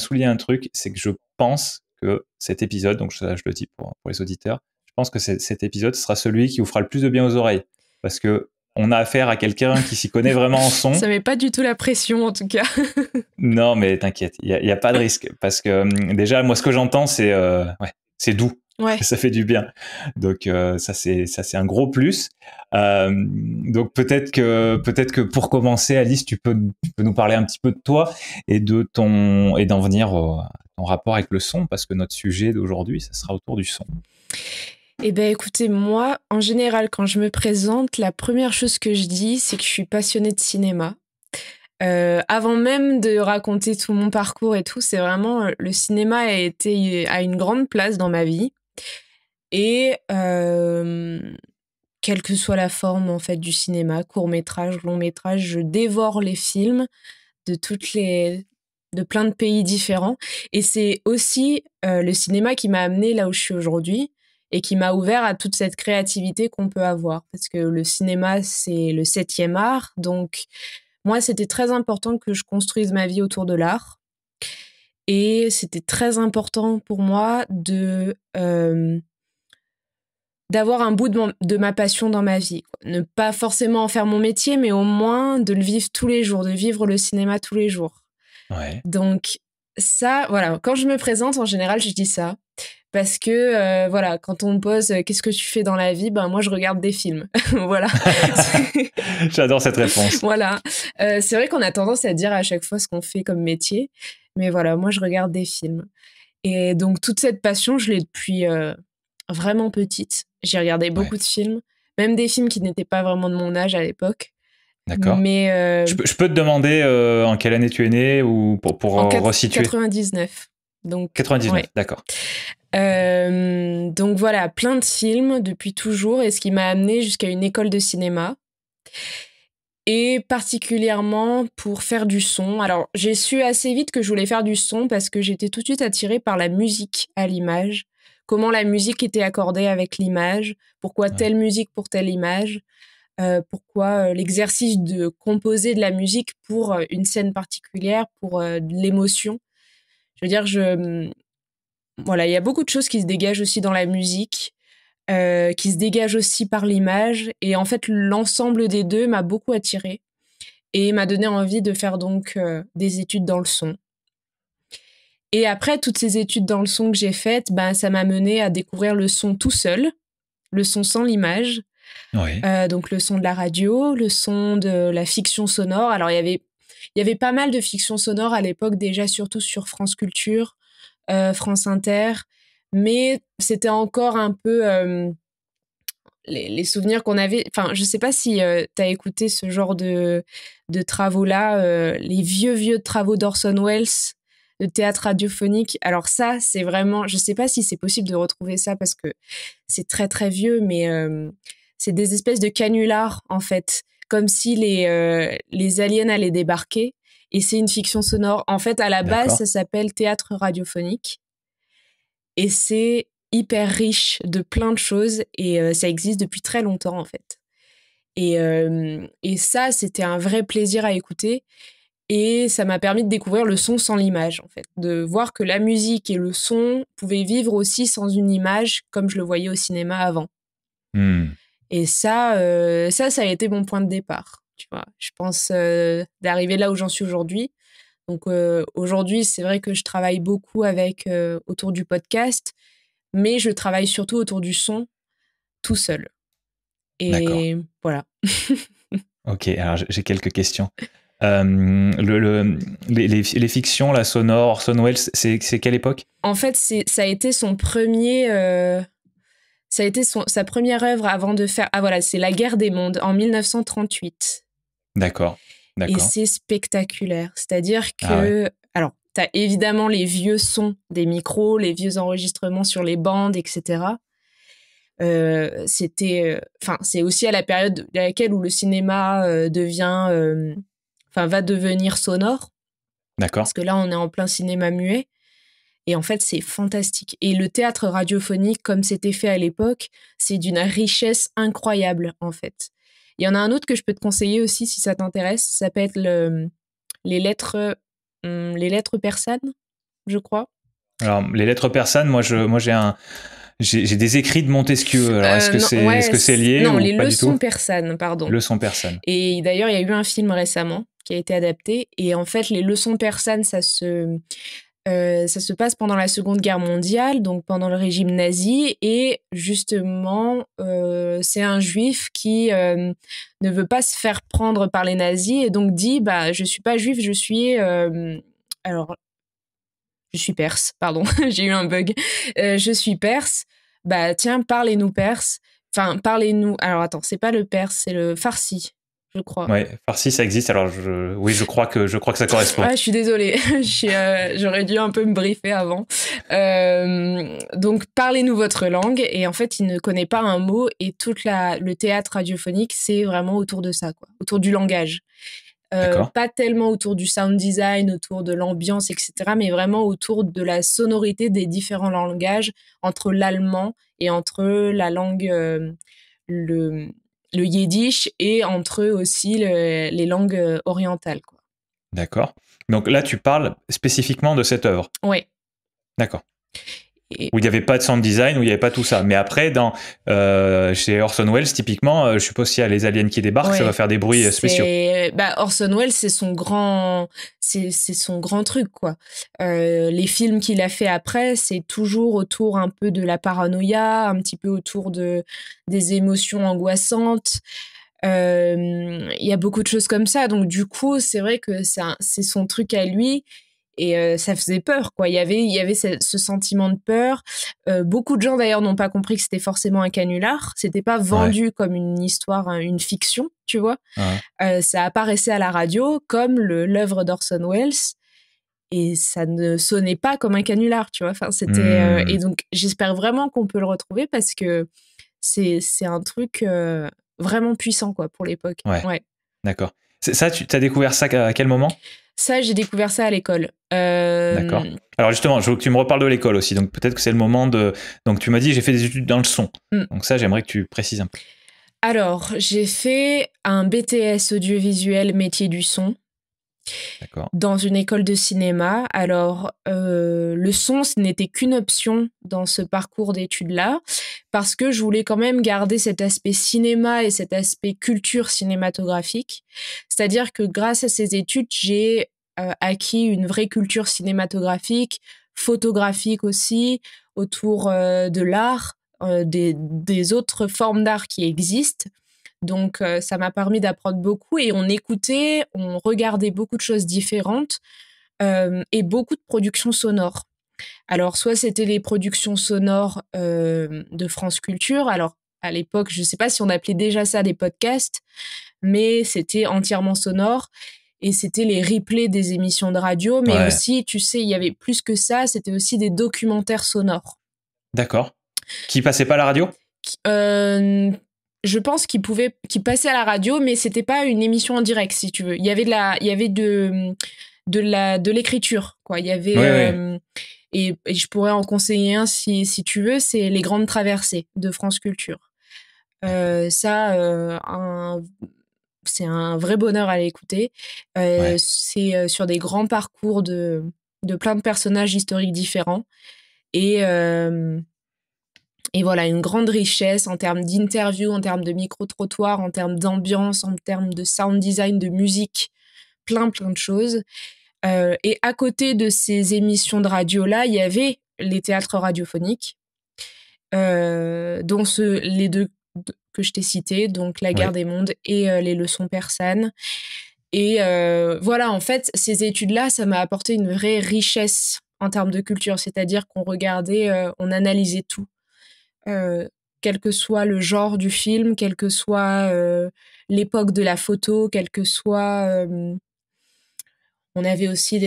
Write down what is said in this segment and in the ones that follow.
souligner un truc, c'est que je pense que cet épisode, donc je le dis pour les auditeurs, je pense que cet épisode sera celui qui vous fera le plus de bien aux oreilles, parce que on a affaire à quelqu'un qui s'y connaît vraiment en son. Ça met pas du tout la pression, en tout cas. Non, mais t'inquiète, il y a pas de risque, parce que déjà, moi, ce que j'entends, c'est doux. Ouais. Ça fait du bien. Donc ça c'est un gros plus. Donc peut-être que pour commencer, Alice, tu peux nous parler un petit peu de toi et d'en venir à ton rapport avec le son, parce que notre sujet d'aujourd'hui, ça sera autour du son. Eh bien, écoutez, moi, en général, quand je me présente, la première chose que je dis, c'est que je suis passionnée de cinéma. Avant même de raconter tout mon parcours et tout, c'est vraiment le cinéma a une grande place dans ma vie. Et quelle que soit la forme, en fait, du cinéma, court-métrage, long-métrage, je dévore les films de plein de pays différents. Et c'est aussi le cinéma qui m'a amenée là où je suis aujourd'hui, et qui m'a ouvert à toute cette créativité qu'on peut avoir. Parce que le cinéma, c'est le 7e art. Donc, moi, c'était très important que je construise ma vie autour de l'art. Et c'était très important pour moi d'avoir un bout de ma passion dans ma vie. Ne pas forcément en faire mon métier, mais au moins de le vivre tous les jours, de vivre le cinéma tous les jours. Ouais. Donc, ça, voilà. Quand je me présente, en général, je dis ça. Parce que, voilà, quand on me pose « Qu'est-ce que tu fais dans la vie ?», ben moi, je regarde des films. Voilà. J'adore cette réponse. Voilà. C'est vrai qu'on a tendance à dire à chaque fois ce qu'on fait comme métier. Mais voilà, moi, je regarde des films. Et donc, toute cette passion, je l'ai depuis vraiment petite. J'ai regardé beaucoup de films, même des films qui n'étaient pas vraiment de mon âge à l'époque. D'accord. Mais je peux te demander en quelle année tu es née, ou pour resituer. En 99. Donc, 99, ouais. D'accord. Donc voilà, plein de films depuis toujours, et ce qui m'a amenée jusqu'à une école de cinéma, et particulièrement pour faire du son. Alors, j'ai su assez vite que je voulais faire du son, parce que j'étais tout de suite attirée par la musique à l'image, comment la musique était accordée avec l'image, pourquoi telle musique pour telle image, pourquoi l'exercice de composer de la musique pour une scène particulière, pour de l'émotion. Je veux dire, voilà, il y a beaucoup de choses qui se dégagent aussi dans la musique, qui se dégagent aussi par l'image. Et en fait, l'ensemble des deux m'a beaucoup attirée et m'a donné envie de faire donc des études dans le son. Et après, toutes ces études dans le son que j'ai faites, ben, ça m'a menée à découvrir le son tout seul, le son sans l'image. Oui. Donc le son de la radio, le son de la fiction sonore. Alors, il y avait pas mal de fiction sonore à l'époque, déjà, surtout sur France Culture, France Inter, mais c'était encore un peu les souvenirs qu'on avait. Enfin, je sais pas si t'as écouté ce genre de travaux-là, les vieux travaux d'Orson Welles, de théâtre radiophonique. Alors ça, c'est vraiment... Je sais pas si c'est possible de retrouver ça, parce que c'est très, très vieux, mais c'est des espèces de canulars, en fait, comme si les aliens allaient débarquer, et c'est une fiction sonore. En fait, à la base, ça s'appelle théâtre radiophonique, et c'est hyper riche de plein de choses, et ça existe depuis très longtemps, en fait. Et ça, c'était un vrai plaisir à écouter, et ça m'a permis de découvrir le son sans l'image, en fait, de voir que la musique et le son pouvaient vivre aussi sans une image, comme je le voyais au cinéma avant. Et ça a été mon point de départ, tu vois. Je pense d'arriver là où j'en suis aujourd'hui. Donc aujourd'hui, c'est vrai que je travaille beaucoup autour du podcast, mais je travaille surtout autour du son, tout seul. Et voilà. Ok, alors j'ai quelques questions. Les fictions, la sonore, Orson Welles, c'est quelle époque? En fait, ça a été son premier... Ça a été sa première œuvre avant de faire... Ah voilà, c'est La Guerre des Mondes, en 1938. D'accord. Et c'est spectaculaire. C'est-à-dire que... Ah ouais. Alors, t'as évidemment les vieux sons des micros, les vieux enregistrements sur les bandes, etc. C'est aussi à la période à laquelle où le cinéma va devenir sonore. D'accord. Parce que là, on est en plein cinéma muet. Et en fait, c'est fantastique. Et le théâtre radiophonique, comme c'était fait à l'époque, c'est d'une richesse incroyable, en fait. Il y en a un autre que je peux te conseiller aussi, si ça t'intéresse. Ça s'appelle les lettres persanes. je crois. Alors, les lettres persanes, moi j'ai des écrits de Montesquieu. Alors, est-ce que c'est lié? Non, les leçons persanes, pardon. Leçons persanes. Et d'ailleurs, il y a eu un film récemment qui a été adapté. Et en fait, les leçons persanes, ça se passe pendant la Seconde Guerre mondiale, donc pendant le régime nazi. Et justement, c'est un juif qui ne veut pas se faire prendre par les nazis et donc dit, bah, je suis pas juif, je suis... alors, je suis perse, pardon, j'ai eu un bug. Je suis perse, bah tiens, parlez-nous perse. Enfin, parlez-nous... Alors attends, c'est pas le perse, c'est le farsi, je crois. Oui, farsi, ça existe, alors oui, je crois que ça correspond. Ah, je suis désolée, j'aurais dû un peu me briefer avant. Donc, parlez-nous votre langue, et en fait, il ne connaît pas un mot, et tout le théâtre radiophonique, c'est vraiment autour de ça, quoi, autour du langage. Pas tellement autour du sound design, autour de l'ambiance, etc., mais vraiment autour de la sonorité des différents langages entre l'allemand et entre la langue, le yiddish, et entre aussi les langues orientales, quoi. D'accord. Donc là, tu parles spécifiquement de cette œuvre. Oui. D'accord. Où il n'y avait pas de sound design, où il n'y avait pas tout ça. Mais après, chez Orson Welles, typiquement, je suppose s'il y a les aliens qui débarquent, ouais, ça va faire des bruits spéciaux. Bah, Orson Welles, c'est son grand truc, quoi. Les films qu'il a fait après, c'est toujours autour un peu de la paranoïa, un petit peu autour des émotions angoissantes. Il y a beaucoup de choses comme ça. Donc, du coup, c'est vrai que c'est son truc à lui. Et ça faisait peur, quoi. Il y avait ce sentiment de peur. Beaucoup de gens, d'ailleurs, n'ont pas compris que c'était forcément un canular. C'était pas vendu, ouais, comme une histoire, une fiction, tu vois. Ouais. Ça apparaissait à la radio comme l'œuvre d'Orson Welles. Et ça ne sonnait pas comme un canular, tu vois. Enfin, c'était, et donc, j'espère vraiment qu'on peut le retrouver parce que c'est un truc vraiment puissant, quoi, pour l'époque. Ouais. Ouais. D'accord. Ça, tu as découvert ça à quel moment ? Ça, j'ai découvert ça à l'école. D'accord. Alors justement, je veux que tu me reparles de l'école aussi. Donc peut-être que c'est le moment de... Donc tu m'as dit, j'ai fait des études dans le son. Donc ça, j'aimerais que tu précises un peu. Alors, j'ai fait un BTS audiovisuel métier du son. D'accord. Dans une école de cinéma. Alors, le son, ce n'était qu'une option dans ce parcours d'études-là, parce que je voulais quand même garder cet aspect cinéma et cet aspect culture cinématographique. C'est-à-dire que grâce à ces études, j'ai acquis une vraie culture cinématographique, photographique aussi, autour de l'art, des autres formes d'art qui existent. Donc, ça m'a permis d'apprendre beaucoup et on écoutait, on regardait beaucoup de choses différentes et beaucoup de productions sonores. Alors, soit c'était les productions sonores de France Culture. Alors, à l'époque, je ne sais pas si on appelait déjà ça des podcasts, mais c'était entièrement sonore et c'était les replays des émissions de radio. Mais ouais, aussi, tu sais, il y avait plus que ça, c'était aussi des documentaires sonores. D'accord. Qui ne passaient pas à la radio ? Je pense qu'il passait à la radio, mais c'était pas une émission en direct, si tu veux. Il y avait de l'écriture, quoi. Il y avait, ouais. Et je pourrais en conseiller un si tu veux, c'est Les Grandes Traversées de France Culture. C'est un vrai bonheur à l'écouter. Ouais. C'est sur des grands parcours de plein de personnages historiques différents. Et voilà, une grande richesse en termes d'interviews, en termes de micro-trottoirs, en termes d'ambiance, en termes de sound design, de musique, plein de choses. Et à côté de ces émissions de radio-là, il y avait les théâtres radiophoniques, dont les deux que je t'ai cités, donc La Guerre, ouais, des Mondes et Les Leçons Persanes. Et voilà, en fait, ces études-là, ça m'a apporté une vraie richesse en termes de culture, c'est-à-dire qu'on regardait, on analysait tout. Quel que soit le genre du film, quelle que soit l'époque de la photo, quelle que soit... on avait aussi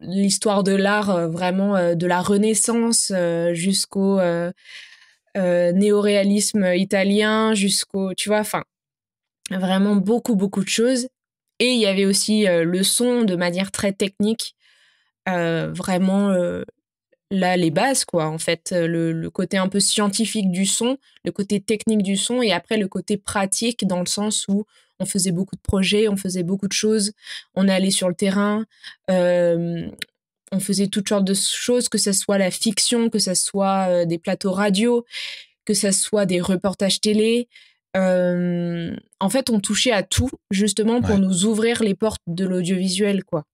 l'histoire de l'art, vraiment de la Renaissance jusqu'au néoréalisme italien, jusqu'au... Tu vois, enfin, vraiment beaucoup de choses. Et il y avait aussi le son de manière très technique, vraiment... là, les bases, quoi, en fait, le côté un peu scientifique du son, le côté technique du son, et après le côté pratique, dans le sens où on faisait beaucoup de projets, on faisait beaucoup de choses, on allait sur le terrain, on faisait toutes sortes de choses, que ce soit la fiction, que ce soit des plateaux radio, que ce soit des reportages télé. En fait, on touchait à tout, justement, pour nous ouvrir les portes de l'audiovisuel, quoi.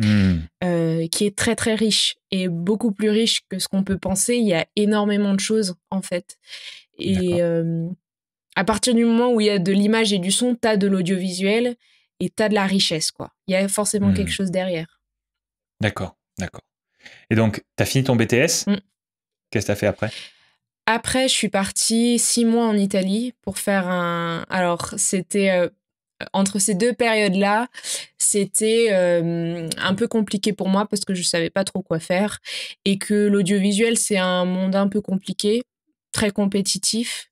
Qui est très, très riche, et beaucoup plus riche que ce qu'on peut penser. Il y a énormément de choses, en fait. Et à partir du moment où il y a de l'image et du son, t'as de l'audiovisuel et t'as de la richesse, quoi. Il y a forcément quelque chose derrière. D'accord, d'accord. Et donc, t'as fini ton BTS. Qu'est-ce que t'as fait après ? Après, je suis partie 6 mois en Italie pour faire un... Alors, c'était... entre ces deux périodes-là, c'était un peu compliqué pour moi parce que je ne savais pas trop quoi faire et que l'audiovisuel, c'est un monde un peu compliqué, très compétitif.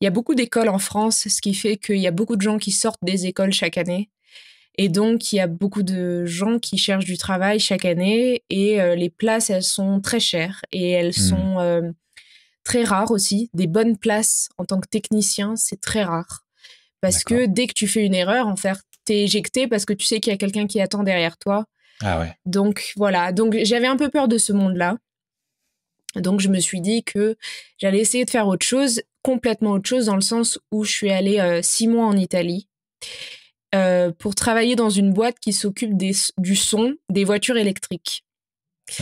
Il y a beaucoup d'écoles en France, ce qui fait qu'il y a beaucoup de gens qui sortent des écoles chaque année. Et donc, il y a beaucoup de gens qui cherchent du travail chaque année et les places, elles sont très chères et elles sont très rares aussi. Des bonnes places en tant que technicien, c'est très rare. Parce que dès que tu fais une erreur, en fait, t'es éjecté parce que tu sais qu'il y a quelqu'un qui attend derrière toi. Ah ouais. Donc, voilà. Donc, j'avais un peu peur de ce monde-là. Donc, je me suis dit que j'allais essayer de faire autre chose, complètement autre chose, dans le sens où je suis allée 6 mois en Italie pour travailler dans une boîte qui s'occupe du son des voitures électriques.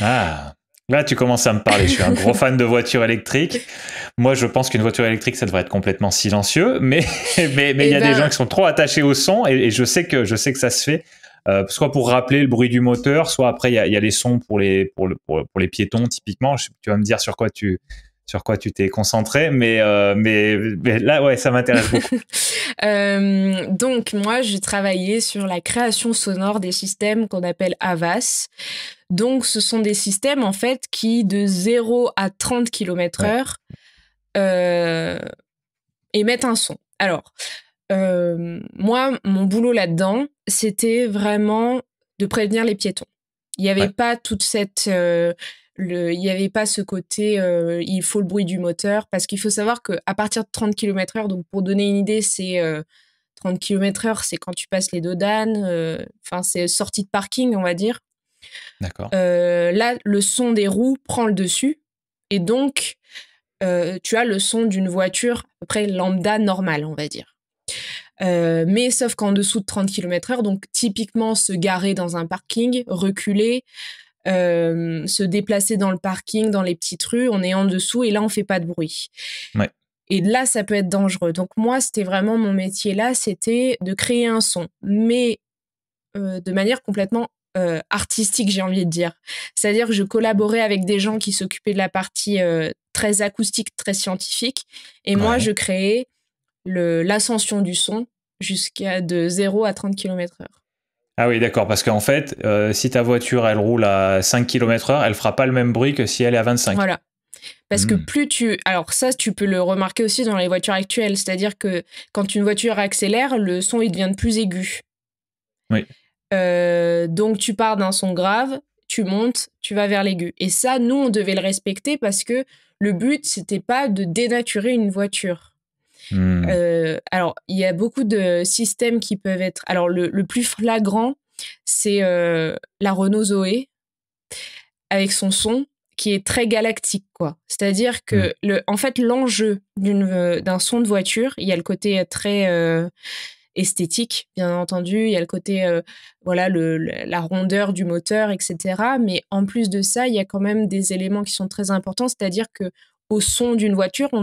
Ah. Là, tu commences à me parler. Je suis un gros fan de voitures électriques. Moi, je pense qu'une voiture électrique, ça devrait être complètement silencieux. Mais il y a des gens qui sont trop attachés au son. Et je sais que ça se fait. Soit pour rappeler le bruit du moteur, soit après, il y a les sons pour les piétons, typiquement. Tu vas me dire sur quoi tu t'es concentré. Mais là, ouais, ça m'intéresse beaucoup. Donc, moi, j'ai travaillé sur la création sonore des systèmes qu'on appelle AVAS. Donc, ce sont des systèmes, en fait, qui, de 0 à 30 km/h, émettent un son. Alors, moi, mon boulot là-dedans, c'était vraiment de prévenir les piétons. Il n'y avait pas toute cette... il n'y avait pas ce côté il faut le bruit du moteur, parce qu'il faut savoir qu'à partir de 30 km/h, donc pour donner une idée, c'est 30 km/h, c'est quand tu passes les dodanes, enfin c'est sortie de parking, on va dire. D'accord. Là, le son des roues prend le dessus, et donc tu as le son d'une voiture à peu près lambda normale, on va dire. Mais sauf qu'en dessous de 30 km/h, donc typiquement se garer dans un parking, reculer, se déplacer dans le parking, dans les petites rues, on est en dessous et là, on ne fait pas de bruit. Ouais. Et là, ça peut être dangereux. Donc moi, c'était vraiment mon métier là, c'était de créer un son, mais de manière complètement artistique, j'ai envie de dire. C'est-à-dire que je collaborais avec des gens qui s'occupaient de la partie très acoustique, très scientifique, et moi, je créais l'ascension du son jusqu'à de 0 à 30 km/h. Ah oui, d'accord, parce qu'en fait, si ta voiture, elle roule à 5 km/h, elle ne fera pas le même bruit que si elle est à 25. Voilà, parce que plus tu... Alors ça, tu peux le remarquer aussi dans les voitures actuelles, c'est-à-dire que quand une voiture accélère, le son, il devient de plus aigu. Oui. Donc, tu pars d'un son grave, tu montes, tu vas vers l'aigu. Et ça, nous, on devait le respecter parce que le but, c'était pas de dénaturer une voiture. Alors, il y a beaucoup de systèmes qui peuvent être... Alors, le plus flagrant, c'est la Renault Zoé, avec son qui est très galactique, quoi. C'est-à-dire que, en fait, l'enjeu d'un son de voiture, il y a le côté très esthétique, bien entendu, il y a le côté, voilà, la rondeur du moteur, etc. Mais en plus de ça, il y a quand même des éléments qui sont très importants, c'est-à-dire que au son d'une voiture, on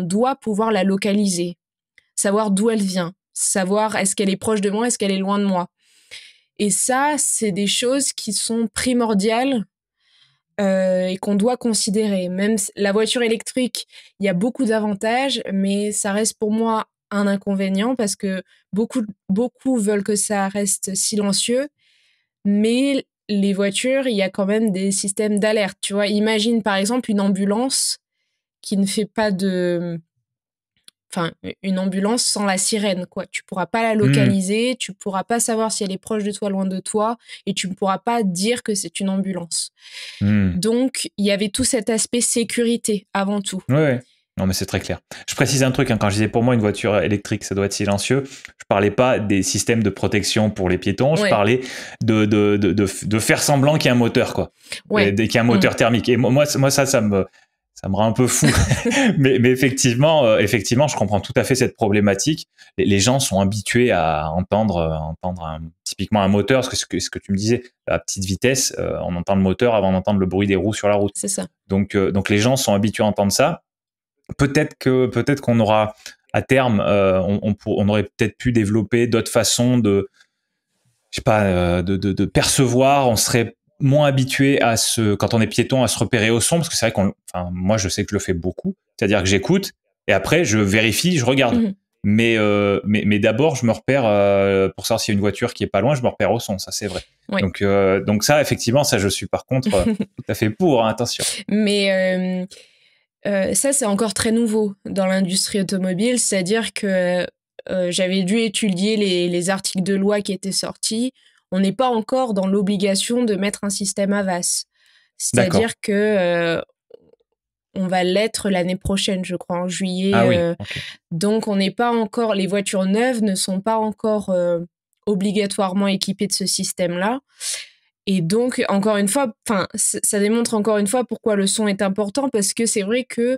doit pouvoir la localiser, savoir d'où elle vient, savoir est-ce qu'elle est proche de moi, est-ce qu'elle est loin de moi. Et ça, c'est des choses qui sont primordiales et qu'on doit considérer. Même la voiture électrique, il y a beaucoup d'avantages, mais ça reste pour moi un inconvénient parce que beaucoup veulent que ça reste silencieux, mais... les voitures, il y a quand même des systèmes d'alerte, tu vois. Imagine, par exemple, une ambulance qui ne fait pas de... Enfin, une ambulance sans la sirène, quoi. Tu ne pourras pas la localiser, tu ne pourras pas savoir si elle est proche de toi, loin de toi, et tu ne pourras pas dire que c'est une ambulance. Donc, il y avait tout cet aspect sécurité, avant tout. Ouais. Non, mais c'est très clair. Je précise un truc, hein, quand je disais pour moi une voiture électrique, ça doit être silencieux, je parlais pas des systèmes de protection pour les piétons, je parlais de faire semblant qu'il y a un moteur, quoi. Ouais. Qu'il y a un moteur thermique. Et moi ça me rend un peu fou. mais effectivement, je comprends tout à fait cette problématique. Les gens sont habitués à entendre typiquement un moteur, parce que ce que tu me disais, à petite vitesse, on entend le moteur avant d'entendre le bruit des roues sur la route. C'est ça. Donc les gens sont habitués à entendre ça. Peut-être qu'on aura à terme, on aurait peut-être pu développer d'autres façons de, je sais pas, de percevoir. On serait moins habitué à quand on est piéton, à se repérer au son, parce que c'est vrai moi je sais que je le fais beaucoup, c'est-à-dire que j'écoute et après je vérifie, je regarde. Mm-hmm. Mais d'abord je me repère pour savoir s'il y a une voiture qui est pas loin, je me repère au son, ça c'est vrai. Oui. Donc ça effectivement, ça je suis par contre tout à fait pour, hein, attention. Mais ça, c'est encore très nouveau dans l'industrie automobile, c'est-à-dire que j'avais dû étudier les articles de loi qui étaient sortis. On n'est pas encore dans l'obligation de mettre un système AVAS. C'est-à-dire que on va l'être l'année prochaine, je crois, en juillet. Ah oui, okay. Donc, on n'est pas encore. Les voitures neuves ne sont pas encore obligatoirement équipées de ce système-là. Et donc, encore une fois, ça démontre encore une fois pourquoi le son est important, parce que c'est vrai que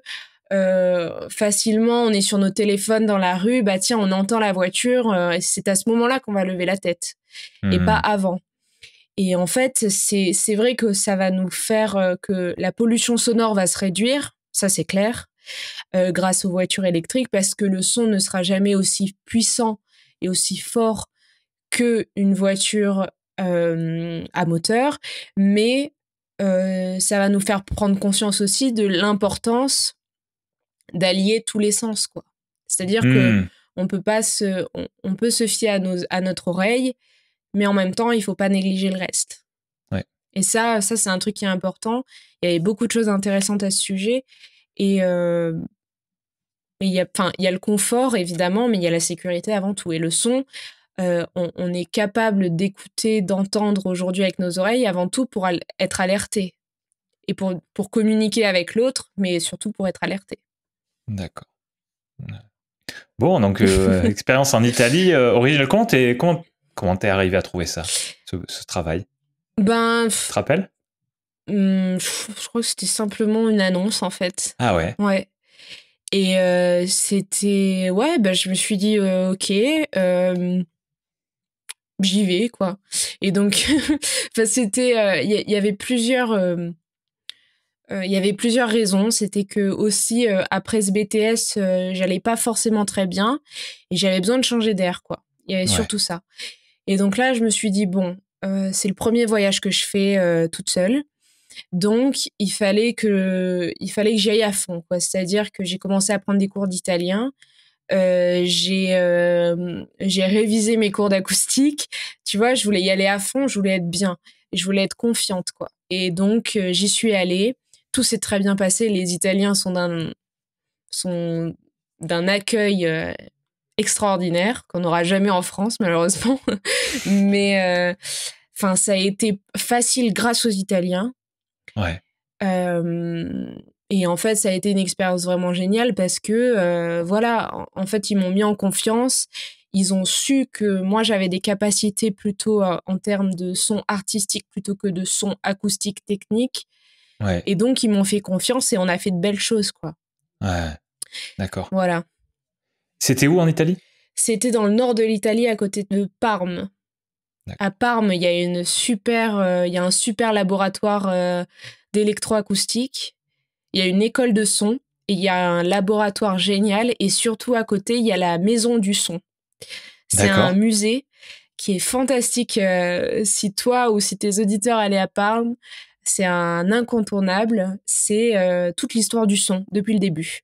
facilement, on est sur nos téléphones dans la rue, bah tiens, on entend la voiture, et c'est à ce moment-là qu'on va lever la tête, et pas avant. Et en fait, c'est vrai que ça va nous faire que la pollution sonore va se réduire, ça c'est clair, grâce aux voitures électriques, parce que le son ne sera jamais aussi puissant et aussi fort qu'une voiture à moteur, mais ça va nous faire prendre conscience aussi de l'importance d'allier tous les sens, quoi. C'est-à-dire que on peut se fier à notre oreille, mais en même temps, il faut pas négliger le reste. Ouais. Et ça c'est un truc qui est important. Il y avait beaucoup de choses intéressantes à ce sujet, et il y a le confort évidemment, mais il y a la sécurité avant tout, et le son. On est capable d'écouter, d'entendre aujourd'hui avec nos oreilles, avant tout pour être alerté et pour communiquer avec l'autre, mais surtout pour être alerté. D'accord. Bon, donc expérience en Italie, original compte, et comment t'es arrivé à trouver ça, ce travail? Tu te rappelles? Je crois que c'était simplement une annonce en fait. Ah ouais? Ouais. Et c'était... Ouais, je me suis dit, ok... j'y vais, quoi. Et donc, c'était... Il y avait plusieurs raisons. C'était que aussi, après ce BTS, j'allais pas forcément très bien et j'avais besoin de changer d'air, quoi. Il y avait surtout ça. Et donc là, je me suis dit, bon, c'est le premier voyage que je fais toute seule. Donc, il fallait que j'aille à fond, quoi. C'est-à-dire que j'ai commencé à prendre des cours d'italien. J'ai révisé mes cours d'acoustique. Tu vois, je voulais y aller à fond, je voulais être bien, je voulais être confiante, quoi. Et donc j'y suis allée. Tout s'est très bien passé. Les Italiens sont d'un accueil extraordinaire qu'on n'aura jamais en France, malheureusement. Mais ça a été facile grâce aux Italiens. Ouais. Et en fait, ça a été une expérience vraiment géniale parce que, en fait, ils m'ont mis en confiance. Ils ont su que moi, j'avais des capacités plutôt en termes de son artistique plutôt que de son acoustique technique. Ouais. Et donc, ils m'ont fait confiance et on a fait de belles choses, quoi. Ouais, d'accord. Voilà. C'était où en Italie? C'était dans le nord de l'Italie, à côté de Parme. D'accord. À Parme, il y a un super laboratoire d'électroacoustique. Il y a une école de son, et il y a un laboratoire génial, et surtout à côté, il y a la maison du son. C'est un musée qui est fantastique. Si toi ou si tes auditeurs allaient à Parme, c'est un incontournable. C'est toute l'histoire du son, depuis le début.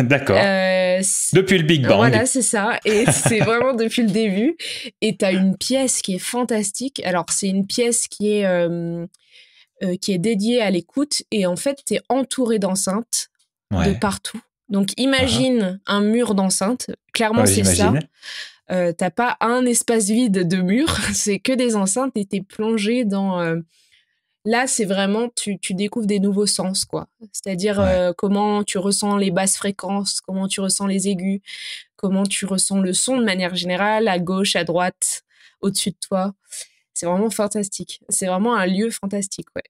D'accord. Depuis le Big Bang. Voilà, c'est ça. Et c'est vraiment depuis le début. Et tu as une pièce qui est fantastique. Alors, c'est une pièce qui est dédié à l'écoute, et en fait t'es entouré d'enceintes de partout. Donc imagine un mur d'enceintes, clairement. C'est j'imagine. Ça t'as pas un espace vide de mur, c'est que des enceintes, et t'es plongé dans Là, c'est vraiment, tu découvres des nouveaux sens, quoi. C'est-à-dire comment tu ressens les basses fréquences, comment tu ressens les aigus, comment tu ressens le son de manière générale, à gauche, à droite, au-dessus de toi. C'est vraiment fantastique. C'est vraiment un lieu fantastique, ouais.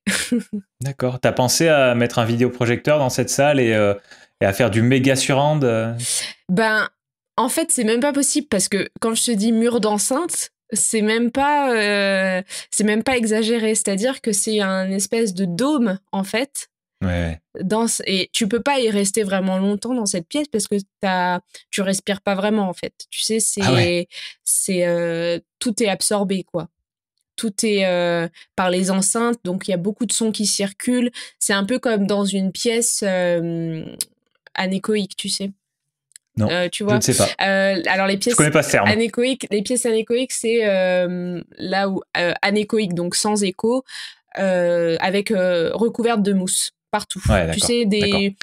D'accord. T'as pensé à mettre un vidéoprojecteur dans cette salle et à faire du méga surround Ben, en fait, c'est même pas possible parce que quand je te dis mur d'enceinte, c'est même pas exagéré. C'est-à-dire que c'est un espèce de dôme, en fait. Ouais. Et tu peux pas y rester vraiment longtemps dans cette pièce parce que tu respires pas vraiment, en fait. Tu sais, tout est absorbé, quoi. Tout est par les enceintes, donc il y a beaucoup de sons qui circulent. C'est un peu comme dans une pièce anéchoïque, tu sais. Non, tu vois, je ne sais pas. Alors les pièces, je connais pas ce terme. Anéchoïques, les pièces anéchoïques, c'est là où anéchoïque, donc sans écho, avec recouverte de mousse partout. Ouais, tu sais,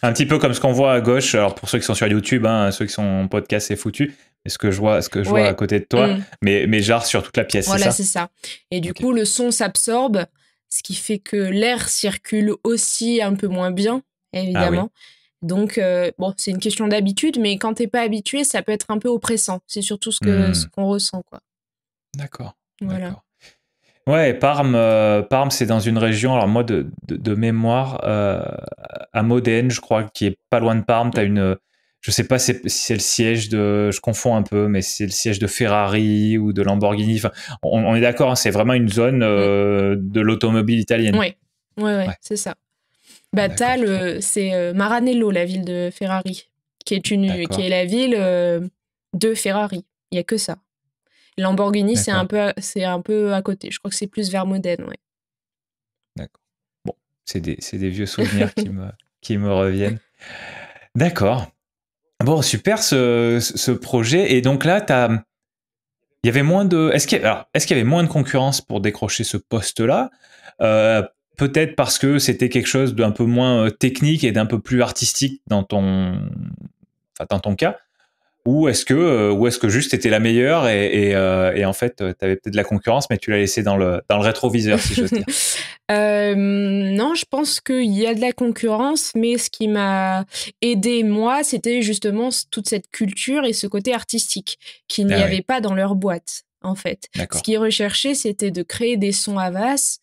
un petit peu comme ce qu'on voit à gauche. Alors pour ceux qui sont sur YouTube, hein, ceux qui sont en podcast, c'est foutu. Ce que je vois à côté de toi, mais genre sur toute la pièce, voilà, c'est ça. Et du coup, le son s'absorbe, ce qui fait que l'air circule aussi un peu moins bien, évidemment. Ah, oui. Donc, bon, c'est une question d'habitude, mais quand t'es pas habitué, ça peut être un peu oppressant. C'est surtout ce qu'on ressent, quoi. D'accord. Voilà. Ouais, Parme, c'est dans une région, alors moi, de mémoire, à Modène, je crois, qui est pas loin de Parme, t'as une... Je sais pas si c'est le siège de... Je confonds un peu, mais c'est le siège de Ferrari ou de Lamborghini. Enfin, on est d'accord, hein, c'est vraiment une zone de l'automobile italienne. Oui, ouais, c'est ça. Bah, c'est Maranello, la ville de Ferrari, qui est la ville de Ferrari. Il n'y a que ça. Lamborghini, c'est un peu à côté. Je crois que c'est plus vers Modène, ouais. D'accord. Bon, c'est des vieux souvenirs qui me reviennent. D'accord. Bon, super ce projet. Et donc là, il y avait moins de... Est-ce qu'il y avait moins de concurrence pour décrocher ce poste-là? Peut-être parce que c'était quelque chose d'un peu moins technique et d'un peu plus artistique dans ton cas? Ou est-ce que juste t'étais la meilleure et en fait, t'avais peut-être de la concurrence, mais tu l'as laissée dans le rétroviseur, si j'ose dire? Non, je pense qu'il y a de la concurrence, mais ce qui m'a aidé, moi, c'était justement toute cette culture et ce côté artistique qu'il n'y avait pas dans leur boîte, en fait. Ce qu'ils recherchaient, c'était de créer des sons AVAS.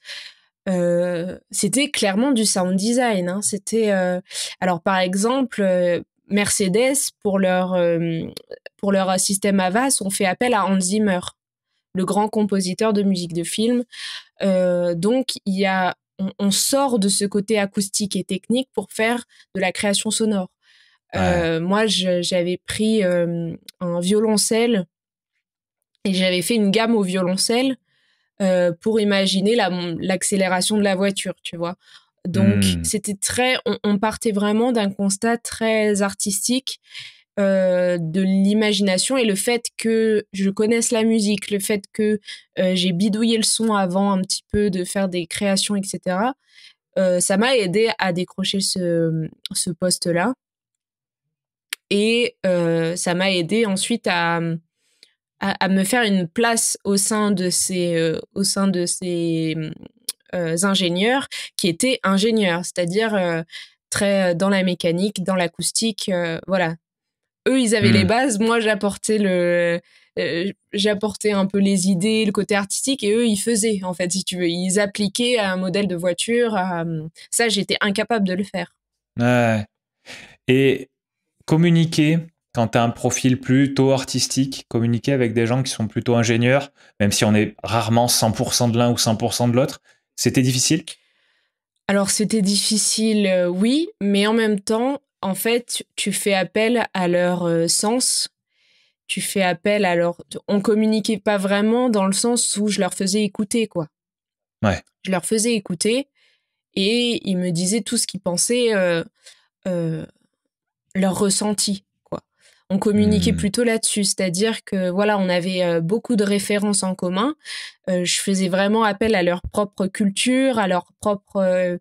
C'était clairement du sound design. Hein. C'était... alors, par exemple... Mercedes, pour leur système AVAS, ont fait appel à Hans Zimmer, le grand compositeur de musique de film. Donc, on sort de ce côté acoustique et technique pour faire de la création sonore. Moi, j'avais pris un violoncelle et j'avais fait une gamme au violoncelle pour imaginer l'accélération de la voiture, tu vois. Donc, c'était très... On partait vraiment d'un constat très artistique de l'imagination, et le fait que je connaisse la musique, le fait que j'ai bidouillé le son avant un petit peu de faire des créations, etc. Ça m'a aidé à décrocher ce poste-là. Et ça m'a aidé ensuite à me faire une place au sein de ces ingénieurs qui étaient ingénieurs, c'est-à-dire très dans la mécanique, dans l'acoustique, voilà. Eux, ils avaient les bases, moi j'apportais un peu les idées, le côté artistique, et eux ils faisaient, en fait, si tu veux, ils appliquaient à un modèle de voiture, ça j'étais incapable de le faire. Ouais. Et communiquer, quand tu as un profil plutôt artistique, communiquer avec des gens qui sont plutôt ingénieurs, même si on est rarement 100% de l'un ou 100% de l'autre, c'était difficile? Alors, c'était difficile, oui, mais en même temps, en fait, tu fais appel à leur sens. Tu fais appel à leur... On communiquait pas vraiment dans le sens où je leur faisais écouter, quoi. Ouais. Je leur faisais écouter et ils me disaient tout ce qu'ils pensaient, leur ressenti, quoi. On communiquait plutôt là-dessus, c'est-à-dire que, voilà, on avait beaucoup de références en commun. Je faisais vraiment appel à leur propre culture, à leur propre...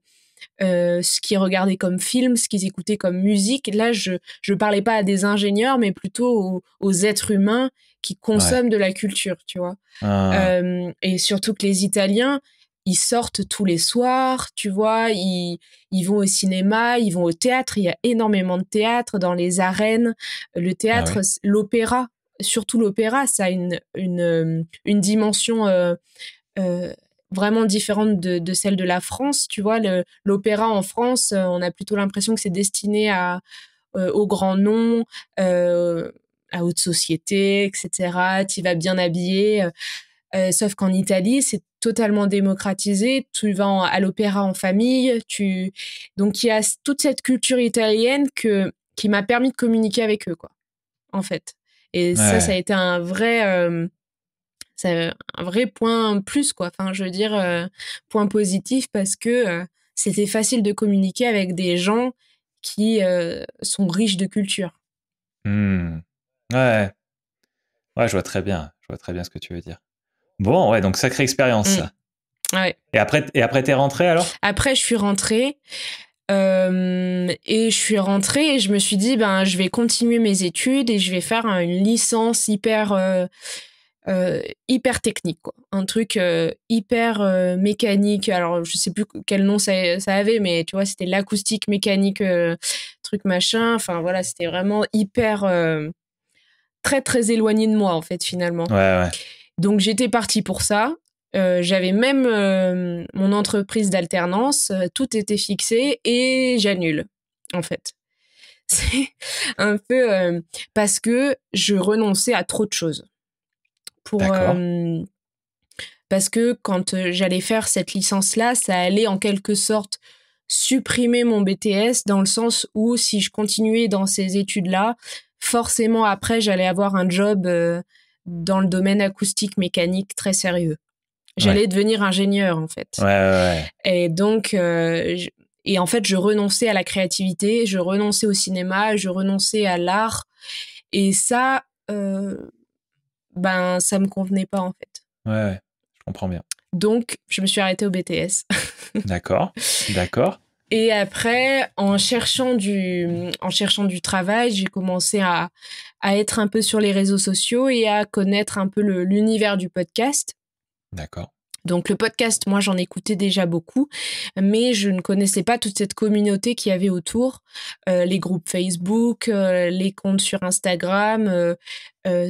ce qu'ils regardaient comme film, ce qu'ils écoutaient comme musique. Là, je parlais pas à des ingénieurs, mais plutôt aux êtres humains qui consomment de la culture, tu vois. Et surtout que les Italiens, ils sortent tous les soirs, tu vois, ils vont au cinéma, ils vont au théâtre, il y a énormément de théâtre dans les arènes, le théâtre, l'opéra, surtout l'opéra, ça a une dimension vraiment différente de celle de la France, tu vois, l'opéra en France, on a plutôt l'impression que c'est destiné à, aux grands noms, à haute société, etc., tu vas bien habillé, sauf qu'en Italie, c'est totalement démocratisé. Tu vas à l'opéra en famille. Donc, il y a toute cette culture italienne qui m'a permis de communiquer avec eux, quoi, en fait. Et ça a été un vrai point plus, quoi. Enfin, je veux dire, point positif parce que c'était facile de communiquer avec des gens qui sont riches de culture. Mmh. Ouais. Ouais, je vois très bien. Je vois très bien ce que tu veux dire. Bon, ouais, donc sacrée expérience, ça. Ouais. Et après, t'es rentrée, alors ? Après, je suis rentrée. Et je me suis dit, ben, je vais continuer mes études et je vais faire une licence hyper, hyper technique, quoi. Un truc hyper mécanique. Alors, je sais plus quel nom ça avait, mais tu vois, c'était l'acoustique mécanique, truc machin. Enfin, voilà, c'était vraiment hyper... très, très éloigné de moi, en fait, finalement. Ouais, ouais. Donc, j'étais partie pour ça. J'avais même mon entreprise d'alternance. Tout était fixé et j'annule, en fait. C'est un peu parce que je renonçais à trop de choses. Parce que quand j'allais faire cette licence-là, ça allait en quelque sorte supprimer mon BTS dans le sens où si je continuais dans ces études-là, forcément, après, j'allais avoir un job... dans le domaine acoustique mécanique très sérieux. J'allais devenir ingénieur, en fait. Ouais, ouais, ouais. Et donc, et en fait, je renonçais à la créativité, je renonçais au cinéma, je renonçais à l'art. Et ça, ben, ça me convenait pas, en fait. Ouais, ouais, je comprends bien. Donc, je me suis arrêtée au BTS. D'accord, d'accord. Et après, en cherchant du travail, j'ai commencé à être un peu sur les réseaux sociaux et à connaître un peu l'univers du podcast. D'accord. Donc, le podcast, moi, j'en écoutais déjà beaucoup, mais je ne connaissais pas toute cette communauté qu'il y avait autour. Les groupes Facebook, les comptes sur Instagram,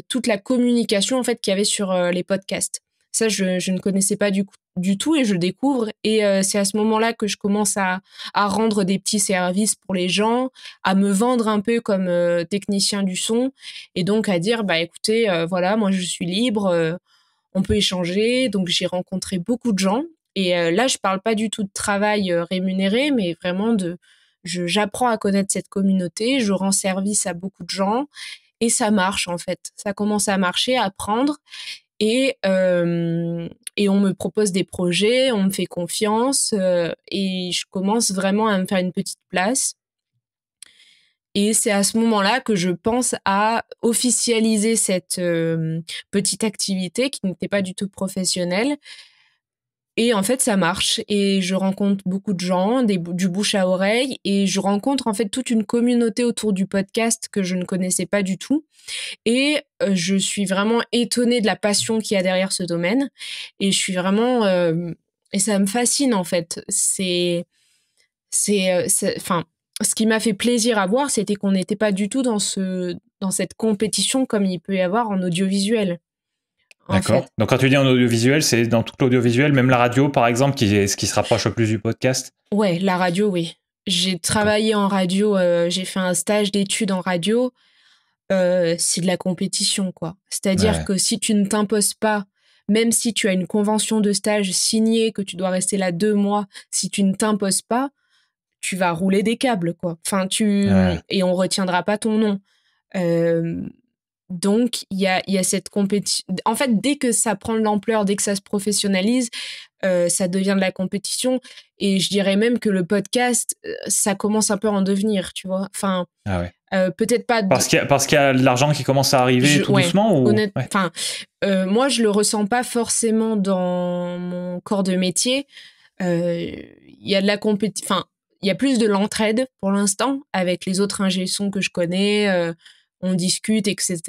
toute la communication, en fait, qu'il y avait sur les podcasts. Ça, je ne connaissais pas du tout et je découvre. Et c'est à ce moment-là que je commence à rendre des petits services pour les gens, à me vendre un peu comme technicien du son et donc à dire, bah écoutez, voilà, moi je suis libre, on peut échanger. Donc j'ai rencontré beaucoup de gens et là, je parle pas du tout de travail rémunéré, mais vraiment j'apprends à connaître cette communauté, je rends service à beaucoup de gens et ça marche en fait. Ça commence à marcher, à prendre. Et on me propose des projets, on me fait confiance et je commence vraiment à me faire une petite place. Et c'est à ce moment-là que je pense à officialiser cette petite activité qui n'était pas du tout professionnelle. Et en fait, ça marche. Et je rencontre beaucoup de gens, du bouche à oreille. Et je rencontre en fait toute une communauté autour du podcast que je ne connaissais pas du tout. Et je suis vraiment étonnée de la passion qu'il y a derrière ce domaine. Et je suis vraiment... et ça me fascine en fait. Enfin, ce qui m'a fait plaisir à voir, c'était qu'on n'était pas du tout dans cette compétition comme il peut y avoir en audiovisuel. D'accord. Donc, quand tu dis en audiovisuel, c'est dans tout l'audiovisuel, même la radio, par exemple, ce qui se rapproche le plus du podcast ? Ouais, la radio, oui. J'ai travaillé en radio, j'ai fait un stage d'études en radio. C'est de la compétition, quoi. C'est-à-dire que si tu ne t'imposes pas, même si tu as une convention de stage signée, que tu dois rester là 2 mois, si tu ne t'imposes pas, tu vas rouler des câbles, quoi. Enfin, et on retiendra pas ton nom. Donc, il y a cette compétition. En fait, dès que ça prend de l'ampleur, dès que ça se professionnalise, ça devient de la compétition. Et je dirais même que le podcast, ça commence un peu à en devenir, tu vois. Enfin, peut-être pas... Parce qu'il y a de l'argent qui commence à arriver doucement ou... Enfin, moi, je le ressens pas forcément dans mon corps de métier. Il y a de la compétition... Enfin, il y a plus de l'entraide, pour l'instant, avec les autres ingé-sons que je connais... on discute, etc.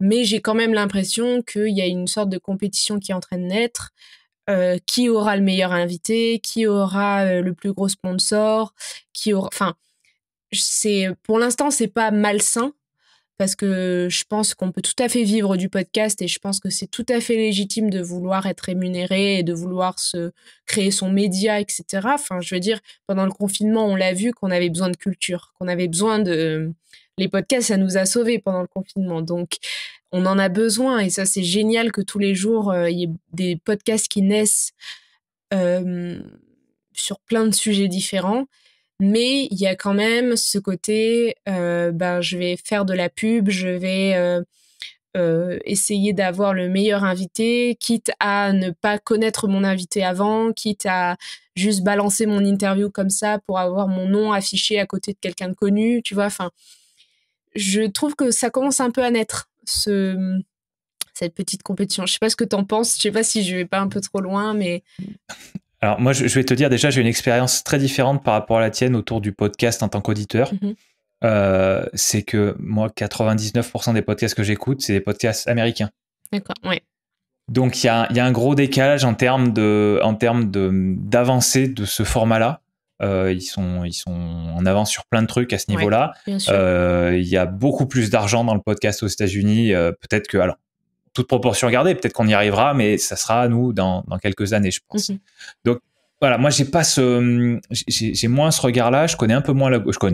Mais j'ai quand même l'impression qu'il y a une sorte de compétition qui est en train de naître. qui aura le meilleur invité, qui aura le plus gros sponsor, qui aura... Enfin, pour l'instant, c'est pas malsain, parce que je pense qu'on peut tout à fait vivre du podcast et je pense que c'est tout à fait légitime de vouloir être rémunéré et de vouloir se créer son média, etc. Enfin, je veux dire, pendant le confinement, on l'a vu qu'on avait besoin de culture, qu'on avait besoin de... Les podcasts, ça nous a sauvés pendant le confinement. Donc, on en a besoin et ça, c'est génial que tous les jours, il y ait des podcasts qui naissent sur plein de sujets différents. Mais il y a quand même ce côté, je vais faire de la pub, je vais essayer d'avoir le meilleur invité, quitte à ne pas connaître mon invité avant, quitte à juste balancer mon interview comme ça pour avoir mon nom affiché à côté de quelqu'un de connu, tu vois. Enfin, je trouve que ça commence un peu à naître, cette petite compétition. Je sais pas ce que t'en penses, je sais pas si je vais pas un peu trop loin, mais... Alors moi, je vais te dire, déjà, j'ai une expérience très différente par rapport à la tienne autour du podcast en tant qu'auditeur. Mm-hmm. C'est que moi, 99% des podcasts que j'écoute, c'est des podcasts américains. D'accord, oui. Donc, il y a un gros décalage en termes d'avancée de ce format-là. Ils sont en avance sur plein de trucs à ce niveau-là. Ouais, bien sûr. Il y a beaucoup plus d'argent dans le podcast aux États-Unis. Peut-être que... Alors, toute proportion gardée, peut-être qu'on y arrivera, mais ça sera à nous dans quelques années, je pense. Mm-hmm. Donc voilà, moi j'ai moins ce regard-là, je connais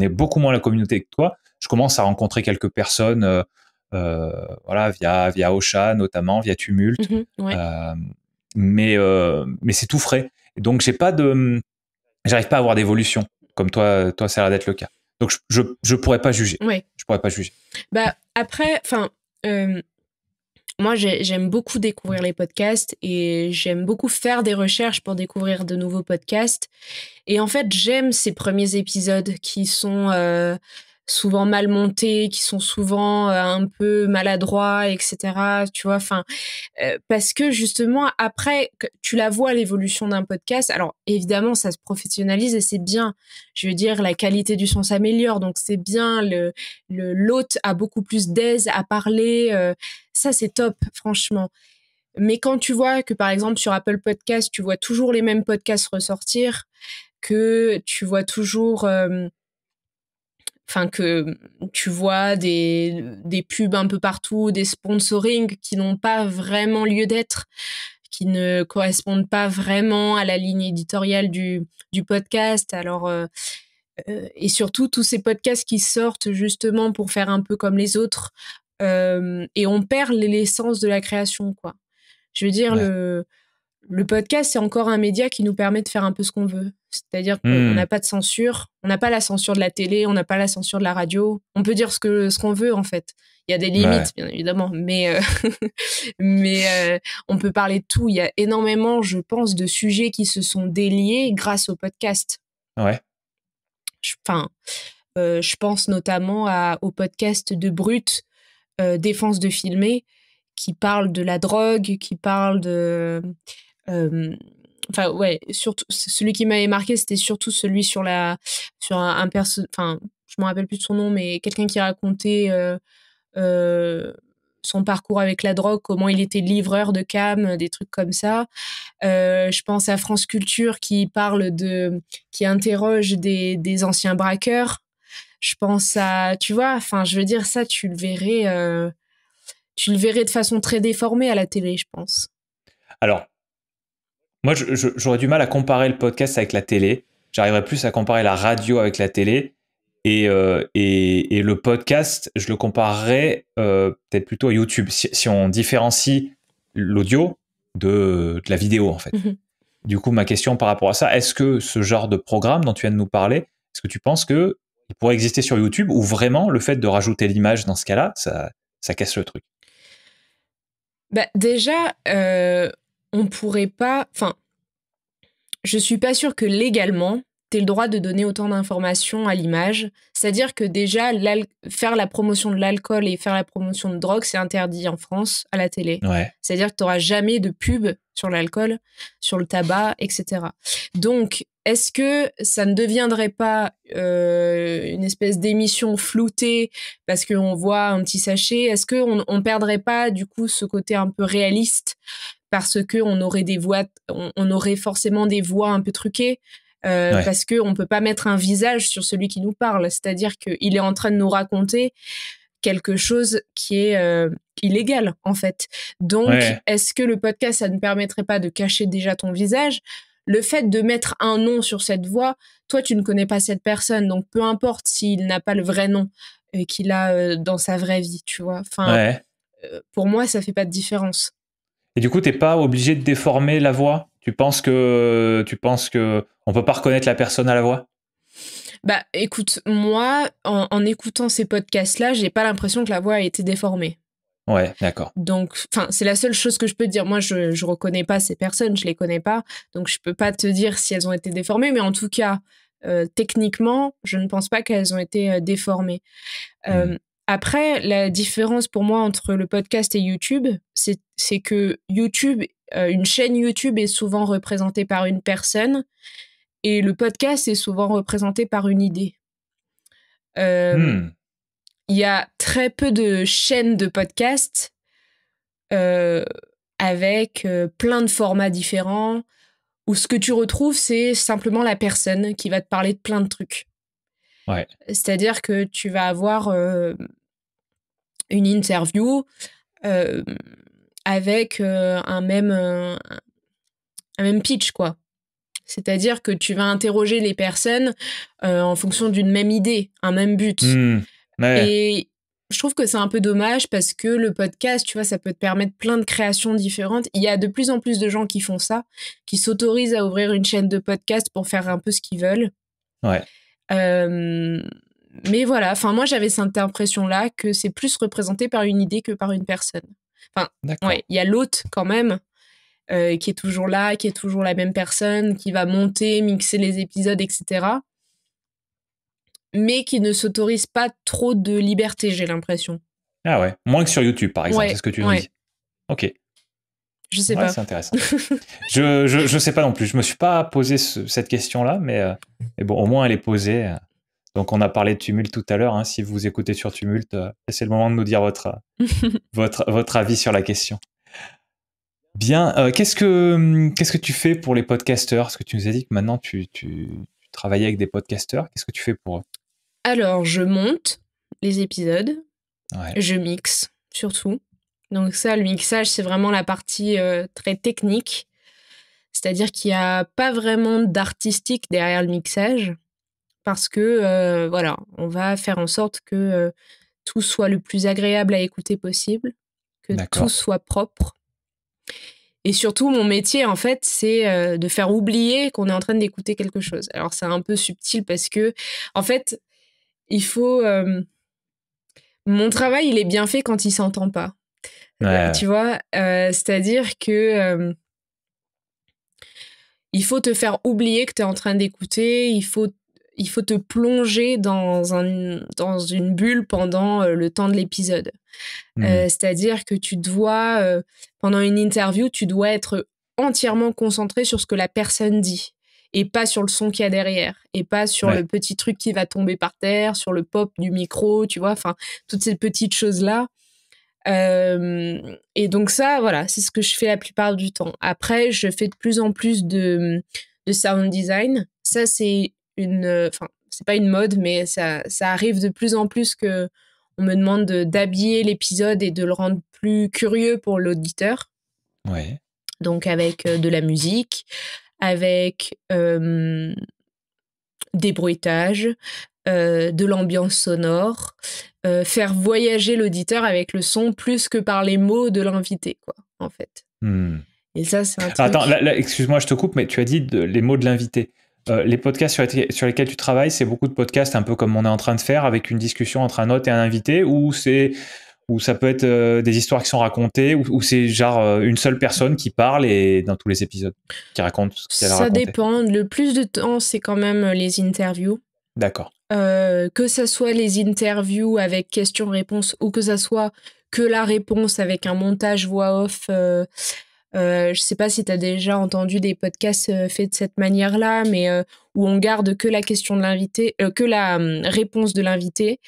beaucoup moins la communauté que toi. Je commence à rencontrer quelques personnes, voilà, via Ocha notamment, via Tumult, mm-hmm, ouais. Mais c'est tout frais. Donc j'arrive pas à avoir d'évolution comme toi ça a l'air d'être le cas. Donc je pourrais pas juger. Ouais. Je pourrais pas juger. Bah après, enfin. Moi, j'aime beaucoup découvrir les podcasts et j'aime beaucoup faire des recherches pour découvrir de nouveaux podcasts. Et en fait, j'aime ces premiers épisodes qui sont souvent mal montés, qui sont souvent un peu maladroits, etc. Tu vois, enfin, parce que justement, après, tu la vois l'évolution d'un podcast. Alors, évidemment, ça se professionnalise et c'est bien. Je veux dire, la qualité du son s'améliore, donc c'est bien. L'hôte a beaucoup plus d'aise à parler. Ça, c'est top, franchement. Mais quand tu vois que, par exemple, sur Apple Podcasts, tu vois toujours les mêmes podcasts ressortir, que tu vois toujours... Enfin, que tu vois des pubs un peu partout, des sponsorings qui n'ont pas vraiment lieu d'être, qui ne correspondent pas vraiment à la ligne éditoriale du podcast. Alors, et surtout, tous ces podcasts qui sortent justement pour faire un peu comme les autres. Et on perd l'essence de la création, quoi. Je veux dire, ouais. Le podcast, c'est encore un média qui nous permet de faire un peu ce qu'on veut. C'est-à-dire qu'on n'a pas de censure, on n'a pas la censure de la télé, on n'a pas la censure de la radio. On peut dire ce qu'on veut, en fait. Il y a des limites, ouais. Bien évidemment, mais, on peut parler de tout. Il y a énormément, je pense, de sujets qui se sont déliés grâce au podcast. Ouais. Enfin, je pense notamment au podcast de Brut, Défense de Filmer, qui parle de la drogue, qui parle de... Enfin, ouais, surtout, celui qui m'avait marqué, c'était surtout celui sur un personnage, enfin, je m'en rappelle plus de son nom, mais quelqu'un qui racontait son parcours avec la drogue, comment il était livreur de cam, des trucs comme ça. Je pense à France Culture qui interroge des anciens braqueurs. Je pense à, tu vois, enfin, je veux dire, ça, tu le verrais de façon très déformée à la télé, je pense. Alors. Moi, j'aurais du mal à comparer le podcast avec la télé. J'arriverais plus à comparer la radio avec la télé. Et le podcast, je le comparerais peut-être plutôt à YouTube. Si on différencie l'audio de la vidéo, en fait. Mm-hmm. Du coup, ma question par rapport à ça, est-ce que ce genre de programme dont tu viens de nous parler, est-ce que tu penses qu'il pourrait exister sur YouTube ou vraiment le fait de rajouter l'image dans ce cas-là, ça casse le truc? Bah, déjà... on pourrait pas... Enfin, je suis pas sûre que légalement, t'aies le droit de donner autant d'informations à l'image. C'est-à-dire que déjà, faire la promotion de l'alcool et faire la promotion de drogue, c'est interdit en France à la télé. Ouais. C'est-à-dire que t'auras jamais de pub sur l'alcool, sur le tabac, etc. Donc, est-ce que ça ne deviendrait pas une espèce d'émission floutée parce qu'on voit un petit sachet? Est-ce qu'on ne perdrait pas, du coup, ce côté un peu réaliste parce qu'on aurait des voix, on aurait forcément des voix un peu truquées, ouais. Parce qu'on ne peut pas mettre un visage sur celui qui nous parle. C'est-à-dire qu'il est en train de nous raconter quelque chose qui est illégal, en fait. Donc, ouais. Est-ce que le podcast, ça ne permettrait pas de cacher déjà ton visage ? Le fait de mettre un nom sur cette voix, toi, tu ne connais pas cette personne, donc peu importe s'il n'a pas le vrai nom qu'il a dans sa vraie vie, tu vois. Enfin, ouais. Pour moi, ça fait pas de différence. Et du coup, t'es pas obligé de déformer la voix? Tu penses que on peut pas reconnaître la personne à la voix? Bah, écoute, moi, en écoutant ces podcasts-là, j'ai pas l'impression que la voix a été déformée. Ouais, d'accord. Donc, enfin, c'est la seule chose que je peux te dire. Moi, je reconnais pas ces personnes, je les connais pas, donc je peux pas te dire si elles ont été déformées, mais en tout cas, techniquement, je ne pense pas qu'elles ont été déformées. Après, la différence pour moi entre le podcast et YouTube, c'est que YouTube, une chaîne YouTube est souvent représentée par une personne et le podcast est souvent représenté par une idée. Il y a très peu de chaînes de podcasts avec plein de formats différents où ce que tu retrouves, c'est simplement la personne qui va te parler de plein de trucs. Ouais. C'est-à-dire que tu vas avoir une interview avec un même pitch, quoi. C'est-à-dire que tu vas interroger les personnes en fonction d'une même idée, un même but. Mmh. Ouais. Et je trouve que c'est un peu dommage parce que le podcast, tu vois, ça peut te permettre plein de créations différentes. Il y a de plus en plus de gens qui font ça, qui s'autorisent à ouvrir une chaîne de podcast pour faire un peu ce qu'ils veulent. Ouais. Mais voilà, enfin, moi j'avais cette impression-là que c'est plus représenté par une idée que par une personne. Enfin, ouais, il y a l'hôte quand même qui est toujours là, qui est toujours la même personne, qui va monter, mixer les épisodes, etc. Mais qui ne s'autorise pas trop de liberté, j'ai l'impression. Ah ouais, moins que sur YouTube par exemple, ouais, c'est ce que tu dis. Ok. Je sais pas. C'est intéressant. je sais pas non plus. Je me suis pas posé cette question-là, mais bon, au moins elle est posée. Donc on a parlé de Tumult tout à l'heure. Hein, si vous écoutez sur Tumult, c'est le moment de nous dire votre avis sur la question. Bien. Qu'est-ce que tu fais pour les podcasteurs? Parce que tu nous as dit que maintenant tu travaillais avec des podcasteurs. Qu'est-ce que tu fais pour eux? Alors je monte les épisodes. Ouais. Je mixe surtout. Donc ça, le mixage, c'est vraiment la partie très technique. C'est-à-dire qu'il n'y a pas vraiment d'artistique derrière le mixage parce que, voilà, on va faire en sorte que tout soit le plus agréable à écouter possible, que tout soit propre. Et surtout, mon métier, en fait, c'est de faire oublier qu'on est en train d'écouter quelque chose. Alors, c'est un peu subtil parce que, en fait, il faut... mon travail, il est bien fait quand il ne s'entend pas. Ouais. Tu vois, c'est-à-dire que il faut te faire oublier que tu es en train d'écouter, il faut te plonger dans une bulle pendant le temps de l'épisode. C'est-à-dire que tu dois, pendant une interview, tu dois être entièrement concentré sur ce que la personne dit et pas sur le son qu'il y a derrière et pas sur le petit truc qui va tomber par terre, sur le pop du micro, tu vois, enfin, toutes ces petites choses-là. Et donc ça, voilà, c'est ce que je fais la plupart du temps. Après, je fais de plus en plus de sound design. Ça, c'est enfin, c'est pas une mode, mais ça arrive de plus en plus que on me demande d'habiller l'épisode et de le rendre plus curieux pour l'auditeur. Ouais. Donc avec de la musique, avec des bruitages. De l'ambiance sonore, faire voyager l'auditeur avec le son plus que par les mots de l'invité, quoi, en fait. Et ça, c'est un truc... Attends, là, excuse-moi, je te coupe, mais tu as dit les mots de l'invité. Les podcasts sur lesquels tu travailles, c'est beaucoup de podcasts un peu comme on est en train de faire, avec une discussion entre un hôte et un invité, ou ça peut être des histoires qui sont racontées, ou c'est genre une seule personne qui parle et dans tous les épisodes, qui raconte ce qu'elle a raconté. Ça dépend. Le plus de temps, c'est quand même les interviews. D'accord. Que ça soit les interviews avec questions-réponses ou que ça soit que la réponse avec un montage voix off. Je sais pas si tu as déjà entendu des podcasts faits de cette manière-là, mais où on garde que la question de l'invité, que la réponse de l'invité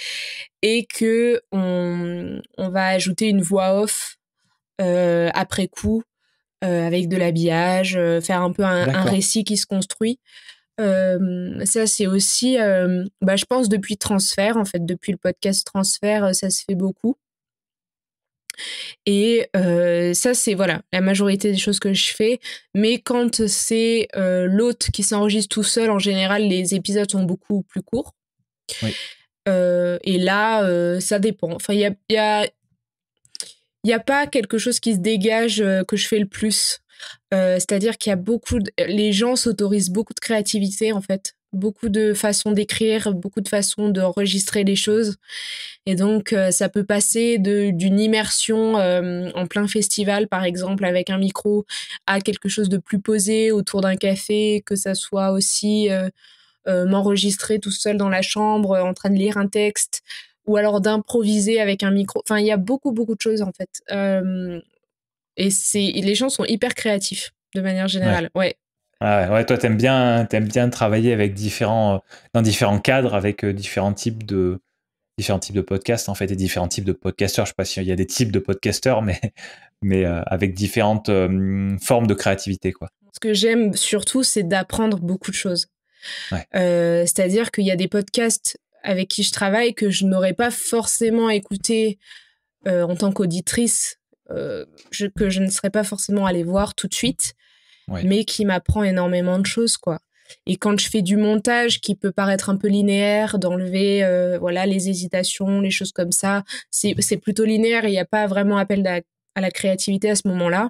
et que on va ajouter une voix off après coup avec de l'habillage, faire un peu un récit qui se construit. Ça, c'est aussi, je pense, depuis Transfert, en fait, depuis le podcast Transfert, ça se fait beaucoup. Et ça, c'est voilà, la majorité des choses que je fais. Mais quand c'est l'hôte qui s'enregistre tout seul, en général, les épisodes sont beaucoup plus courts. Oui. Et là, ça dépend. Enfin, il n'y a pas quelque chose qui se dégage que je fais le plus. C'est-à-dire qu'il y a beaucoup... Les gens s'autorisent beaucoup de créativité, en fait. Beaucoup de façons d'écrire, beaucoup de façons d'enregistrer les choses. Et donc, ça peut passer d'une immersion en plein festival, par exemple, avec un micro, à quelque chose de plus posé autour d'un café, que ça soit aussi m'enregistrer tout seul dans la chambre, en train de lire un texte, ou alors d'improviser avec un micro. Enfin, il y a beaucoup, beaucoup de choses, en fait. Et les gens sont hyper créatifs, de manière générale. Ouais. Ah ouais, toi, t'aimes bien travailler avec dans différents cadres, avec différents types de podcasts, en fait, et différents types de podcasteurs. Je ne sais pas s'il y a des types de podcasteurs, mais avec différentes formes de créativité, quoi. Ce que j'aime surtout, c'est d'apprendre beaucoup de choses. Ouais. C'est-à-dire qu'il y a des podcasts avec qui je travaille que je n'aurais pas forcément écouté en tant qu'auditrice, que je ne serais pas forcément allée voir tout de suite. Ouais. Mais qui m'apprend énormément de choses, quoi. Et quand je fais du montage qui peut paraître un peu linéaire, d'enlever les hésitations, les choses comme ça, c'est plutôt linéaire et il n'y a pas vraiment appel à la créativité à ce moment-là,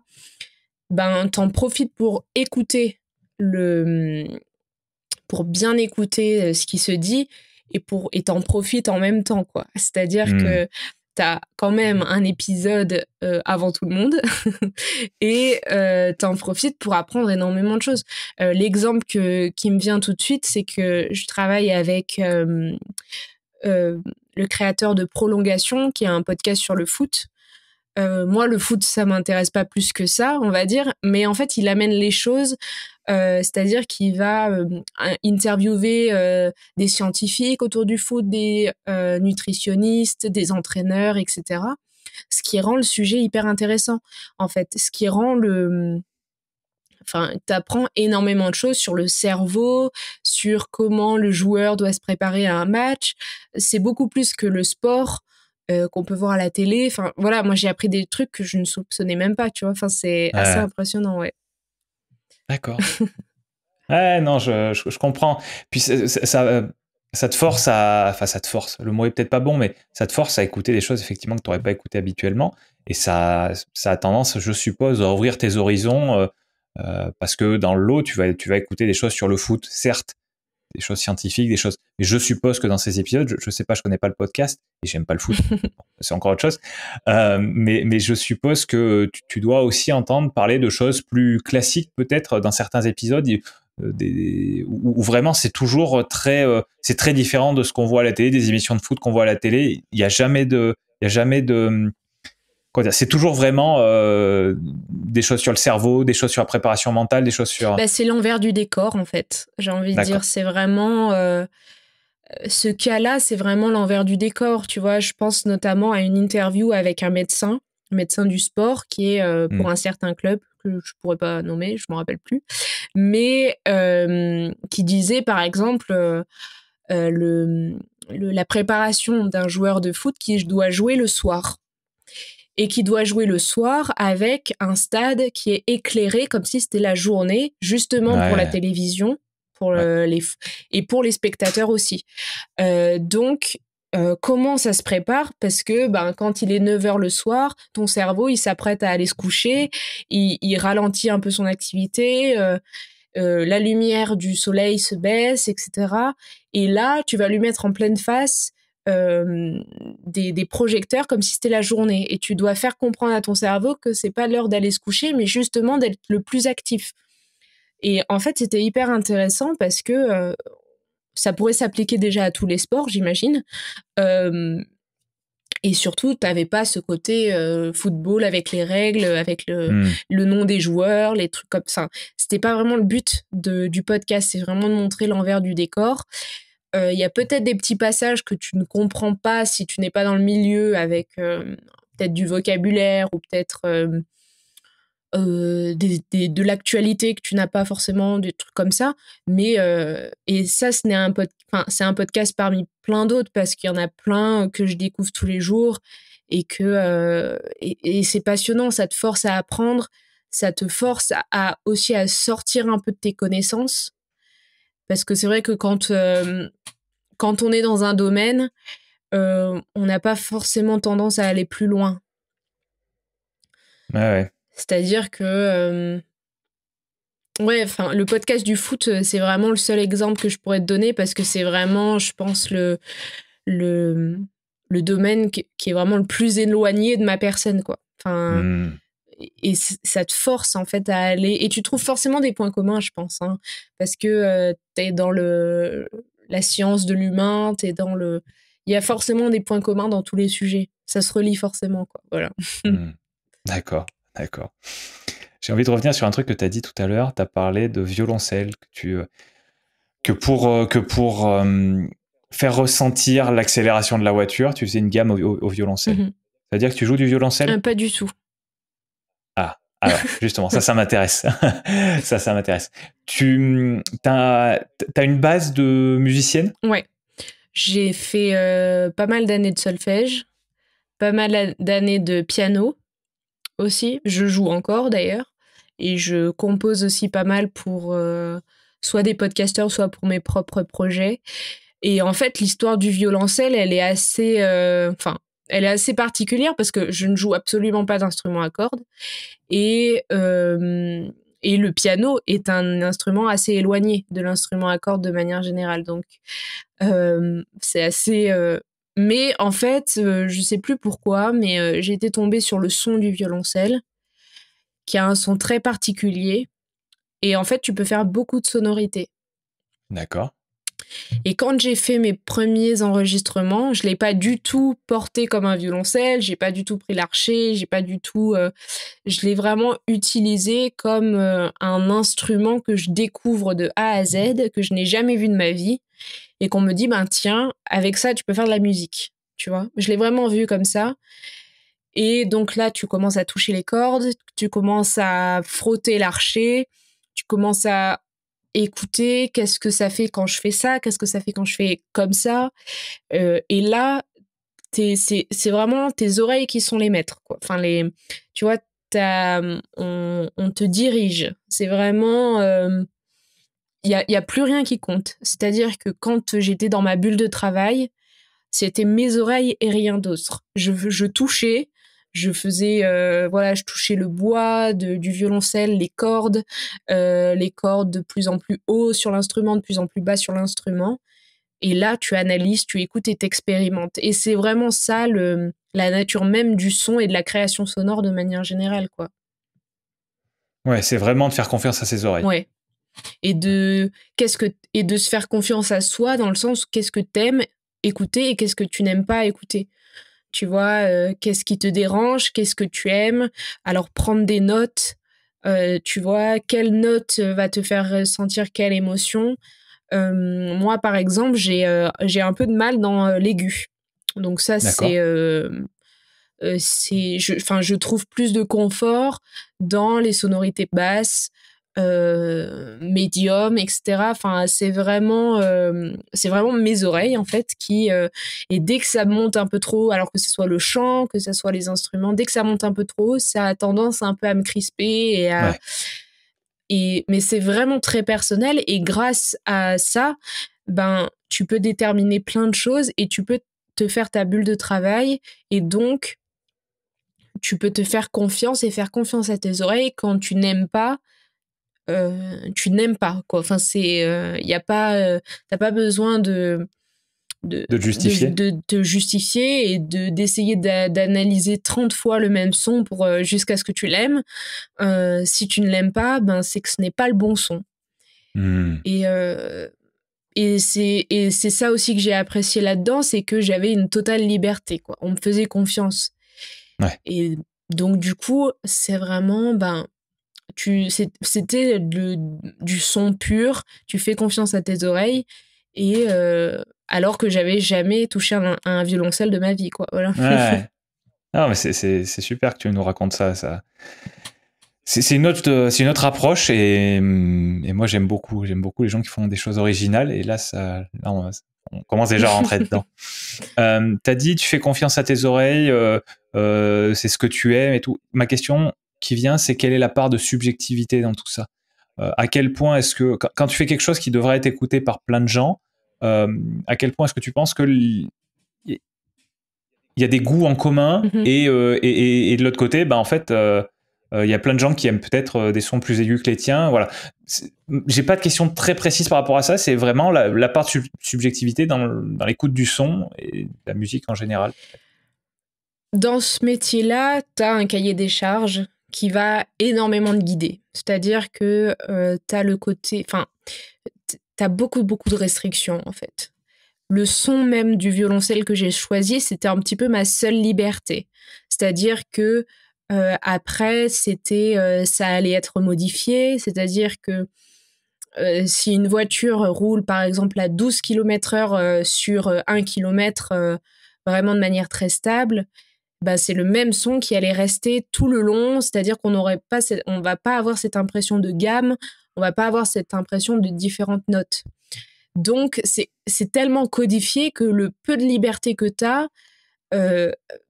ben, t'en profites pour pour bien écouter ce qui se dit et t'en profites en même temps, quoi. C'est-à-dire que t'as quand même un épisode avant tout le monde et t'en profites pour apprendre énormément de choses. L'exemple qui me vient tout de suite, c'est que je travaille avec le créateur de Prolongation, qui a un podcast sur le foot. Moi, le foot, ça m'intéresse pas plus que ça, on va dire. Mais en fait, il amène les choses, c'est-à-dire qu'il va interviewer des scientifiques autour du foot, des nutritionnistes, des entraîneurs, etc. Ce qui rend le sujet hyper intéressant, en fait. Ce qui rend Enfin, t'apprends énormément de choses sur le cerveau, sur comment le joueur doit se préparer à un match. C'est beaucoup plus que le sport qu'on peut voir à la télé. Enfin, voilà, moi, j'ai appris des trucs que je ne soupçonnais même pas, tu vois. Enfin, c'est assez impressionnant, ouais. D'accord. Ouais, non, je comprends. Puis, ça te force à... Enfin, ça te force. Le mot est peut-être pas bon, mais ça te force à écouter des choses, effectivement, que tu n'aurais pas écoutées habituellement. Et ça a tendance, je suppose, à ouvrir tes horizons parce que dans l'eau, tu vas écouter des choses sur le foot, certes, des choses scientifiques, des choses... Et je suppose que dans ces épisodes, je sais pas, je connais pas le podcast et j'aime pas le foot, c'est encore autre chose, mais je suppose que tu dois aussi entendre parler de choses plus classiques peut-être dans certains épisodes où vraiment c'est toujours c'est très différent de ce qu'on voit à la télé, des émissions de foot qu'on voit à la télé. Il n'y a jamais de... C'est toujours vraiment des choses sur le cerveau, des choses sur la préparation mentale, des choses sur... c'est l'envers du décor, en fait. J'ai envie de dire, c'est vraiment... ce cas-là, c'est vraiment l'envers du décor, tu vois. Je pense notamment à une interview avec un médecin du sport, qui est pour un certain club, que je ne pourrais pas nommer, je ne m'en rappelle plus, mais qui disait, par exemple, la préparation d'un joueur de foot qui doit jouer le soir. Et qui doit jouer le soir avec un stade qui est éclairé comme si c'était la journée, justement pour la télévision, et pour les spectateurs aussi. Comment ça se prépare ? Parce que quand il est 9h le soir, ton cerveau, il s'apprête à aller se coucher, il ralentit un peu son activité, la lumière du soleil se baisse, etc. Et là, tu vas lui mettre en pleine face... des projecteurs comme si c'était la journée, et tu dois faire comprendre à ton cerveau que c'est pas l'heure d'aller se coucher, mais justement d'être le plus actif. Et en fait, c'était hyper intéressant parce que ça pourrait s'appliquer déjà à tous les sports, j'imagine, et surtout t'avais pas ce côté football avec les règles, avec le nom des joueurs, les trucs comme ça. C'était pas vraiment le but du podcast, c'est vraiment de montrer l'envers du décor. Il y a peut-être des petits passages que tu ne comprends pas si tu n'es pas dans le milieu, avec peut-être du vocabulaire ou peut-être de l'actualité que tu n'as pas forcément, des trucs comme ça. Mais et ça, ce n'est un c'est un podcast parmi plein d'autres, parce qu'il y en a plein que je découvre tous les jours, et que et c'est passionnant. Ça te force à apprendre, ça te force à aussi à sortir un peu de tes connaissances, parce que c'est vrai que quand on est dans un domaine, on n'a pas forcément tendance à aller plus loin. Ah ouais. C'est-à-dire que le podcast du foot, c'est vraiment le seul exemple que je pourrais te donner, parce que c'est vraiment, je pense, le domaine qui est vraiment le plus éloigné de ma personne, quoi. Enfin, et ça te force en fait à aller, et tu trouves forcément des points communs, je pense, hein, parce que t'es dans la science de l'humain, il y a forcément des points communs dans tous les sujets. Ça se relie forcément, quoi. Voilà. D'accord. J'ai envie de revenir sur un truc que tu as dit tout à l'heure. Tu as parlé de violoncelle, que pour faire ressentir l'accélération de la voiture, tu faisais une gamme au violoncelle. C'est-à-dire que tu joues du violoncelle? Pas du tout. Ah, alors justement, ça m'intéresse. ça m'intéresse. Tu as une base de musicienne? Ouais. J'ai fait pas mal d'années de solfège, pas mal d'années de piano. Aussi, je joue encore d'ailleurs, et je compose aussi pas mal pour soit des podcasteurs, soit pour mes propres projets. Et en fait, l'histoire du violoncelle, elle est assez, elle est assez particulière, parce que je ne joue absolument pas d'instrument à cordes, et le piano est un instrument assez éloigné de l'instrument à cordes de manière générale, donc c'est assez. Mais en fait, je sais plus pourquoi, mais j'ai été tombée sur le son du violoncelle, qui a un son très particulier. Et en fait, tu peux faire beaucoup de sonorités. D'accord. Et quand j'ai fait mes premiers enregistrements, je l'ai pas du tout porté comme un violoncelle, j'ai pas du tout pris l'archet, j'ai pas du tout. Je l'ai vraiment utilisé comme un instrument que je découvre de A à Z, que je n'ai jamais vu de ma vie. Et qu'on me dit, ben tiens, avec ça, tu peux faire de la musique, tu vois. Je l'ai vraiment vu comme ça. Et donc là, tu commences à toucher les cordes, tu commences à frotter l'archet, tu commences à écouter qu'est-ce que ça fait quand je fais ça, qu'est-ce que ça fait quand je fais comme ça. Et là, c'est vraiment tes oreilles qui sont les maîtres, quoi. Enfin, tu vois, on te dirige. C'est vraiment... Il n'y a plus rien qui compte. C'est-à-dire que quand j'étais dans ma bulle de travail, c'était mes oreilles et rien d'autre. Je touchais, je touchais le bois du violoncelle, les cordes de plus en plus haut sur l'instrument, de plus en plus bas sur l'instrument. Et là, tu analyses, tu écoutes et t'expérimentes. Et c'est vraiment ça, la nature même du son et de la création sonore de manière générale, quoi. Ouais, c'est vraiment de faire confiance à ses oreilles. Ouais. Et de se faire confiance à soi, dans le sens, qu'est-ce que t'aimes écouter et qu'est-ce que tu n'aimes pas écouter, tu vois, qu'est-ce qui te dérange, qu'est-ce que tu aimes, alors prendre des notes, tu vois, quelle note va te faire ressentir quelle émotion. Moi par exemple, j'ai un peu de mal dans l'aigu, donc ça. D'accord. Je trouve plus de confort dans les sonorités basses, médium, etc. Enfin, c'est vraiment mes oreilles en fait qui et dès que ça monte un peu trop, alors que ce soit le chant, que ce soit les instruments, dès que ça monte un peu trop, ça a tendance un peu à me crisper mais c'est vraiment très personnel, et grâce à ça, ben tu peux déterminer plein de choses et tu peux te faire ta bulle de travail, et donc tu peux te faire confiance et faire confiance à tes oreilles quand tu n'aimes pas. Tu n'aimes pas, quoi. Enfin, t'as pas besoin de justifier, de justifier et d'essayer d'analyser 30 fois le même son jusqu'à ce que tu l'aimes. Si tu ne l'aimes pas, ben c'est que ce n'est pas le bon son. Et c'est ça aussi que j'ai apprécié là-dedans, c'est que j'avais une totale liberté, quoi. On me faisait confiance. Ouais. Et donc du coup, c'est vraiment c'était du son pur, tu fais confiance à tes oreilles, et alors que j'avais jamais touché un violoncelle de ma vie, quoi. Voilà. Ouais. Non, mais c'est super que tu nous racontes ça. C'est une autre approche et moi j'aime beaucoup les gens qui font des choses originales et là on commence déjà à rentrer dedans. T'as dit tu fais confiance à tes oreilles, c'est ce que tu aimes et tout. Ma question qui vient, c'est quelle est la part de subjectivité dans tout ça? À quel point est-ce que quand tu fais quelque chose qui devrait être écouté par plein de gens, à quel point est-ce que tu penses que il y a des goûts en commun et de l'autre côté, bah en fait il y a plein de gens qui aiment peut-être des sons plus aigus que les tiens. Voilà. J'ai pas de question très précise par rapport à ça. C'est vraiment la part de subjectivité dans l'écoute du son et de la musique en général. Dans ce métier-là, tu as un cahier des charges qui va énormément te guider. C'est-à-dire que tu as le côté... Enfin, tu as beaucoup de restrictions, en fait. Le son même du violoncelle que j'ai choisi, c'était un petit peu ma seule liberté. C'est-à-dire que après, ça allait être modifié, c'est-à-dire que si une voiture roule par exemple à 12 km/h sur 1 km vraiment de manière très stable, bah, c'est le même son qui allait rester tout le long, c'est-à-dire qu'on ne va pas avoir cette impression de gamme, on ne va pas avoir cette impression de différentes notes. Donc c'est tellement codifié que le peu de liberté que tu as,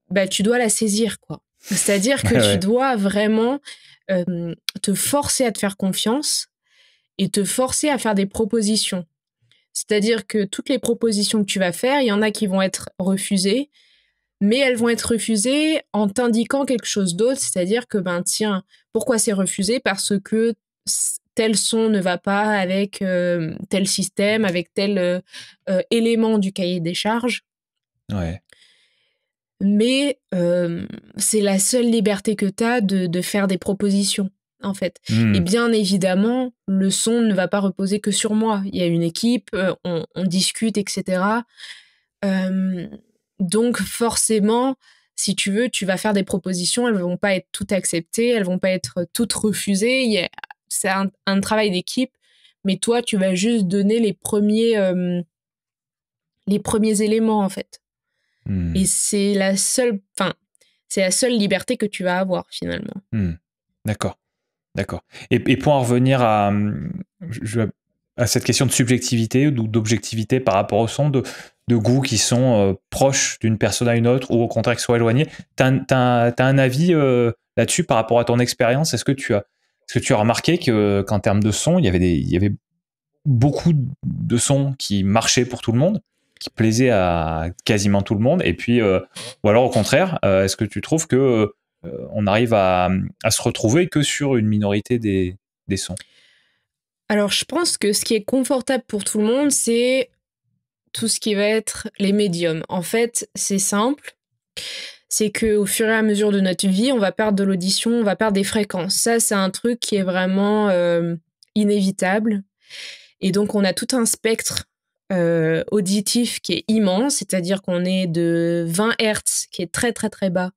bah, tu dois la saisir, quoi. C'est-à-dire que tu dois vraiment te forcer à te faire confiance et te forcer à faire des propositions. C'est-à-dire que toutes les propositions que tu vas faire, il y en a qui vont être refusées, mais elles vont être refusées en t'indiquant quelque chose d'autre. C'est-à-dire que, ben tiens, pourquoi c'est refusé? Parce que tel son ne va pas avec tel système, avec tel élément du cahier des charges. Ouais. Mais c'est la seule liberté que tu as de faire des propositions, en fait. Mmh. Et bien évidemment, le son ne va pas reposer que sur moi. Il y a une équipe, on discute, etc. Donc forcément, si tu veux, tu vas faire des propositions, elles ne vont pas être toutes acceptées, elles ne vont pas être toutes refusées. C'est un travail d'équipe, mais toi, tu vas juste donner les premiers éléments, en fait. Et c'est la seule liberté que tu vas avoir, finalement. Mmh. D'accord. Et pour en revenir à cette question de subjectivité ou d'objectivité par rapport au son, de goûts qui sont proches d'une personne à une autre ou au contraire qui sont éloignés, t'as un avis là-dessus par rapport à ton expérience? Est-ce que tu as remarqué qu'en termes de son, il y avait beaucoup de sons qui marchaient pour tout le monde, qui plaisait à quasiment tout le monde, et puis ou alors au contraire, est-ce que tu trouves que on arrive à se retrouver que sur une minorité des sons? Alors je pense que ce qui est confortable pour tout le monde, c'est tout ce qui va être les médiums. En fait, c'est simple, c'est que au fur et à mesure de notre vie, on va perdre de l'audition, on va perdre des fréquences. Ça, c'est un truc qui est vraiment inévitable, et donc on a tout un spectre auditif qui est immense, c'est-à-dire qu'on est de 20 Hz qui est très très très bas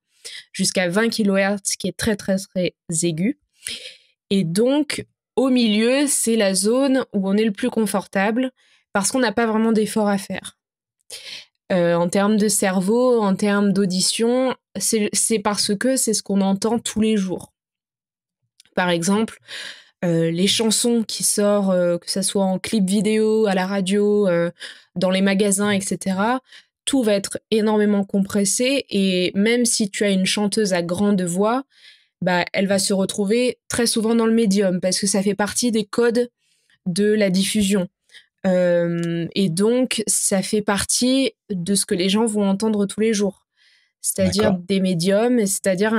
jusqu'à 20 kHz qui est très très très aigu, et donc au milieu c'est la zone où on est le plus confortable parce qu'on n'a pas vraiment d'effort à faire en termes de cerveau, en termes d'audition. C'est parce que c'est ce qu'on entend tous les jours. Par exemple, les chansons qui sortent, que ce soit en clip vidéo, à la radio, dans les magasins, etc., tout va être énormément compressé, et même si tu as une chanteuse à grande voix, bah, elle va se retrouver très souvent dans le médium parce que ça fait partie des codes de la diffusion. Et donc, ça fait partie de ce que les gens vont entendre tous les jours, c'est-à-dire des médiums, c'est-à-dire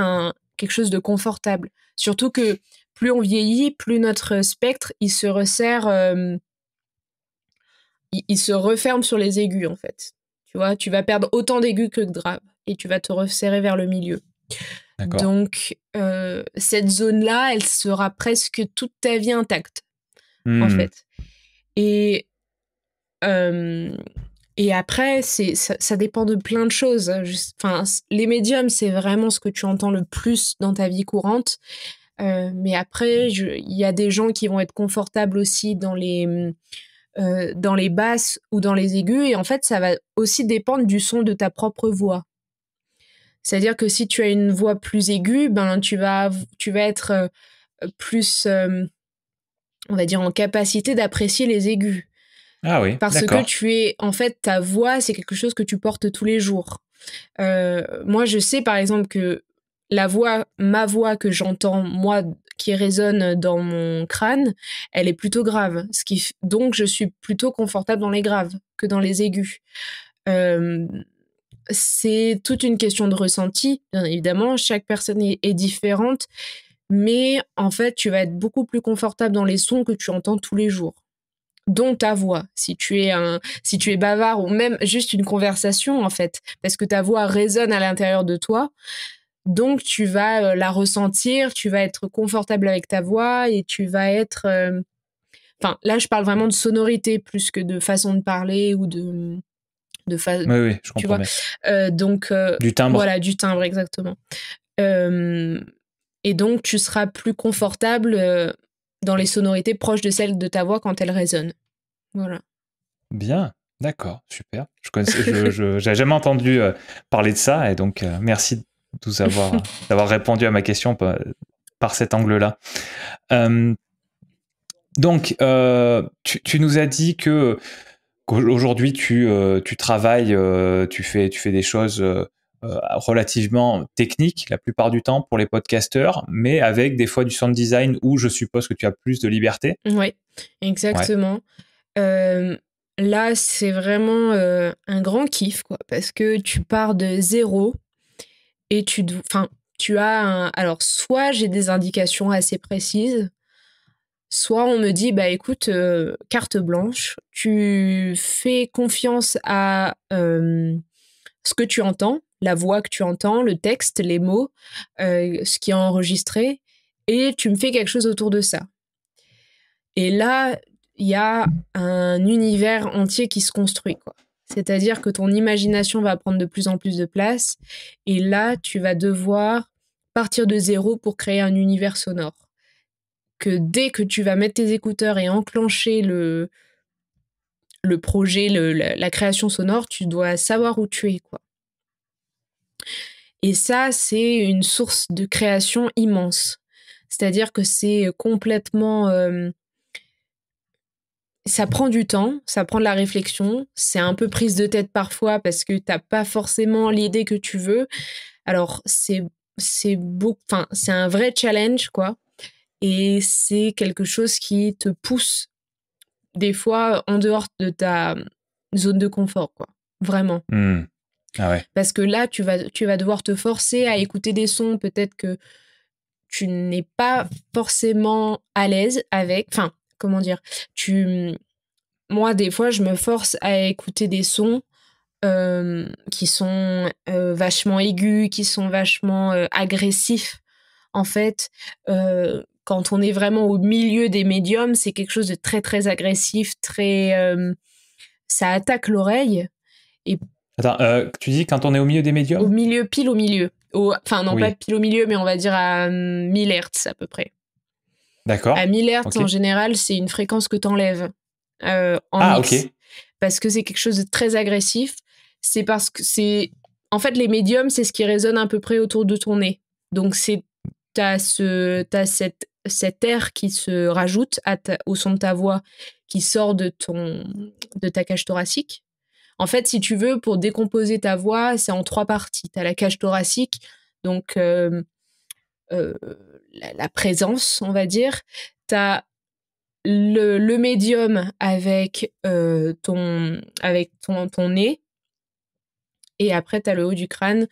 quelque chose de confortable. Surtout que plus on vieillit, plus notre spectre, il se resserre, il se referme sur les aigus, en fait. Tu vois, tu vas perdre autant d'aigus que de graves et tu vas te resserrer vers le milieu. D'accord. Donc, cette zone-là, elle sera presque toute ta vie intacte, en fait. Et après, ça dépend de plein de choses. Enfin, les médiums, c'est vraiment ce que tu entends le plus dans ta vie courante. Mais après, il y a des gens qui vont être confortables aussi dans les basses ou dans les aigus. Et en fait, ça va aussi dépendre du son de ta propre voix. C'est-à-dire que si tu as une voix plus aiguë, ben, tu vas être plus, on va dire, en capacité d'apprécier les aigus. Ah oui, parce que tu es, en fait, ta voix, c'est quelque chose que tu portes tous les jours. Moi, je sais, par exemple, que la voix, ma voix que j'entends, moi, qui résonne dans mon crâne, elle est plutôt grave. Ce qui donc, je suis plutôt confortable dans les graves que dans les aigus. C'est toute une question de ressenti, bien évidemment. Chaque personne est différente, mais en fait, tu vas être beaucoup plus confortable dans les sons que tu entends tous les jours, dont ta voix. Si tu es bavard ou même juste une conversation, en fait, parce que ta voix résonne à l'intérieur de toi, donc tu vas la ressentir, tu vas être confortable avec ta voix et tu vas être... Enfin, là, je parle vraiment de sonorité plus que de façon de parler ou de... oui, je comprends bien. Du timbre. Voilà, du timbre, exactement. Et donc, tu seras plus confortable dans les sonorités proches de celles de ta voix quand elles résonnent. Voilà. Bien, d'accord, super. Je n'avais jamais entendu parler de ça, et donc merci d'avoir répondu à ma question par cet angle-là. Donc, tu nous as dit que... Aujourd'hui, tu travailles, tu fais des choses relativement techniques la plupart du temps pour les podcasteurs, mais avec des fois du sound design où je suppose que tu as plus de liberté. Oui, exactement. Ouais. Là, c'est vraiment un grand kiff, quoi, parce que tu pars de zéro et tu as un... Alors, soit j'ai des indications assez précises, soit on me dit, bah écoute, carte blanche, tu fais confiance à ce que tu entends, la voix que tu entends, le texte, les mots, ce qui est enregistré, et tu me fais quelque chose autour de ça. Et là, il y a un univers entier qui se construit, quoi. C'est-à-dire que ton imagination va prendre de plus en plus de place, et là, tu vas devoir partir de zéro pour créer un univers sonore. Que dès que tu vas mettre tes écouteurs et enclencher le projet, la création sonore, tu dois savoir où tu es, quoi. Et ça, c'est une source de création immense. C'est-à-dire que c'est complètement... ça prend du temps, ça prend de la réflexion, c'est un peu prise de tête parfois parce que t'as pas forcément l'idée que tu veux. Alors, c'est un vrai challenge, quoi. Et c'est quelque chose qui te pousse, des fois, en dehors de ta zone de confort, quoi. Vraiment. Mmh. Ah ouais. Parce que là, tu vas devoir te forcer à écouter des sons, peut-être que tu n'es pas forcément à l'aise avec... Enfin, comment dire, moi, des fois, je me force à écouter des sons qui sont vachement aigus, qui sont vachement agressifs, en fait... Quand on est vraiment au milieu des médiums, c'est quelque chose de très, très agressif, très... ça attaque l'oreille. Et... Attends, tu dis quand on est au milieu des médiums ? Au milieu, pile au milieu. Enfin, non, oui. Pas pile au milieu, mais on va dire à 1000 Hz à peu près. D'accord. À 1000 Hz, okay. En général, c'est une fréquence que tu enlèves en mix. Ah, ok. Parce que c'est quelque chose de très agressif. C'est parce que c'est... En fait, les médiums, c'est ce qui résonne à peu près autour de ton nez. Donc, c'est... T'as cet air qui se rajoute au son de ta voix, qui sort de ta cage thoracique. En fait, si tu veux, pour décomposer ta voix, c'est en trois parties. T'as la cage thoracique, donc la présence, on va dire. T'as le médium avec ton nez. Et après, t'as le haut du crâne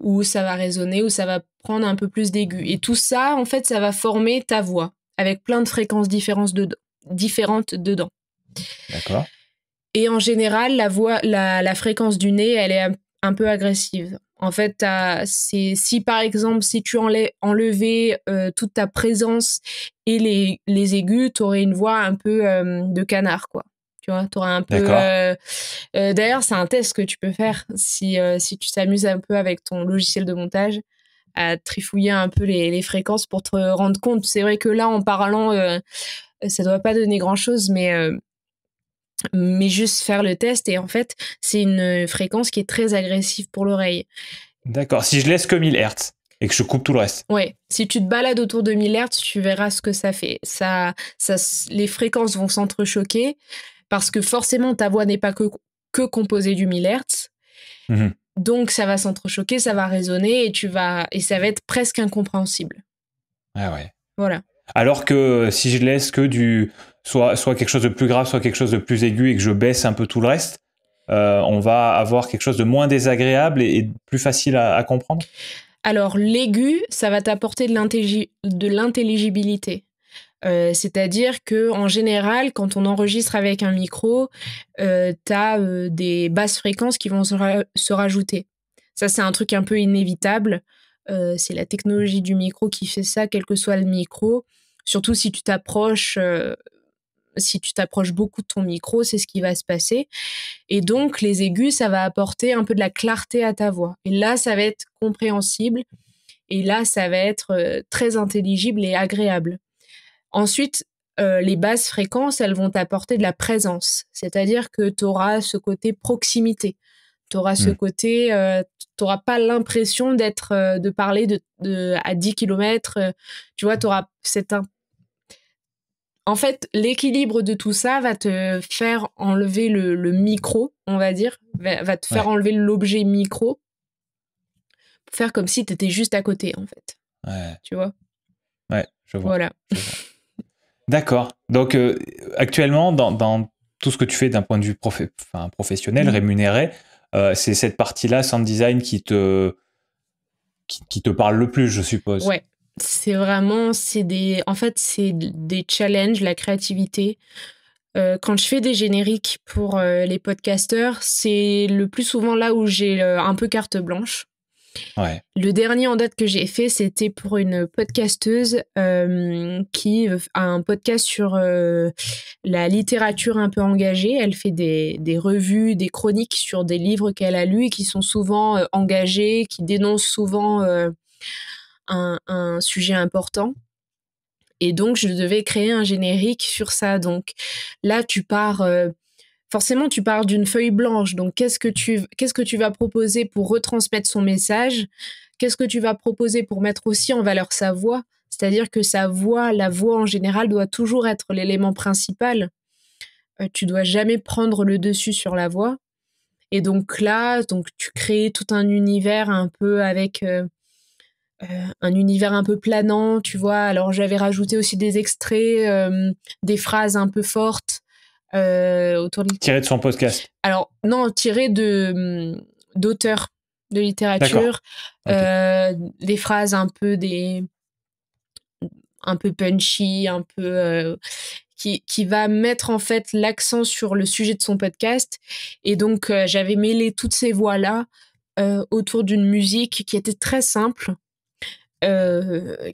où ça va résonner, où ça va prendre un peu plus d'aigu. Et tout ça, en fait, ça va former ta voix, avec plein de fréquences différentes dedans. D'accord. Et en général, la fréquence du nez, elle est un peu agressive. En fait, si par exemple, si tu enlevais toute ta présence et les aigus, tu aurais une voix un peu de canard, quoi. Tu vois, t'auras un peu... d'ailleurs, c'est un test que tu peux faire si tu t'amuses un peu avec ton logiciel de montage, à trifouiller un peu les fréquences pour te rendre compte. C'est vrai que là, en parlant, ça doit pas donner grand-chose, mais juste faire le test. Et en fait, c'est une fréquence qui est très agressive pour l'oreille. D'accord. Si je laisse que 1000 Hz. et que je coupe tout le reste. Ouais. Si tu te balades autour de 1000 Hz, tu verras ce que ça fait. Les fréquences vont s'entrechoquer parce que forcément, ta voix n'est pas que composée du 1000 Hz. Mmh. Donc, ça va s'entrechoquer, ça va résonner et ça va être presque incompréhensible. Ah ouais. Voilà. Alors que si je laisse que soit quelque chose de plus grave, soit quelque chose de plus aigu et que je baisse un peu tout le reste, on va avoir quelque chose de moins désagréable et plus facile à comprendre. Alors, l'aigu, ça va t'apporter de l'intelligibilité. C'est-à-dire qu'en général, quand on enregistre avec un micro, t'as des basses fréquences qui vont se rajouter. Ça, c'est un truc un peu inévitable. C'est la technologie du micro qui fait ça, quel que soit le micro. Surtout si tu t'approches... Si tu t'approches beaucoup de ton micro, c'est ce qui va se passer. Et donc, les aigus, ça va apporter un peu de la clarté à ta voix. Et là, ça va être compréhensible. Et là, ça va être très intelligible et agréable. Ensuite, les basses fréquences, elles vont t'apporter de la présence. C'est-à-dire que tu auras ce côté proximité. Tu auras ce côté... tu n'auras pas l'impression de parler à 10 km. Tu vois, tu auras cette... En fait, l'équilibre de tout ça va te faire enlever le micro, on va dire, va te faire enlever l'objet micro, pour faire comme si tu étais juste à côté, en fait. Ouais. Tu vois ? Ouais, je vois. Voilà. D'accord. Donc, actuellement, dans tout ce que tu fais d'un point de vue professionnel, rémunéré, c'est cette partie-là, sound design, qui te parle le plus, je suppose. Ouais. C'est vraiment, c'est des challenges, la créativité. Quand je fais des génériques pour les podcasteurs, c'est le plus souvent là où j'ai un peu carte blanche. Ouais. Le dernier en date que j'ai fait, c'était pour une podcasteuse qui a un podcast sur la littérature un peu engagée. Elle fait des revues, des chroniques sur des livres qu'elle a lus et qui sont souvent engagés, qui dénoncent souvent... un sujet important, et donc je devais créer un générique sur ça. Donc là tu pars d'une feuille blanche, donc qu'est-ce que tu vas proposer pour retransmettre son message, qu'est-ce que tu vas proposer pour mettre aussi en valeur sa voix, c'est-à-dire que la voix en général doit toujours être l'élément principal, tu dois jamais prendre le dessus sur la voix. Et donc là tu crées tout un univers un peu avec un univers un peu planant, tu vois. Alors j'avais rajouté aussi des extraits, des phrases un peu fortes autour de... Tiré de son podcast. Alors non, tiré d'auteurs de littérature, okay. Des phrases un peu punchy, un peu qui va mettre en fait l'accent sur le sujet de son podcast. Et donc j'avais mêlé toutes ces voix là autour d'une musique qui était très simple.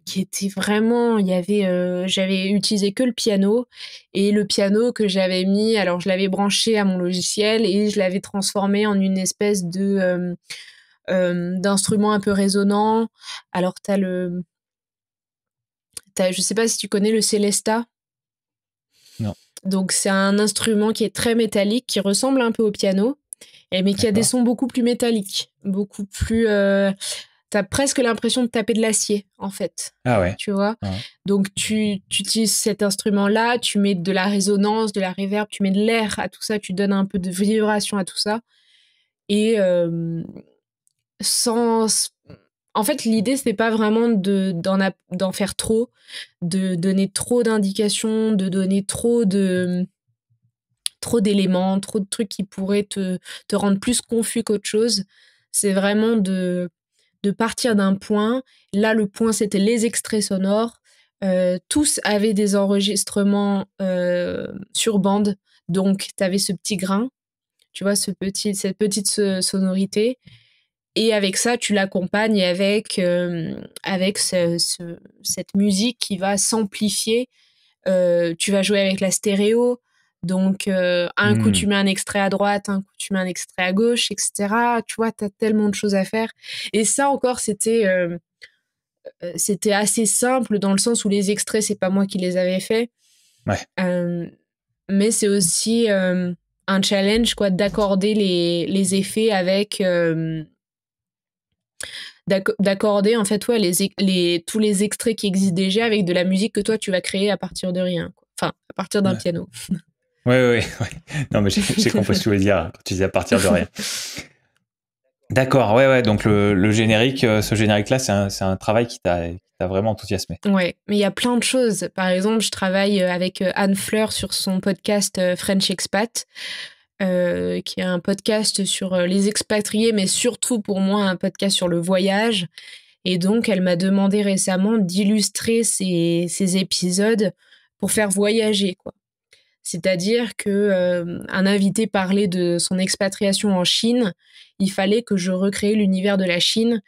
Qui était vraiment... j'avais utilisé que le piano, et le piano que j'avais mis, alors je l'avais branché à mon logiciel et je l'avais transformé en une espèce d'instrument un peu résonnant. Alors je sais pas si tu connais le Celesta. Non. Donc c'est un instrument qui est très métallique, qui ressemble un peu au piano, mais qui a des sons beaucoup plus métalliques, beaucoup plus... T'as presque l'impression de taper de l'acier, en fait. Ah ouais. Tu vois ? Ah ouais. Donc, tu utilises cet instrument-là, tu mets de la résonance, de la réverb, tu mets de l'air à tout ça, tu donnes un peu de vibration à tout ça. Et sans... En fait, l'idée, c'est pas vraiment d'en faire trop, de donner trop d'indications, de donner trop d'éléments, trop de trucs qui pourraient te rendre plus confus qu'autre chose. C'est vraiment de partir d'un point. Là, le point, c'était les extraits sonores. Tous avaient des enregistrements sur bande. Donc, tu avais ce petit grain, tu vois, cette petite sonorité. Et avec ça, tu l'accompagnes avec cette musique qui va s'amplifier. Tu vas jouer avec la stéréo. Donc, un coup, tu mets un extrait à droite, un coup, tu mets un extrait à gauche, etc. Tu vois, t'as tellement de choses à faire. Et ça, encore, c'était assez simple, dans le sens où les extraits, c'est pas moi qui les avais faits. Ouais. Mais c'est aussi un challenge, quoi, d'accorder les effets avec... d'accorder en fait ouais, tous les extraits qui existent déjà avec de la musique que toi tu vas créer à partir de rien, quoi. Enfin à partir d'un piano. Ouais. Non mais j'ai compris ce que tu voulais dire quand tu disais à partir de rien. D'accord, ouais. Donc le générique, ce générique-là, c'est un travail qui t'a vraiment enthousiasmé. Ouais, mais il y a plein de choses. Par exemple, je travaille avec Anne-Fleur sur son podcast French Expat, qui est un podcast sur les expatriés, mais surtout pour moi un podcast sur le voyage. Et donc, elle m'a demandé récemment d'illustrer ces épisodes pour faire voyager, quoi. C'est-à-dire que un invité parlait de son expatriation en Chine, il fallait que je recrée l'univers de la Chine,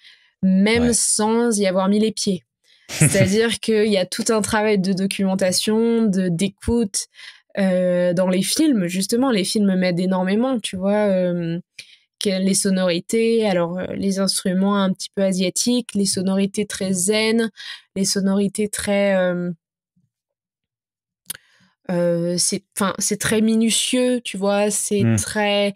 même sans y avoir mis les pieds. C'est-à-dire qu'il y a tout un travail de documentation, d'écoute dans les films. Justement, les films m'aident énormément, tu vois, les sonorités, alors les instruments un petit peu asiatiques, les sonorités très zen, les sonorités très... c'est très minutieux, tu vois, c'est très...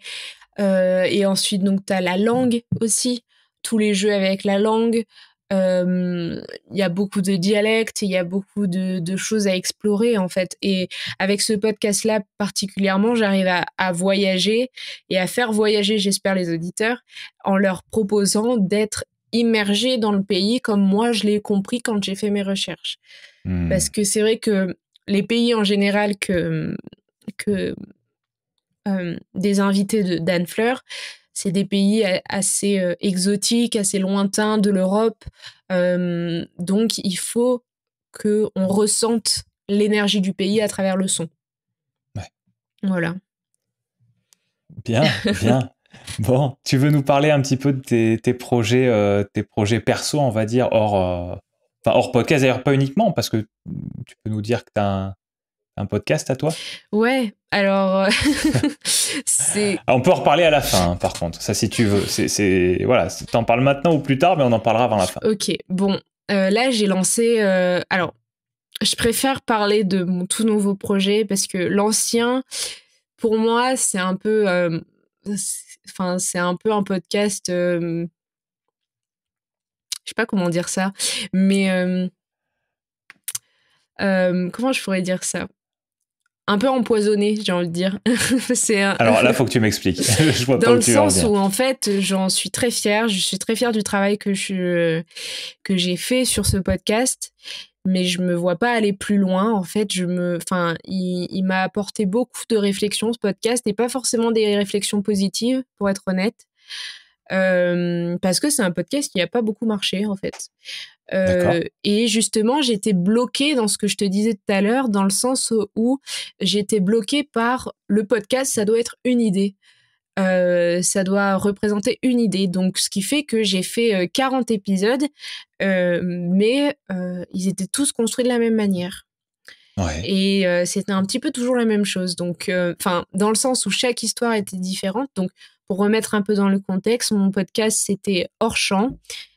et ensuite, donc, t'as la langue aussi, tous les jeux avec la langue. Il y a beaucoup de dialectes, il y a beaucoup de choses à explorer, en fait. Et avec ce podcast-là, particulièrement, j'arrive à voyager et à faire voyager, j'espère, les auditeurs en leur proposant d'être immergés dans le pays comme moi, je l'ai compris quand j'ai fait mes recherches. Parce que c'est vrai que les pays en général que des invités d'Anne Fleur, c'est des pays assez exotiques, assez lointains de l'Europe. Donc, il faut qu'on ressente l'énergie du pays à travers le son. Ouais. Voilà. Bien. Bon, tu veux nous parler un petit peu de tes projets perso, on va dire, hors podcast, d'ailleurs pas uniquement, parce que tu peux nous dire que tu as un podcast à toi? Ouais, alors... On peut en reparler à la fin, hein, par contre, ça si tu veux. Voilà, t'en parles maintenant ou plus tard, mais on en parlera avant la fin. Ok, bon, là j'ai lancé... alors, je préfère parler de mon tout nouveau projet, parce que l'ancien, pour moi, c'est un peu... Enfin, c'est un peu un podcast... je sais pas comment dire ça, mais comment je pourrais dire ça? Un peu empoisonné, j'ai envie de dire. Alors là, faut que tu m'expliques. Je vois pas où tu veux en venir. Dans le sens où, en fait, j'en suis très fière. Je suis très fière du travail que j'ai fait sur ce podcast, mais je me vois pas aller plus loin. En fait, il m'a apporté beaucoup de réflexions, ce podcast, et pas forcément des réflexions positives, pour être honnête. Parce que c'est un podcast qui n'a pas beaucoup marché en fait. Et justement, j'étais bloquée dans ce que je te disais tout à l'heure, dans le sens où j'étais bloquée par le podcast, ça doit être une idée. Ça doit représenter une idée. Donc, ce qui fait que j'ai fait 40 épisodes, mais ils étaient tous construits de la même manière. Ouais. Et c'était un petit peu toujours la même chose. Donc, dans le sens où chaque histoire était différente. Donc, pour remettre un peu dans le contexte, mon podcast, c'était Hors Champ,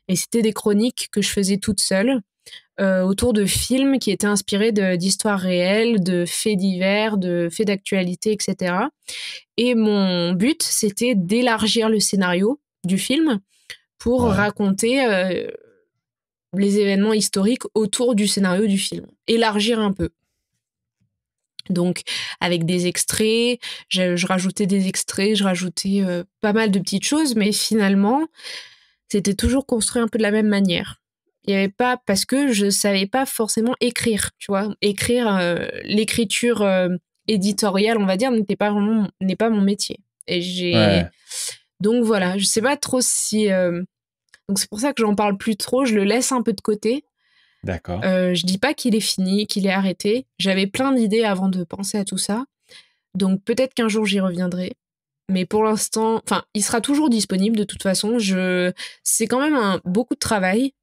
et c'était des chroniques que je faisais toute seule autour de films qui étaient inspirés d'histoires réelles, de faits divers, de faits d'actualité, etc. Et mon but, c'était d'élargir le scénario du film pour raconter les événements historiques autour du scénario du film. Élargir un peu. Donc, avec des extraits, je rajoutais des extraits, je rajoutais pas mal de petites choses, mais finalement, c'était toujours construit un peu de la même manière. Il n'y avait pas... Parce que je ne savais pas forcément écrire, tu vois. L'écriture éditoriale, on va dire, n'est pas mon métier. Et donc, voilà, je ne sais pas trop si... Donc, c'est pour ça que j'en parle plus trop, je le laisse un peu de côté. D'accord. Je dis pas qu'il est fini, qu'il est arrêté. J'avais plein d'idées avant de penser à tout ça. Donc peut-être qu'un jour j'y reviendrai. Mais pour l'instant, il sera toujours disponible de toute façon. C'est quand même beaucoup de travail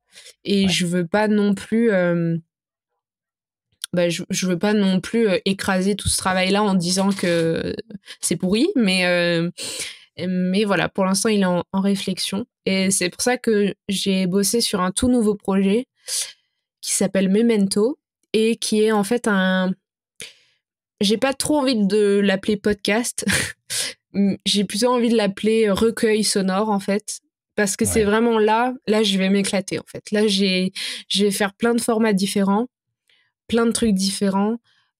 et je veux pas non plus. Je veux pas non plus écraser tout ce travail-là en disant que c'est pourri. Mais voilà, pour l'instant il est en réflexion et c'est pour ça que j'ai bossé sur un tout nouveau projet qui s'appelle Memento et qui est en fait un... J'ai pas trop envie de l'appeler podcast, j'ai plutôt envie de l'appeler recueil sonore en fait, parce que c'est vraiment là je vais m'éclater en fait. Là, je vais faire plein de formats différents, plein de trucs différents.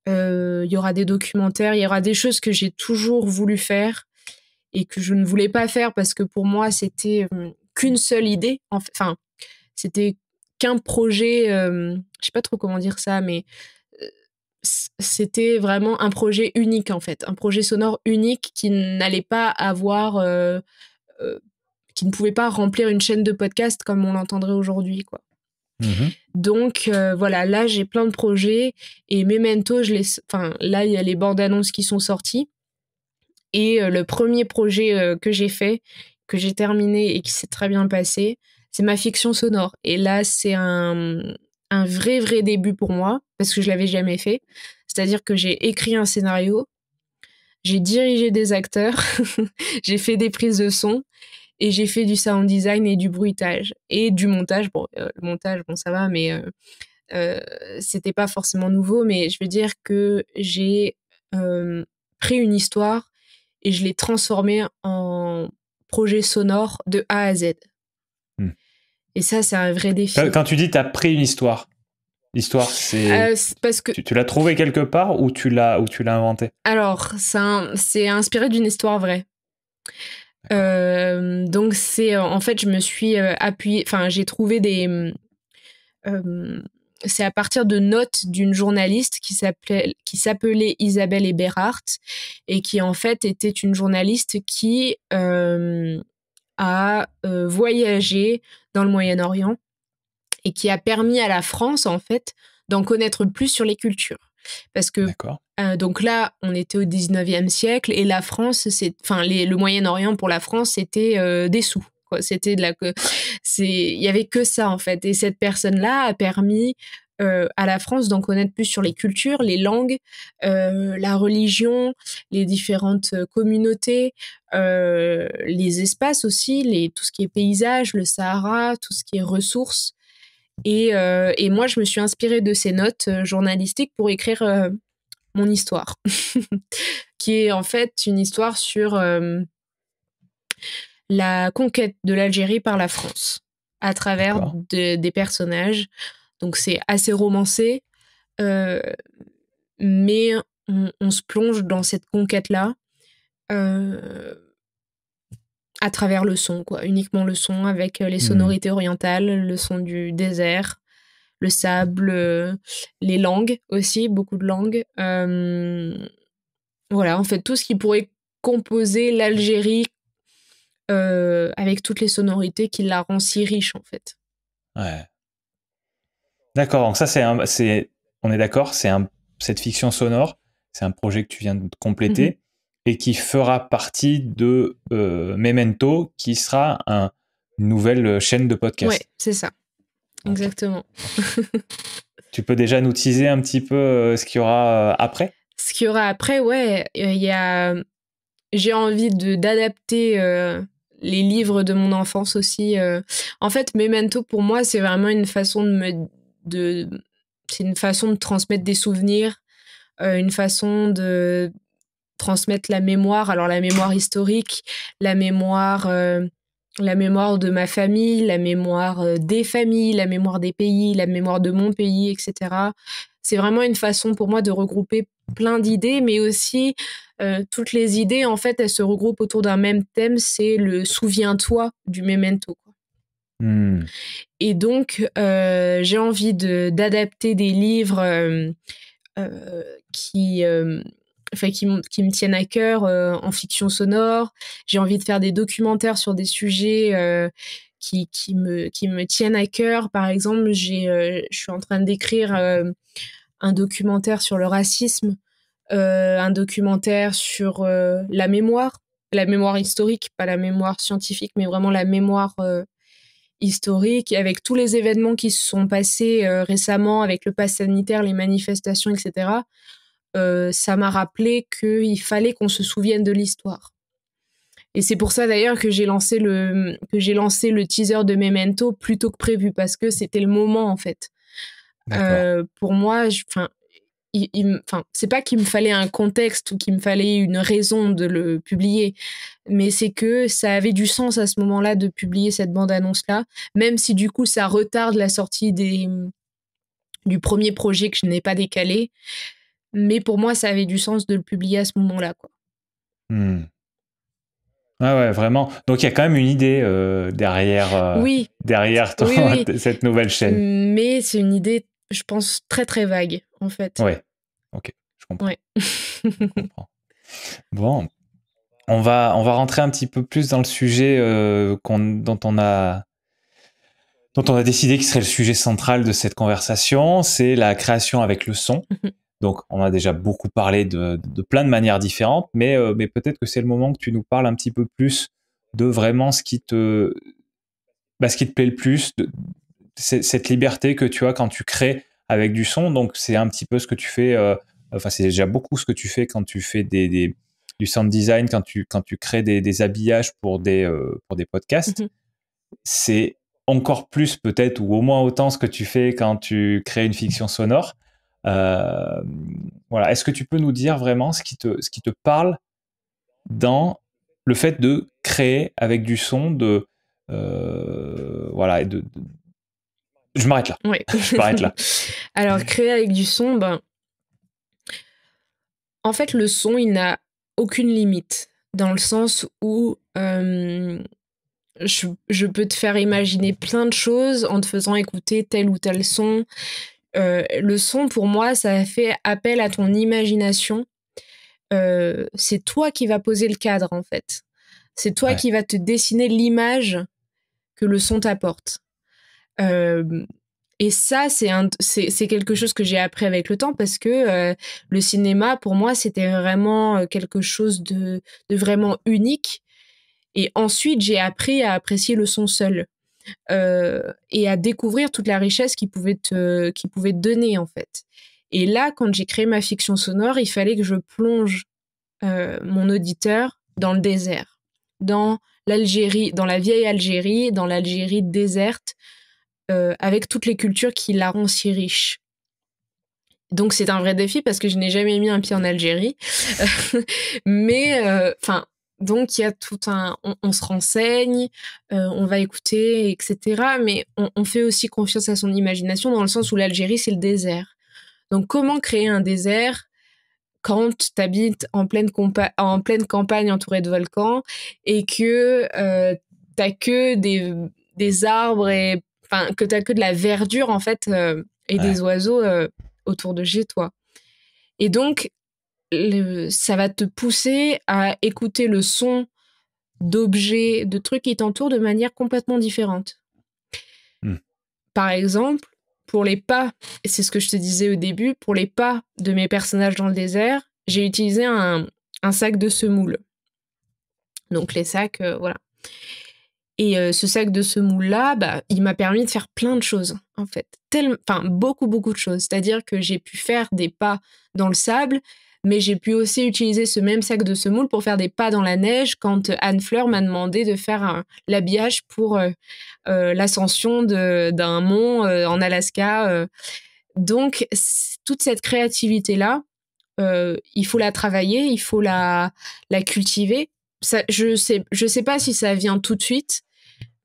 Il y aura des documentaires, il y aura des choses que j'ai toujours voulu faire et que je ne voulais pas faire parce que pour moi, c'était qu'une seule idée. Enfin, c'était qu'un projet, je sais pas trop comment dire ça, mais c'était vraiment un projet unique en fait, un projet sonore unique qui n'allait pas avoir, qui ne pouvait pas remplir une chaîne de podcast comme on l'entendrait aujourd'hui, quoi. Mmh. Donc voilà, là j'ai plein de projets et Memento, là il y a les bandes annonces qui sont sorties et le premier projet que j'ai fait, que j'ai terminé et qui s'est très bien passé, c'est ma fiction sonore et là c'est un vrai début pour moi parce que je l'avais jamais fait, c'est-à-dire que j'ai écrit un scénario, j'ai dirigé des acteurs, j'ai fait des prises de son. Et j'ai fait du sound design et du bruitage. Et du montage. Bon, le montage, bon, ça va, mais c'était pas forcément nouveau. Mais je veux dire que j'ai pris une histoire et je l'ai transformée en projet sonore de A à Z. Mmh. Et ça, c'est un vrai défi. Quand tu dis t'as pris une histoire, c'est... parce que... tu l'as trouvée quelque part ou tu l'as inventée? Alors, c'est inspiré d'une histoire vraie. Donc c'est en fait je me suis appuyée, enfin j'ai trouvé des c'est à partir de notes d'une journaliste qui s'appelait Isabelle Eberhardt et qui en fait était une journaliste qui a voyagé dans le Moyen-Orient et qui a permis à la France en fait d'en connaître plus sur les cultures. Parce que donc là, on était au 19e siècle et la France, le Moyen-Orient pour la France, c'était des sous. C'était il y avait que ça en fait. Et cette personne-là a permis à la France d'en connaître plus sur les cultures, les langues, la religion, les différentes communautés, les espaces aussi, tout ce qui est paysage, le Sahara, tout ce qui est ressources. Et moi, je me suis inspirée de ces notes journalistiques pour écrire mon histoire, qui est en fait une histoire sur la conquête de l'Algérie par la France, à travers des personnages. Donc c'est assez romancé, mais on se plonge dans cette conquête-là à travers le son, quoi. Uniquement le son, avec les sonorités orientales, le son du désert, le sable, les langues aussi, beaucoup de langues. Voilà, en fait, tout ce qui pourrait composer l'Algérie avec toutes les sonorités qui la rend si riche, en fait. Ouais. D'accord, donc ça, on est d'accord, cette fiction sonore, c'est un projet que tu viens de compléter. Mmh. Et qui fera partie de Memento, qui sera une nouvelle chaîne de podcast. Oui, c'est ça. Exactement. Tu peux déjà nous teaser un petit peu ce qu'il y aura après? Ce qu'il y aura après, ouais. J'ai envie d'adapter les livres de mon enfance aussi. En fait, Memento, pour moi, c'est vraiment une façon c'est une façon de transmettre des souvenirs, une façon de transmettre la mémoire, alors la mémoire historique, la mémoire de ma famille, la mémoire des familles, la mémoire des pays, la mémoire de mon pays, etc. C'est vraiment une façon pour moi de regrouper plein d'idées, mais aussi toutes les idées, en fait, elles se regroupent autour d'un même thème, c'est le souviens-toi du Memento. Mmh. Et donc, j'ai envie d'adapter des livres qui me tiennent à cœur en fiction sonore. J'ai envie de faire des documentaires sur des sujets qui me tiennent à cœur. Par exemple, je suis en train d'écrire un documentaire sur le racisme, un documentaire sur la mémoire historique, pas la mémoire scientifique, mais vraiment la mémoire historique, avec tous les événements qui se sont passés récemment, avec le pass sanitaire, les manifestations, etc., ça m'a rappelé qu'il fallait qu'on se souvienne de l'histoire. Et c'est pour ça d'ailleurs que j'ai lancé le teaser de Memento plus tôt que prévu, parce que c'était le moment en fait. Pour moi, enfin, c'est pas qu'il me fallait un contexte ou qu'il me fallait une raison de le publier, mais c'est que ça avait du sens à ce moment-là de publier cette bande-annonce-là, même si du coup ça retarde la sortie du premier projet que je n'ai pas décalé. Mais pour moi, ça avait du sens de le publier à ce moment-là, quoi. Mmh. Ah ouais, vraiment. Donc, il y a quand même une idée derrière cette nouvelle chaîne. Mais c'est une idée, je pense, très, très vague, en fait. Ouais. OK, je comprends. Ouais. Je comprends. Bon, on va rentrer un petit peu plus dans le sujet dont on a décidé qu'il serait le sujet central de cette conversation. C'est la création avec le son. Mmh. Donc, on a déjà beaucoup parlé de plein de manières différentes, mais peut-être que c'est le moment que tu nous parles un petit peu plus de vraiment ce qui te plaît le plus, cette liberté que tu as quand tu crées avec du son. Donc, c'est un petit peu ce que tu fais, c'est déjà beaucoup ce que tu fais quand tu fais du sound design, quand tu crées des habillages pour des podcasts. Mm-hmm. C'est encore plus peut-être, ou au moins autant ce que tu fais quand tu crées une fiction sonore. Voilà. Est-ce que tu peux nous dire vraiment ce qui te parle dans le fait de créer avec du son Je m'arrête là. Oui. Je m'arrête là. Alors, créer avec du son, en fait, le son, il n'a aucune limite, dans le sens où je peux te faire imaginer plein de choses en te faisant écouter tel ou tel son. Le son, pour moi, ça fait appel à ton imagination. C'est toi qui vas poser le cadre, en fait. C'est toi qui vas te dessiner l'image que le son t'apporte. Et ça, c'est quelque chose que j'ai appris avec le temps, parce que le cinéma, pour moi, c'était vraiment quelque chose de vraiment unique. Et ensuite, j'ai appris à apprécier le son seul. Et à découvrir toute la richesse qu'il pouvait te donner, en fait. Et là, quand j'ai créé ma fiction sonore, il fallait que je plonge mon auditeur dans le désert, dans l'Algérie, dans la vieille Algérie, dans l'Algérie déserte, avec toutes les cultures qui la rendent si riche. Donc c'est un vrai défi, parce que je n'ai jamais mis un pied en Algérie, mais enfin. Donc, il y a tout un... On se renseigne, on va écouter, etc. Mais on fait aussi confiance à son imagination, dans le sens où l'Algérie, c'est le désert. Donc, comment créer un désert quand t'habites en pleine campagne entourée de volcans et que t'as que des arbres et... Enfin, que t'as que de la verdure, en fait, et des oiseaux autour de chez toi. Et donc... ça va te pousser à écouter le son d'objets, de trucs qui t'entourent de manière complètement différente. Mmh. Par exemple, pour les pas, et c'est ce que je te disais au début, pour les pas de mes personnages dans le désert, j'ai utilisé un sac de semoule. Donc les sacs, voilà. Et ce sac de semoule-là, il m'a permis de faire plein de choses, en fait. Beaucoup, beaucoup de choses. C'est-à-dire que j'ai pu faire des pas dans le sable, mais j'ai pu aussi utiliser ce même sac de semoule pour faire des pas dans la neige quand Anne-Fleur m'a demandé de faire l'habillage pour l'ascension d'un mont en Alaska. Donc, toute cette créativité-là, il faut la travailler, il faut la cultiver. Ça, je sais pas si ça vient tout de suite,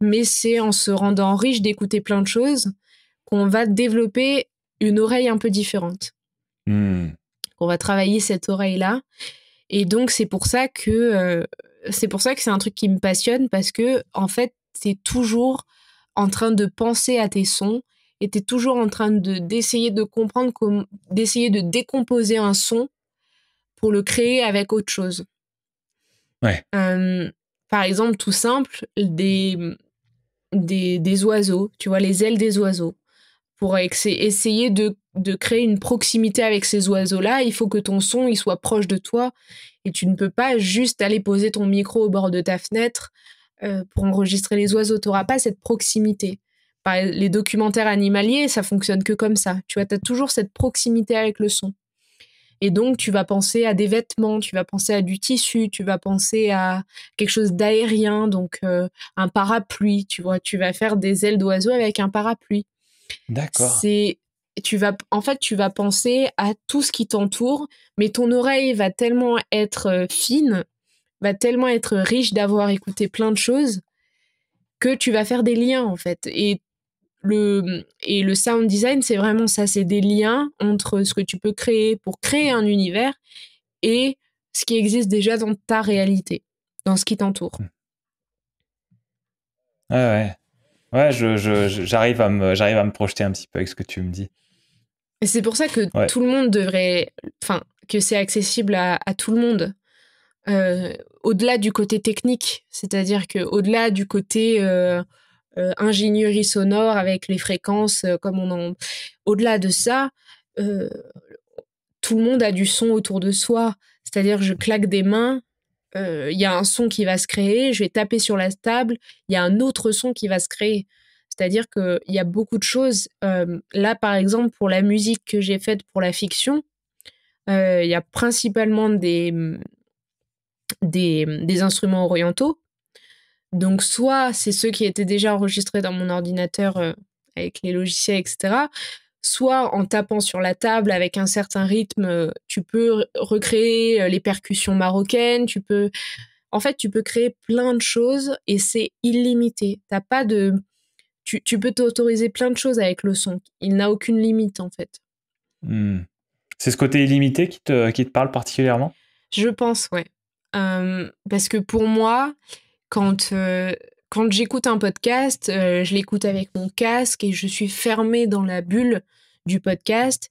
mais c'est en se rendant riche d'écouter plein de choses qu'on va développer une oreille un peu différente. Mmh. On va travailler cette oreille-là. Et donc, c'est pour ça que c'est un truc qui me passionne, parce que, en fait, t'es toujours en train de penser à tes sons et t'es toujours en train d'essayer de comprendre, d'essayer de décomposer un son pour le créer avec autre chose. Ouais. Par exemple, tout simple, des oiseaux, tu vois, les ailes des oiseaux. Pour essayer de créer une proximité avec ces oiseaux-là, il faut que ton son il soit proche de toi, et tu ne peux pas juste aller poser ton micro au bord de ta fenêtre pour enregistrer les oiseaux. Tu n'auras pas cette proximité. Les documentaires animaliers, ça fonctionne que comme ça. Tu vois, tu as toujours cette proximité avec le son. Et donc, tu vas penser à des vêtements, tu vas penser à du tissu, tu vas penser à quelque chose d'aérien, donc un parapluie. Tu vois, tu vas faire des ailes d'oiseaux avec un parapluie. D'accord. C'est tu vas penser à tout ce qui t'entoure, mais ton oreille va tellement être fine, va tellement être riche d'avoir écouté plein de choses que tu vas faire des liens, en fait. Et le sound design, c'est vraiment ça, c'est des liens entre ce que tu peux créer pour créer un univers et ce qui existe déjà dans ta réalité, dans ce qui t'entoure. Ah ouais. Ouais, j'arrive à me projeter un petit peu avec ce que tu me dis. Et c'est pour ça que tout le monde devrait... Enfin, que c'est accessible à tout le monde. Au-delà du côté technique, c'est-à-dire qu'au-delà du côté ingénierie sonore avec les fréquences, comme on en... Au-delà de ça, tout le monde a du son autour de soi. C'est-à-dire je claque des mains, il y a un son qui va se créer, je vais taper sur la table, il y a un autre son qui va se créer. C'est-à-dire qu'il y a beaucoup de choses. Là, par exemple, pour la musique que j'ai faite pour la fiction, il y a principalement des instruments orientaux. Donc, soit c'est ceux qui étaient déjà enregistrés dans mon ordinateur avec les logiciels, etc. Soit en tapant sur la table avec un certain rythme, tu peux recréer les percussions marocaines, tu peux... En fait, tu peux créer plein de choses et c'est illimité. T'as pas de... Tu peux t'autoriser plein de choses avec le son. Il n'a aucune limite, en fait. Mmh. C'est ce côté illimité qui te parle particulièrement? Je pense, ouais. Parce que pour moi, quand j'écoute un podcast, je l'écoute avec mon casque et je suis fermée dans la bulle du podcast.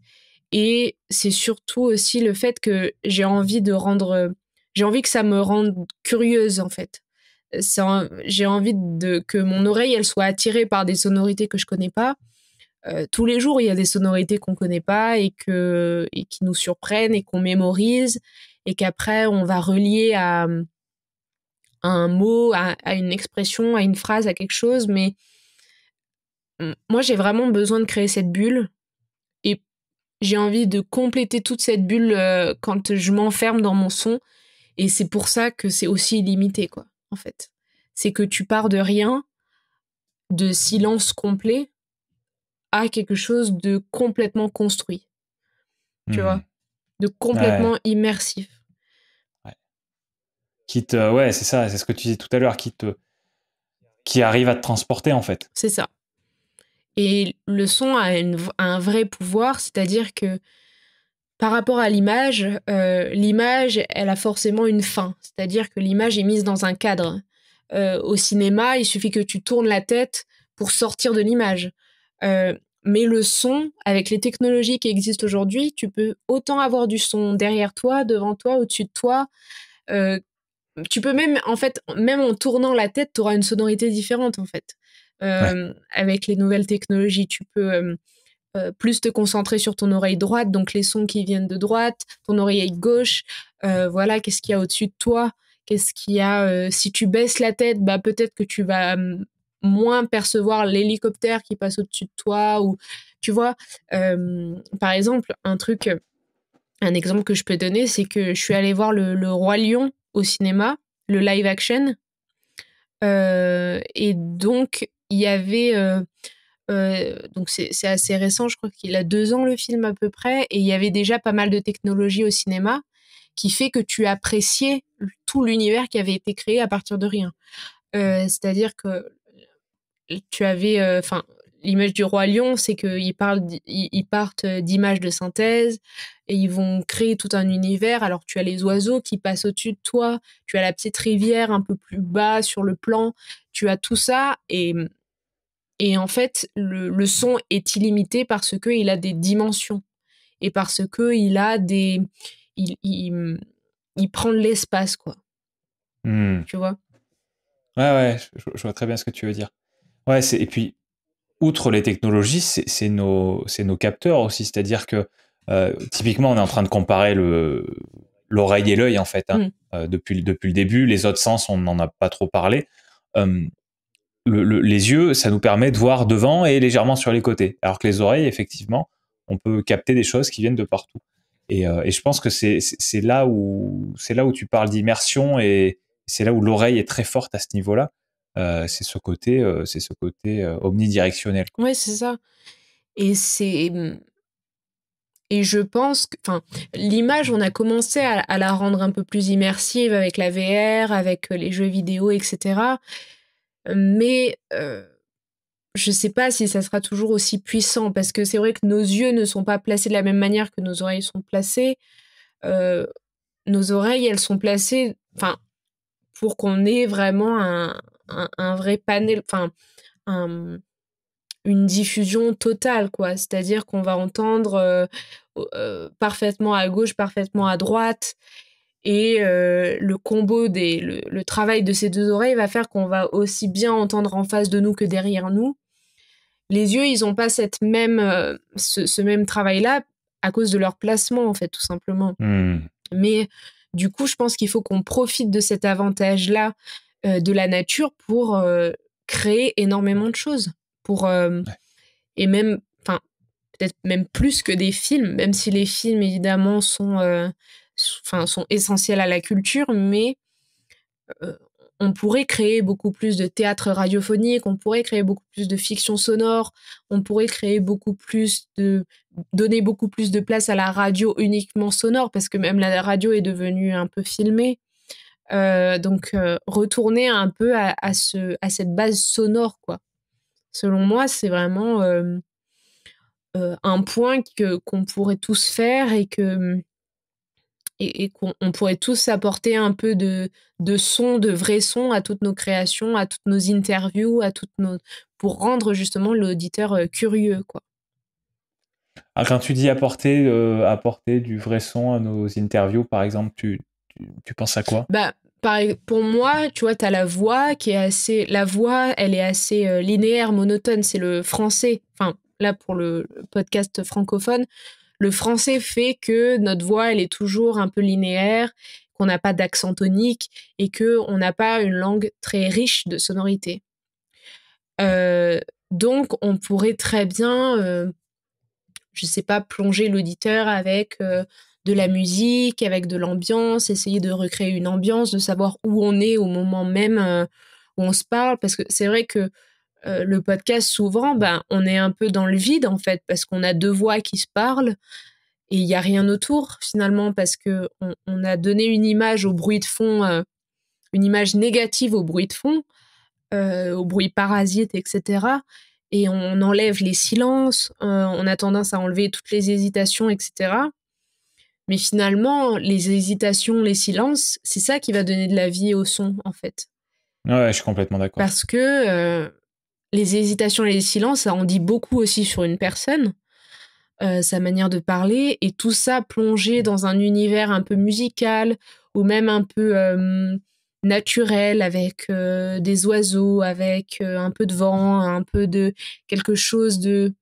Et c'est surtout aussi le fait que j'ai envie que ça me rende curieuse, en fait. J'ai envie que mon oreille, elle soit attirée par des sonorités que je connais pas. Tous les jours, il y a des sonorités qu'on connaît pas et qui nous surprennent et qu'on mémorise et qu'après, on va relier à un mot, à une expression, à une phrase, à quelque chose. Mais moi, j'ai vraiment besoin de créer cette bulle et j'ai envie de compléter toute cette bulle quand je m'enferme dans mon son. Et c'est pour ça que c'est aussi illimité, quoi, en fait. C'est que tu pars de rien, de silence complet, à quelque chose de complètement construit, tu vois, de complètement immersif. Ouais. Ouais, c'est ça, c'est ce que tu disais tout à l'heure, qui arrive à te transporter, en fait. C'est ça. Et le son a un vrai pouvoir, c'est-à-dire que par rapport à l'image, l'image, elle a forcément une fin, c'est-à-dire que l'image est mise dans un cadre. Au cinéma, il suffit que tu tournes la tête pour sortir de l'image. Mais le son, avec les technologies qui existent aujourd'hui, tu peux autant avoir du son derrière toi, devant toi, au-dessus de toi. Tu peux même, en fait, même en tournant la tête, tu auras une sonorité différente, en fait. Avec les nouvelles technologies, tu peux plus te concentrer sur ton oreille droite, donc les sons qui viennent de droite, ton oreille gauche, voilà, qu'est-ce qu'il y a au-dessus de toi, qu'est-ce qu'il y a... si tu baisses la tête, bah, peut-être que tu vas... moins percevoir l'hélicoptère qui passe au-dessus de toi ou tu vois par exemple un exemple que je peux donner, c'est que je suis allée voir le Roi Lion au cinéma, le live action, et donc il y avait donc c'est assez récent, je crois qu'il a 2 ans le film à peu près, et il y avait déjà pas mal de technologie au cinéma qui fait que tu appréciais tout l'univers qui avait été créé à partir de rien, c'est-à-dire que tu avais, l'image du Roi Lion, c'est qu'ils partent d'images de synthèse et ils vont créer tout un univers. Alors, tu as les oiseaux qui passent au-dessus de toi, tu as la petite rivière un peu plus bas sur le plan, tu as tout ça. Et en fait, le son est illimité parce qu'il a des dimensions et parce qu'il a des... Il prend de l'espace, quoi. Mmh. Tu vois ? Ouais, je vois très bien ce que tu veux dire. Ouais, et puis, outre les technologies, c'est nos capteurs aussi. C'est-à-dire que, typiquement, on est en train de comparer l'oreille et l'œil, en fait. Depuis le début, les autres sens, on n'en a pas trop parlé. Les yeux, ça nous permet de voir devant et légèrement sur les côtés. Alors que les oreilles, effectivement, on peut capter des choses qui viennent de partout. Et je pense que c'est là où tu parles d'immersion et c'est là où l'oreille est très forte à ce niveau-là. C'est ce côté omnidirectionnel. Oui, c'est ça. Et c'est Et je pense que l'image, on a commencé à la rendre un peu plus immersive avec la VR, avec les jeux vidéo, etc. Mais je ne sais pas si ça sera toujours aussi puissant, parce que c'est vrai que nos yeux ne sont pas placés de la même manière que nos oreilles sont placées. Nos oreilles, elles sont placées pour qu'on ait vraiment un vrai panel, une diffusion totale, quoi. C'est-à-dire qu'on va entendre parfaitement à gauche, parfaitement à droite, et le combo, le travail de ces deux oreilles va faire qu'on va aussi bien entendre en face de nous que derrière nous. Les yeux, ils n'ont pas cette même, ce même travail-là à cause de leur placement, en fait, tout simplement. Mmh. Mais du coup, je pense qu'il faut qu'on profite de cet avantage-là de la nature pour créer énormément de choses. Et même, peut-être même plus que des films, même si les films, évidemment, sont essentiels à la culture, mais on pourrait créer beaucoup plus de théâtre radiophonique, on pourrait créer beaucoup plus de fiction sonore, on pourrait créer beaucoup plus donner beaucoup plus de place à la radio uniquement sonore, parce que même la radio est devenue un peu filmée. Donc, retourner un peu à cette base sonore, quoi. Selon moi, c'est vraiment un point qu'on pourrait tous faire et qu'on pourrait tous apporter un peu de vrai son à toutes nos créations, à toutes nos interviews, pour rendre justement l'auditeur curieux, quoi. Ah, quand tu dis apporter du vrai son à nos interviews, par exemple, tu penses à quoi ? Pour moi, tu vois, tu as la voix qui est assez... La voix, elle est assez linéaire, monotone. C'est le français. Là, pour le podcast francophone, le français fait que notre voix, elle est toujours un peu linéaire, qu'on n'a pas d'accent tonique et qu'on n'a pas une langue très riche de sonorités. Donc, on pourrait très bien, je ne sais pas, plonger l'auditeur avec... de la musique, avec de l'ambiance, essayer de recréer une ambiance, de savoir où on est au moment même où on se parle, parce que c'est vrai que le podcast, souvent, on est un peu dans le vide, en fait, parce qu'on a deux voix qui se parlent, et il n'y a rien autour, finalement, parce qu'on a donné une image au bruit de fond, une image négative au bruit de fond, au bruit parasite, etc., et on enlève les silences, on a tendance à enlever toutes les hésitations, etc., mais finalement, les hésitations, les silences, c'est ça qui va donner de la vie au son, en fait. Ouais, je suis complètement d'accord. Parce que les hésitations et les silences, ça en dit beaucoup aussi sur une personne, sa manière de parler, et tout ça plongé dans un univers un peu musical, ou même un peu naturel, avec des oiseaux, avec un peu de vent, un peu de quelque chose de...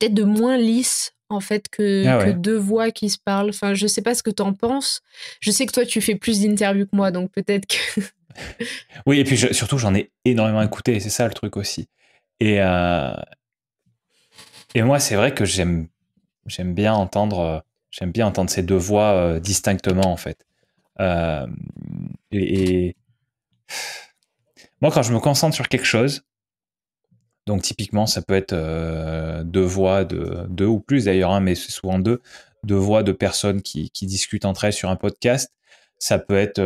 peut-être de moins lisse, en fait, que deux voix qui se parlent. Enfin, je sais pas ce que t'en penses. Je sais que toi, tu fais plus d'interviews que moi, donc peut-être que... Oui, et puis surtout, j'en ai énormément écouté, c'est ça le truc aussi. Et moi, c'est vrai que j'aime bien entendre ces deux voix distinctement, en fait. Moi, quand je me concentre sur quelque chose, donc typiquement, ça peut être deux voix, deux ou plus d'ailleurs, mais c'est souvent deux voix de personnes qui discutent entre elles sur un podcast. Ça peut être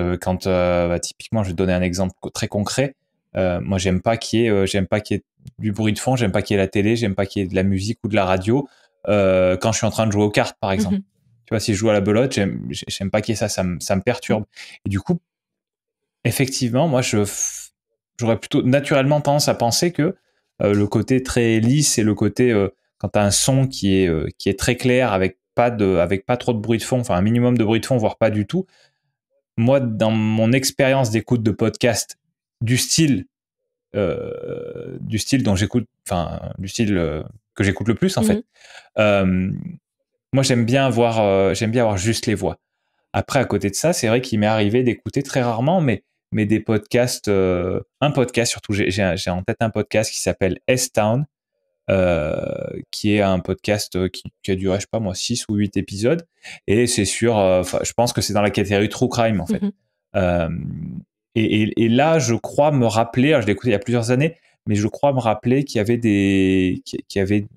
typiquement, je vais te donner un exemple très concret. Moi, j'aime pas qu'il y ait du bruit de fond, j'aime pas qu'il y ait la télé, j'aime pas qu'il y ait de la musique ou de la radio. Quand je suis en train de jouer aux cartes, par exemple, tu vois, si je joue à la belote, j'aime pas qu'il y ait ça, ça me perturbe. Et du coup, effectivement, moi, j'aurais plutôt naturellement tendance à penser que le côté très lisse et le côté quand tu as un son qui est très clair, avec pas trop de bruit de fond, enfin un minimum de bruit de fond, voire pas du tout. Moi, dans mon expérience d'écoute de podcast, du style que j'écoute le plus, en fait, moi j'aime bien avoir juste les voix. Après, à côté de ça, c'est vrai qu'il m'est arrivé d'écouter très rarement, mais des podcasts, un podcast surtout, j'ai en tête un podcast qui s'appelle S-Town, qui est un podcast qui a duré, je sais pas moi, 6 ou 8 épisodes, et c'est sur, je pense que c'est dans la catégorie True Crime, en fait. Et là, je crois me rappeler, je l'ai écouté il y a plusieurs années, mais je crois me rappeler qu'il y avait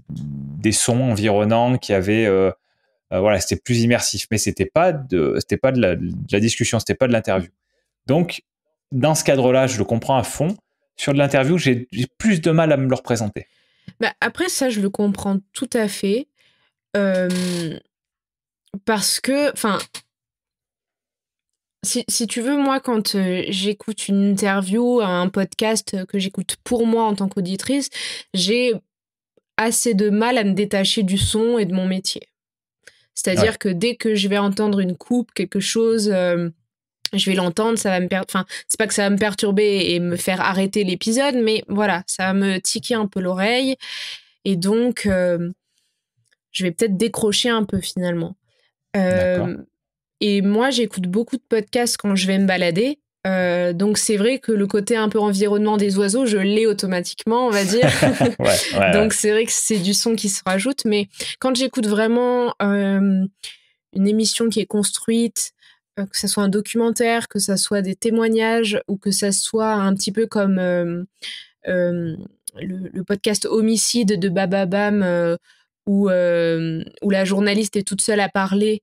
des des sons environnants qui avaient voilà, c'était plus immersif, mais c'était pas de la discussion, c'était pas de l'interview. Donc dans ce cadre-là, je le comprends à fond. Sur de l'interview, j'ai plus de mal à me le représenter. Bah après ça, je le comprends tout à fait, parce que, enfin, si tu veux, moi, quand j'écoute une interview, un podcast que j'écoute pour moi en tant qu'auditrice, j'ai assez de mal à me détacher du son et de mon métier. C'est-à-dire que dès que je vais entendre une coupe, quelque chose... je vais l'entendre, ça va me perturber. Enfin, c'est pas que ça va me perturber et me faire arrêter l'épisode, mais voilà, ça va me tiquer un peu l'oreille. Et donc, je vais peut-être décrocher un peu finalement. Et moi, j'écoute beaucoup de podcasts quand je vais me balader. Donc, c'est vrai que le côté un peu environnement des oiseaux, je l'ai automatiquement, on va dire. ouais. Donc, c'est vrai que c'est du son qui se rajoute. Mais quand j'écoute vraiment une émission qui est construite, que ça soit un documentaire, que ça soit des témoignages ou que ça soit un petit peu comme le podcast Homicide de Bababam où la journaliste est toute seule à parler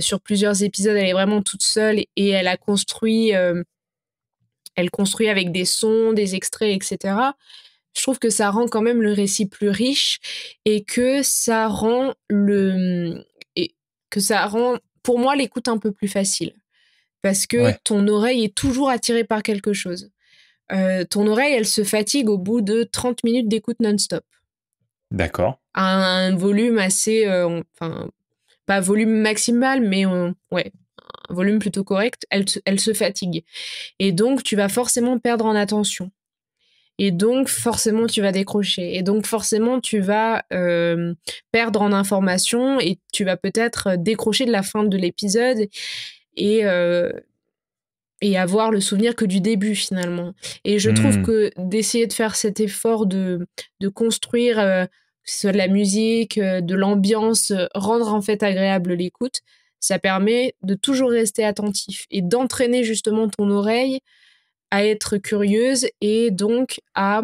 sur plusieurs épisodes, elle est vraiment toute seule et elle construit avec des sons, des extraits, etc. Je trouve que ça rend quand même le récit plus riche et que ça rend pour moi, l'écoute un peu plus facile parce que ton oreille est toujours attirée par quelque chose. Ton oreille, elle se fatigue au bout de 30 minutes d'écoute non-stop. D'accord. Un volume assez... enfin, pas volume maximal, mais un volume plutôt correct. Elle se fatigue. Et donc, tu vas forcément perdre en attention. Et donc, forcément, tu vas décrocher. Et donc, forcément, tu vas perdre en information et tu vas peut-être décrocher de la fin de l'épisode et avoir le souvenir que du début, finalement. Et je trouve que d'essayer de faire cet effort de construire que ce soit de la musique, de l'ambiance, rendre en fait agréable l'écoute, ça permet de toujours rester attentif et d'entraîner justement ton oreille à être curieuse et donc à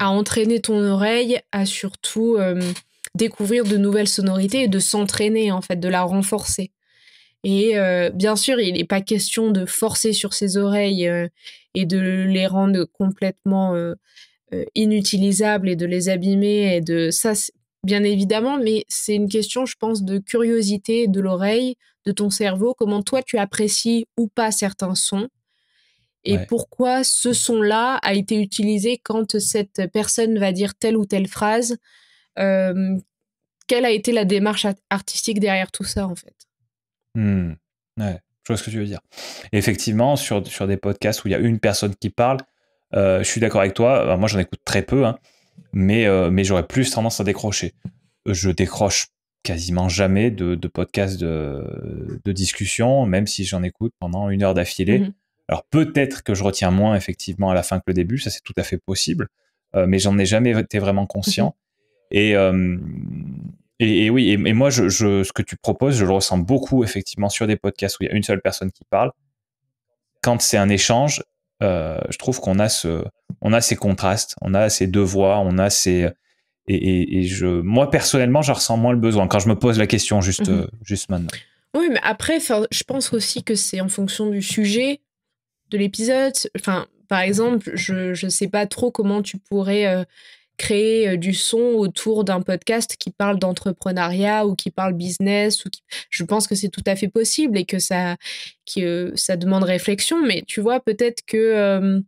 entraîner ton oreille, à surtout découvrir de nouvelles sonorités et de s'entraîner, en fait, de la renforcer. Et bien sûr, il n'est pas question de forcer sur ses oreilles et de les rendre complètement inutilisables et de les abîmer. Et de ça, bien évidemment, mais c'est une question, je pense, de curiosité de l'oreille, de ton cerveau, comment toi tu apprécies ou pas certains sons. Et pourquoi ce son-là a été utilisé quand cette personne va dire telle ou telle phrase? Quelle a été la démarche artistique derrière tout ça, en fait? Je vois ce que tu veux dire. Et effectivement, sur des podcasts où il y a une personne qui parle, je suis d'accord avec toi. Alors, moi, j'en écoute très peu, hein, mais j'aurais plus tendance à décrocher. Je décroche quasiment jamais de podcasts de discussion, même si j'en écoute pendant une heure d'affilée. Alors peut-être que je retiens moins effectivement à la fin que le début, ça c'est tout à fait possible, mais j'en ai jamais été vraiment conscient. Et moi, ce que tu proposes, je le ressens beaucoup effectivement sur des podcasts où il y a une seule personne qui parle. Quand c'est un échange, je trouve qu'on a ces contrastes, on a ces deux voix, on a ces... moi personnellement, j'en ressens moins le besoin quand je me pose la question juste maintenant. Oui, mais après, je pense aussi que c'est en fonction du sujet de l'épisode. Enfin, par exemple, je ne sais pas trop comment tu pourrais créer du son autour d'un podcast qui parle d'entrepreneuriat ou qui parle business. Je pense que c'est tout à fait possible et que ça demande réflexion. Mais tu vois, peut-être que...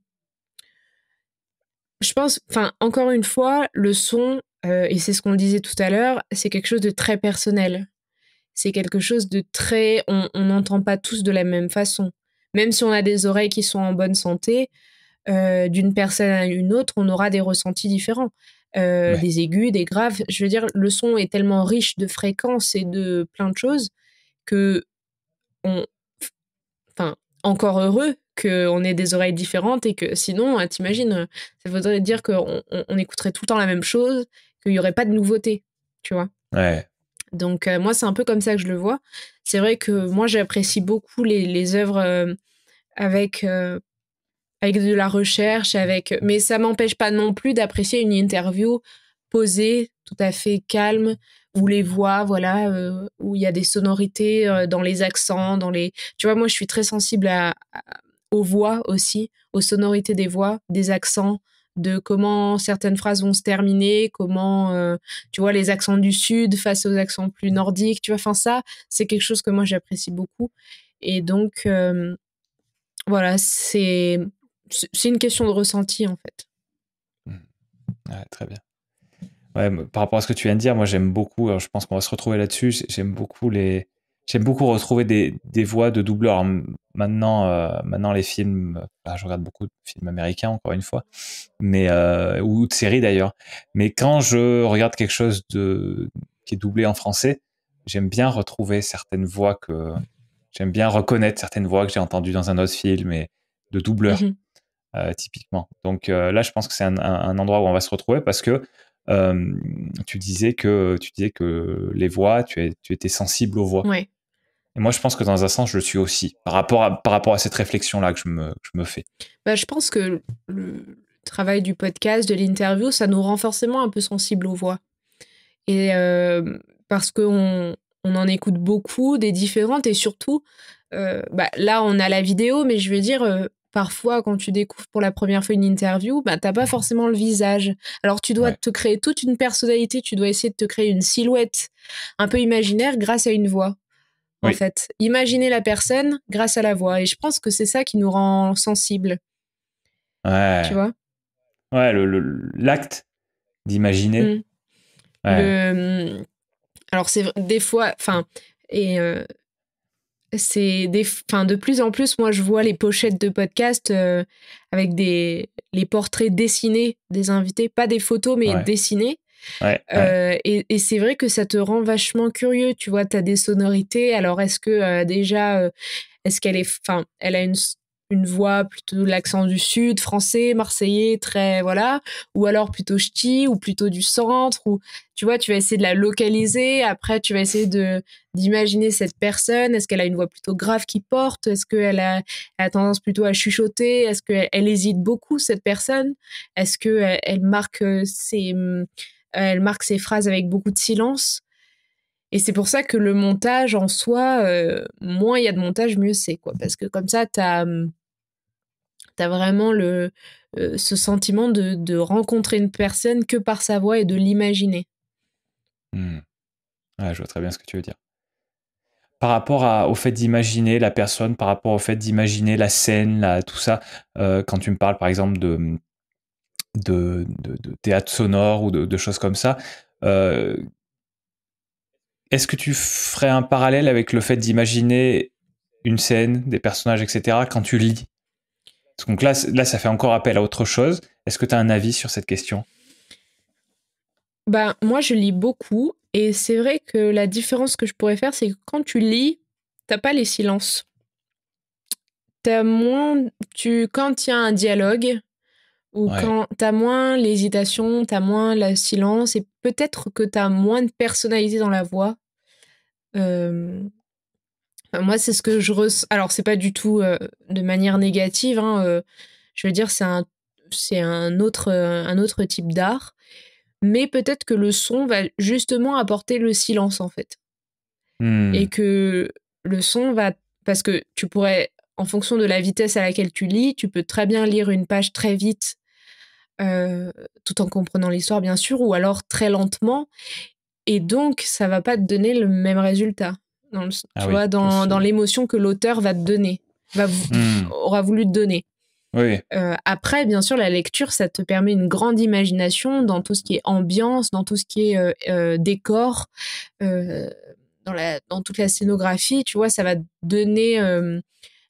je pense, enfin, encore une fois, le son, et c'est ce qu'on disait tout à l'heure, c'est quelque chose de très personnel. C'est quelque chose de très... On n'entend pas tous de la même façon. Même si on a des oreilles qui sont en bonne santé, d'une personne à une autre, on aura des ressentis différents. Des aigus, des graves. Je veux dire, le son est tellement riche de fréquences et de plein de choses que encore heureux qu'on ait des oreilles différentes et que sinon, t'imagines, ça voudrait dire qu'on écouterait tout le temps la même chose, qu'il n'y aurait pas de nouveauté, tu vois. Ouais. Donc, moi, c'est un peu comme ça que je le vois. C'est vrai que moi, j'apprécie beaucoup les œuvres avec de la recherche, mais ça ne m'empêche pas non plus d'apprécier une interview posée, tout à fait calme, où les voix, voilà, où il y a des sonorités dans les accents, dans les... Tu vois, moi, je suis très sensible aux voix aussi, aux sonorités des voix, des accents, de comment certaines phrases vont se terminer, comment, tu vois, les accents du sud face aux accents plus nordiques, tu vois, enfin ça, c'est quelque chose que moi, j'apprécie beaucoup. Et donc, voilà, c'est une question de ressenti, en fait. Ouais, très bien. Ouais, par rapport à ce que tu viens de dire, moi j'aime beaucoup, alors je pense qu'on va se retrouver là-dessus, j'aime beaucoup retrouver des voix de doubleurs. Alors, maintenant, maintenant les films, je regarde beaucoup de films américains encore une fois, mais, ou de séries d'ailleurs, mais quand je regarde quelque chose qui est doublé en français, j'aime bien retrouver certaines voix que... J'aime bien reconnaître certaines voix que j'ai entendues dans un autre film et de doubleurs, typiquement. Donc là, je pense que c'est un endroit où on va se retrouver parce que tu disais que les voix, tu étais sensible aux voix. Ouais. Et moi, je pense que dans un sens, je le suis aussi, par rapport à cette réflexion-là que je me fais. Bah, je pense que le travail du podcast, de l'interview, ça nous rend forcément un peu sensible aux voix. Et parce qu'on... On en écoute beaucoup, des différentes, et surtout, là, on a la vidéo, mais je veux dire, parfois, quand tu découvres pour la première fois une interview, t'as pas forcément le visage. Alors, tu dois te créer toute une personnalité, tu dois essayer de te créer une silhouette un peu imaginaire grâce à une voix, en fait. Imaginer la personne grâce à la voix. Et je pense que c'est ça qui nous rend sensibles. Ouais. Tu vois ? Ouais, l'acte d'imaginer. Mmh. Ouais. Alors, c'est des fois, de plus en plus, moi, je vois les pochettes de podcasts avec les portraits dessinés des invités, pas des photos, mais dessinés. Ouais, et c'est vrai que ça te rend vachement curieux, tu vois, tu as des sonorités. Alors, est-ce que est-ce qu'elle est, elle a une voix plutôt de l'accent du sud, français, marseillais, très, voilà, ou alors plutôt ch'ti, ou plutôt du centre, ou, tu vois, tu vas essayer de la localiser, après, tu vas essayer d'imaginer cette personne, est-ce qu'elle a une voix plutôt grave qui porte, est-ce qu'elle a tendance plutôt à chuchoter, est-ce qu'elle hésite beaucoup, cette personne, est-ce qu'elle marque ses phrases avec beaucoup de silence, et c'est pour ça que le montage, en soi, moins il y a de montage, mieux c'est, quoi, parce que comme ça, t'as vraiment ce sentiment de rencontrer une personne que par sa voix et de l'imaginer. Mmh. Ouais, je vois très bien ce que tu veux dire. Par rapport au fait d'imaginer la personne, par rapport au fait d'imaginer la scène, tout ça, quand tu me parles par exemple de théâtre sonore ou de choses comme ça, est-ce que tu ferais un parallèle avec le fait d'imaginer une scène, des personnages, etc. quand tu lis ? Donc là, ça fait encore appel à autre chose. Est-ce que tu as un avis sur cette question ? Ben, moi, je lis beaucoup. Et c'est vrai que la différence que je pourrais faire, c'est que quand tu lis, t'as pas les silences. T'as moins... Quand il y a un dialogue, ou quand t'as moins l'hésitation, t'as moins le silence, et peut-être que t'as moins de personnalité dans la voix. Moi, c'est ce que je ressens. Alors, c'est pas du tout de manière négative. Hein, je veux dire, c'est un autre type d'art. Mais peut-être que le son va justement apporter le silence, en fait. Mmh. Et que le son va... Parce que tu pourrais, en fonction de la vitesse à laquelle tu lis, tu peux très bien lire une page très vite, tout en comprenant l'histoire, bien sûr, ou alors très lentement. Et donc, ça va pas te donner le même résultat. Dans l'émotion que l'auteur va te donner, aura voulu te donner. Oui. Après, bien sûr, la lecture, ça te permet une grande imagination dans tout ce qui est ambiance, dans tout ce qui est décor, dans toute la scénographie, tu vois, ça va te donner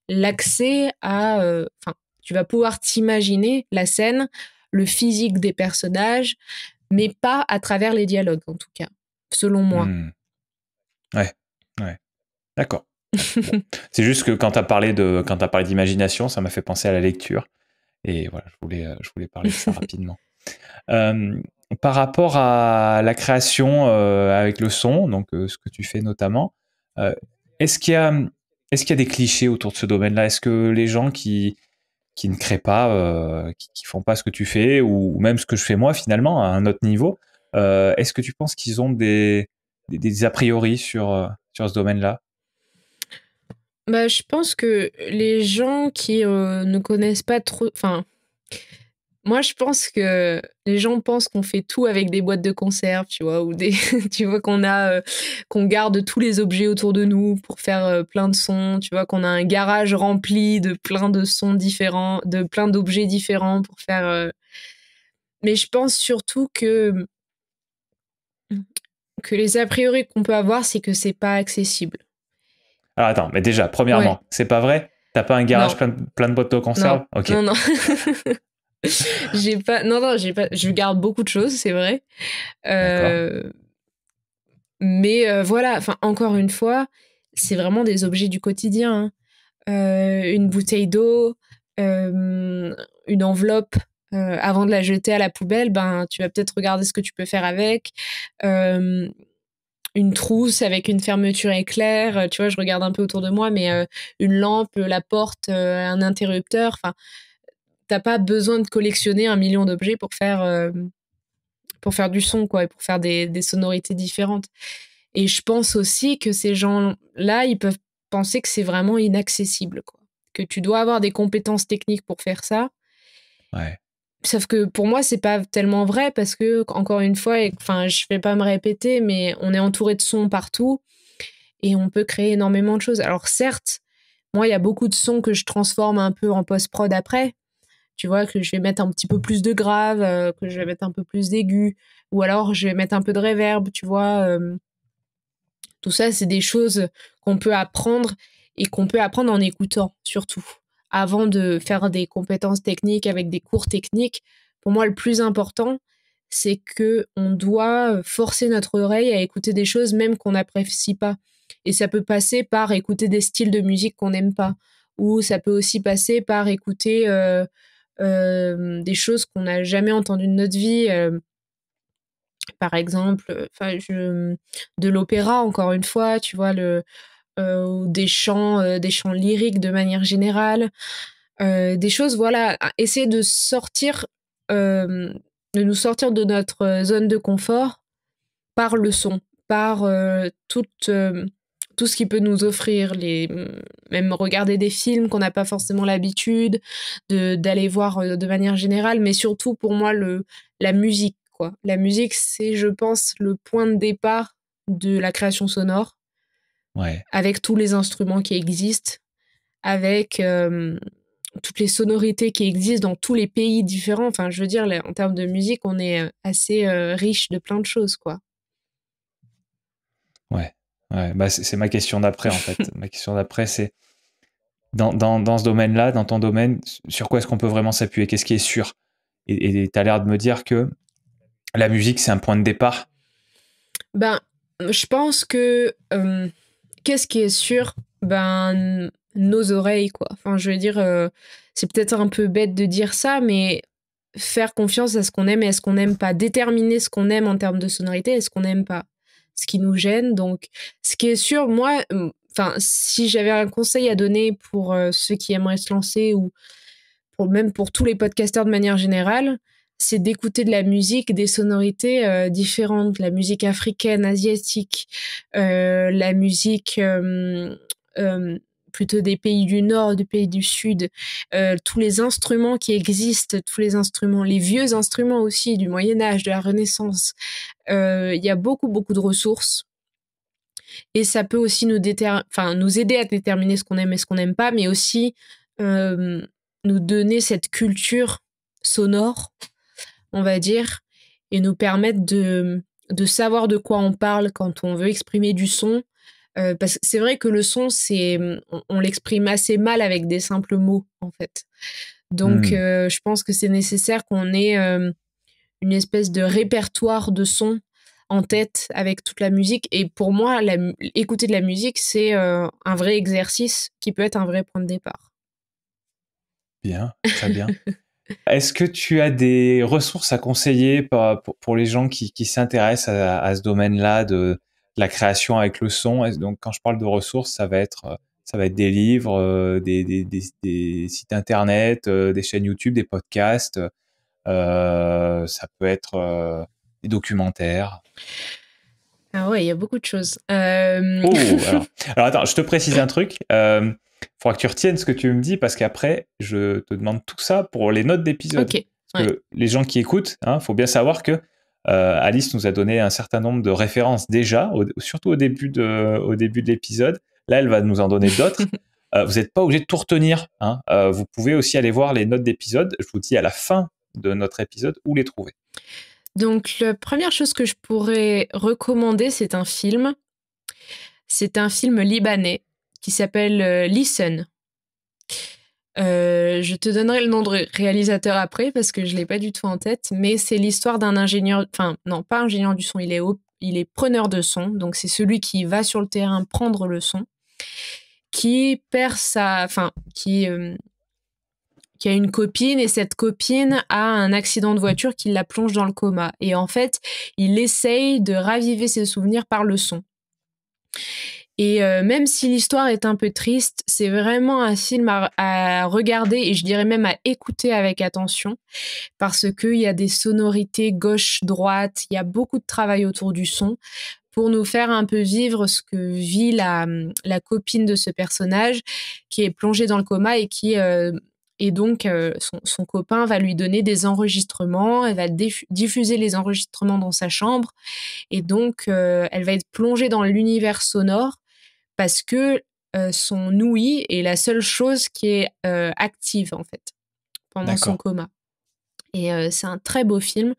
l'accès à... tu vas pouvoir t'imaginer la scène, le physique des personnages, mais pas à travers les dialogues, en tout cas, selon moi. Mmh. Ouais. Ouais, d'accord. Bon. C'est juste que quand tu as parlé d'imagination, ça m'a fait penser à la lecture. Et voilà, je voulais parler de ça rapidement. Par rapport à la création avec le son, donc ce que tu fais notamment, est-ce qu'il y a des clichés autour de ce domaine-là ? Est-ce que les gens qui ne créent pas, qui font pas ce que tu fais, ou même ce que je fais moi finalement à un autre niveau, Est-ce que tu penses qu'ils ont des a priori sur ce domaine-là? Bah, je pense que les gens qui ne connaissent pas trop... Enfin, moi, je pense que les gens pensent qu'on fait tout avec des boîtes de conserve, tu vois, ou des... tu vois, qu'on garde tous les objets autour de nous pour faire plein de sons, tu vois, qu'on a un garage rempli de plein de sons différents, de plein d'objets différents pour faire... Mais je pense surtout que les a priori qu'on peut avoir, c'est que c'est pas accessible. Alors attends, mais déjà, premièrement, ouais. C'est pas vrai? T'as pas un garage plein de boîtes de conserve? Non, okay. Non. J'ai pas, non, j'ai pas, je garde beaucoup de choses, c'est vrai. Mais voilà, enfin, encore une fois, c'est vraiment des objets du quotidien. Hein. Une bouteille d'eau, une enveloppe. Avant de la jeter à la poubelle, ben, tu vas peut-être regarder ce que tu peux faire avec. Une trousse avec une fermeture éclair, tu vois, je regarde un peu autour de moi, mais une lampe, la porte, un interrupteur. Enfin, t'as pas besoin de collectionner 1 million d'objets pour faire du son, quoi, et pour faire des sonorités différentes. Et je pense aussi que ces gens-là, ils peuvent penser que c'est vraiment inaccessible, quoi. Que tu dois avoir des compétences techniques pour faire ça. Ouais. Sauf que pour moi, c'est pas tellement vrai parce que, encore une fois, enfin, je vais pas me répéter, mais on est entouré de sons partout et on peut créer énormément de choses. Alors, certes, moi, il y a beaucoup de sons que je transforme un peu en post-prod après. Tu vois, que je vais mettre un petit peu plus de grave, que je vais mettre un peu plus d'aigu, ou alors je vais mettre un peu de réverb, tu vois. Tout ça, c'est des choses qu'on peut apprendre et qu'on peut apprendre en écoutant, surtout. Avant de faire des compétences techniques avec des cours techniques, pour moi, le plus important, c'est qu'on doit forcer notre oreille à écouter des choses même qu'on n'apprécie pas. Et ça peut passer par écouter des styles de musique qu'on n'aime pas. Ou ça peut aussi passer par écouter des choses qu'on n'a jamais entendues de notre vie. Par exemple, de l'opéra, encore une fois, tu vois, ou des chants lyriques de manière générale, des choses, voilà, essayer de sortir, de nous sortir de notre zone de confort par le son, par tout ce qui peut nous offrir, même regarder des films qu'on n'a pas forcément l'habitude d'aller voir de manière générale, mais surtout pour moi, la musique, quoi. La musique, c'est, je pense, le point de départ de la création sonore. Ouais. Avec tous les instruments qui existent, avec toutes les sonorités qui existent dans tous les pays différents. Enfin, je veux dire, en termes de musique, on est assez riche de plein de choses, quoi. Ouais, ouais. Bah, c'est ma question d'après, en fait. Ma question d'après, c'est dans ce domaine-là, dans ton domaine, sur quoi est-ce qu'on peut vraiment s'appuyer? Qu'est-ce qui est sûr? Et tu as l'air de me dire que la musique, c'est un point de départ. Ben, je pense que... Qu'est-ce qui est sûr? Ben, nos oreilles, quoi. Enfin, je veux dire, c'est peut-être un peu bête de dire ça, mais faire confiance à ce qu'on aime et à ce qu'on n'aime pas. Déterminer ce qu'on aime en termes de sonorité et ce qu'on n'aime pas. Ce qui nous gêne. Donc, ce qui est sûr, moi, enfin, si j'avais un conseil à donner pour ceux qui aimeraient se lancer ou même pour tous les podcasteurs de manière générale, c'est d'écouter de la musique, des sonorités différentes, la musique africaine, asiatique, la musique plutôt des pays du Nord, des pays du Sud, tous les instruments qui existent, tous les instruments, les vieux instruments aussi du Moyen-Âge, de la Renaissance. Il y a beaucoup, beaucoup de ressources et ça peut aussi nous aider à déterminer ce qu'on aime et ce qu'on n'aime pas, mais aussi nous donner cette culture sonore, on va dire, et nous permettre de savoir de quoi on parle quand on veut exprimer du son. Parce que c'est vrai que le son, on l'exprime assez mal avec des simples mots, en fait. Donc, je pense que c'est nécessaire qu'on ait une espèce de répertoire de sons en tête avec toute la musique. Et pour moi, écouter de la musique, c'est un vrai exercice qui peut être un vrai point de départ. Bien, très bien. Est-ce que tu as des ressources à conseiller pour les gens qui s'intéressent à ce domaine-là de la création avec le son? Donc, quand je parle de ressources, ça va être des livres, des sites internet, des chaînes YouTube, des podcasts. Ça peut être des documentaires? Ah ouais, il y a beaucoup de choses. Oh, alors attends, je te précise un truc. Faudra que tu retiennes ce que tu me dis, parce qu'après, je te demande tout ça pour les notes d'épisode. Okay, parce que les gens qui écoutent, faut bien savoir que Alice nous a donné un certain nombre de références déjà, surtout au début de l'épisode. Là, elle va nous en donner d'autres. Vous n'êtes pas obligé de tout retenir. Vous pouvez aussi aller voir les notes d'épisode. Je vous dis à la fin de notre épisode où les trouver. Donc, la première chose que je pourrais recommander, c'est un film. C'est un film libanais qui s'appelle Listen. Je te donnerai le nom de réalisateur après, parce que je ne l'ai pas du tout en tête, mais c'est l'histoire d'un ingénieur, enfin non, pas ingénieur du son, il est preneur de son, donc c'est celui qui va sur le terrain prendre le son, qui perd sa... enfin, qui a une copine, et cette copine a un accident de voiture qui la plonge dans le coma. Et en fait, il essaye de raviver ses souvenirs par le son. Et même si l'histoire est un peu triste, c'est vraiment un film à regarder, et je dirais même à écouter avec attention, parce qu'il y a des sonorités gauche-droite, il y a beaucoup de travail autour du son, pour nous faire un peu vivre ce que vit la copine de ce personnage, qui est plongée dans le coma, et qui... Et donc, son copain va lui donner des enregistrements, elle va diffuser les enregistrements dans sa chambre. Et donc, elle va être plongée dans l'univers sonore, parce que son ouïe est la seule chose qui est active, en fait, pendant son coma. Et c'est un très beau film.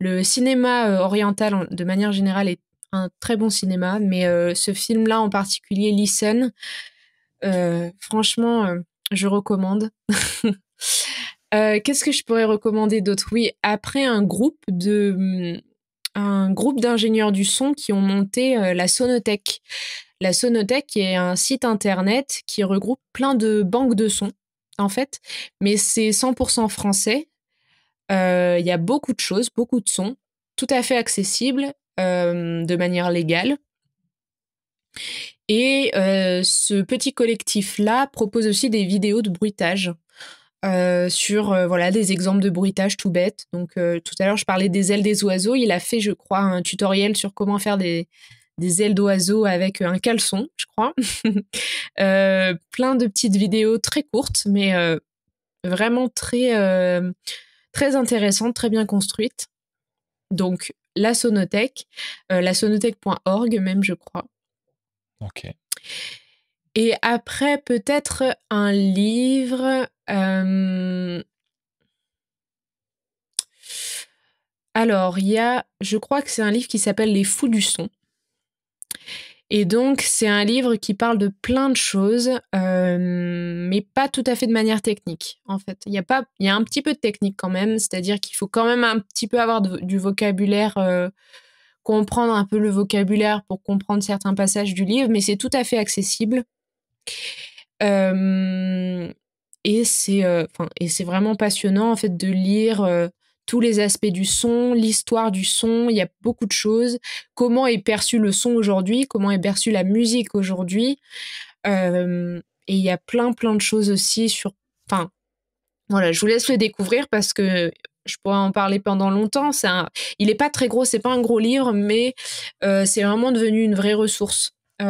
Le cinéma oriental, de manière générale, est un très bon cinéma. Mais ce film-là, en particulier, Listen, franchement... je recommande. Qu'est-ce que je pourrais recommander d'autre? Oui, après, un groupe d'ingénieurs du son qui ont monté La Sonothèque. La Sonothèque est un site internet qui regroupe plein de banques de sons, en fait, mais c'est 100% français. Il y a beaucoup de choses, beaucoup de sons, tout à fait accessibles de manière légale. Et ce petit collectif-là propose aussi des vidéos de bruitage sur voilà, des exemples de bruitage tout bêtes. Donc, tout à l'heure, je parlais des ailes des oiseaux. Il a fait, je crois, un tutoriel sur comment faire des ailes d'oiseaux avec un caleçon, je crois. Plein de petites vidéos très courtes, mais vraiment très, très intéressantes, très bien construites. Donc, La Sonothèque, lasonothèque.org même, je crois. Okay. Et après, peut-être un livre. Alors, il y a, je crois que c'est un livre qui s'appelle Les Fous du Son. Et donc, c'est un livre qui parle de plein de choses, mais pas tout à fait de manière technique, en fait. Il y a un petit peu de technique quand même, c'est-à-dire qu'il faut quand même un petit peu avoir du vocabulaire. Comprendre un peu le vocabulaire pour comprendre certains passages du livre, mais c'est tout à fait accessible. Et c'est vraiment passionnant, en fait, de lire tous les aspects du son, l'histoire du son, il y a beaucoup de choses. Comment est perçu le son aujourd'hui? Comment est perçue la musique aujourd'hui? Et il y a plein de choses aussi sur... Enfin, voilà, je vous laisse le découvrir, parce que... je pourrais en parler pendant longtemps. Il n'est pas très gros, c'est pas un gros livre, mais c'est vraiment devenu une vraie ressource. Ça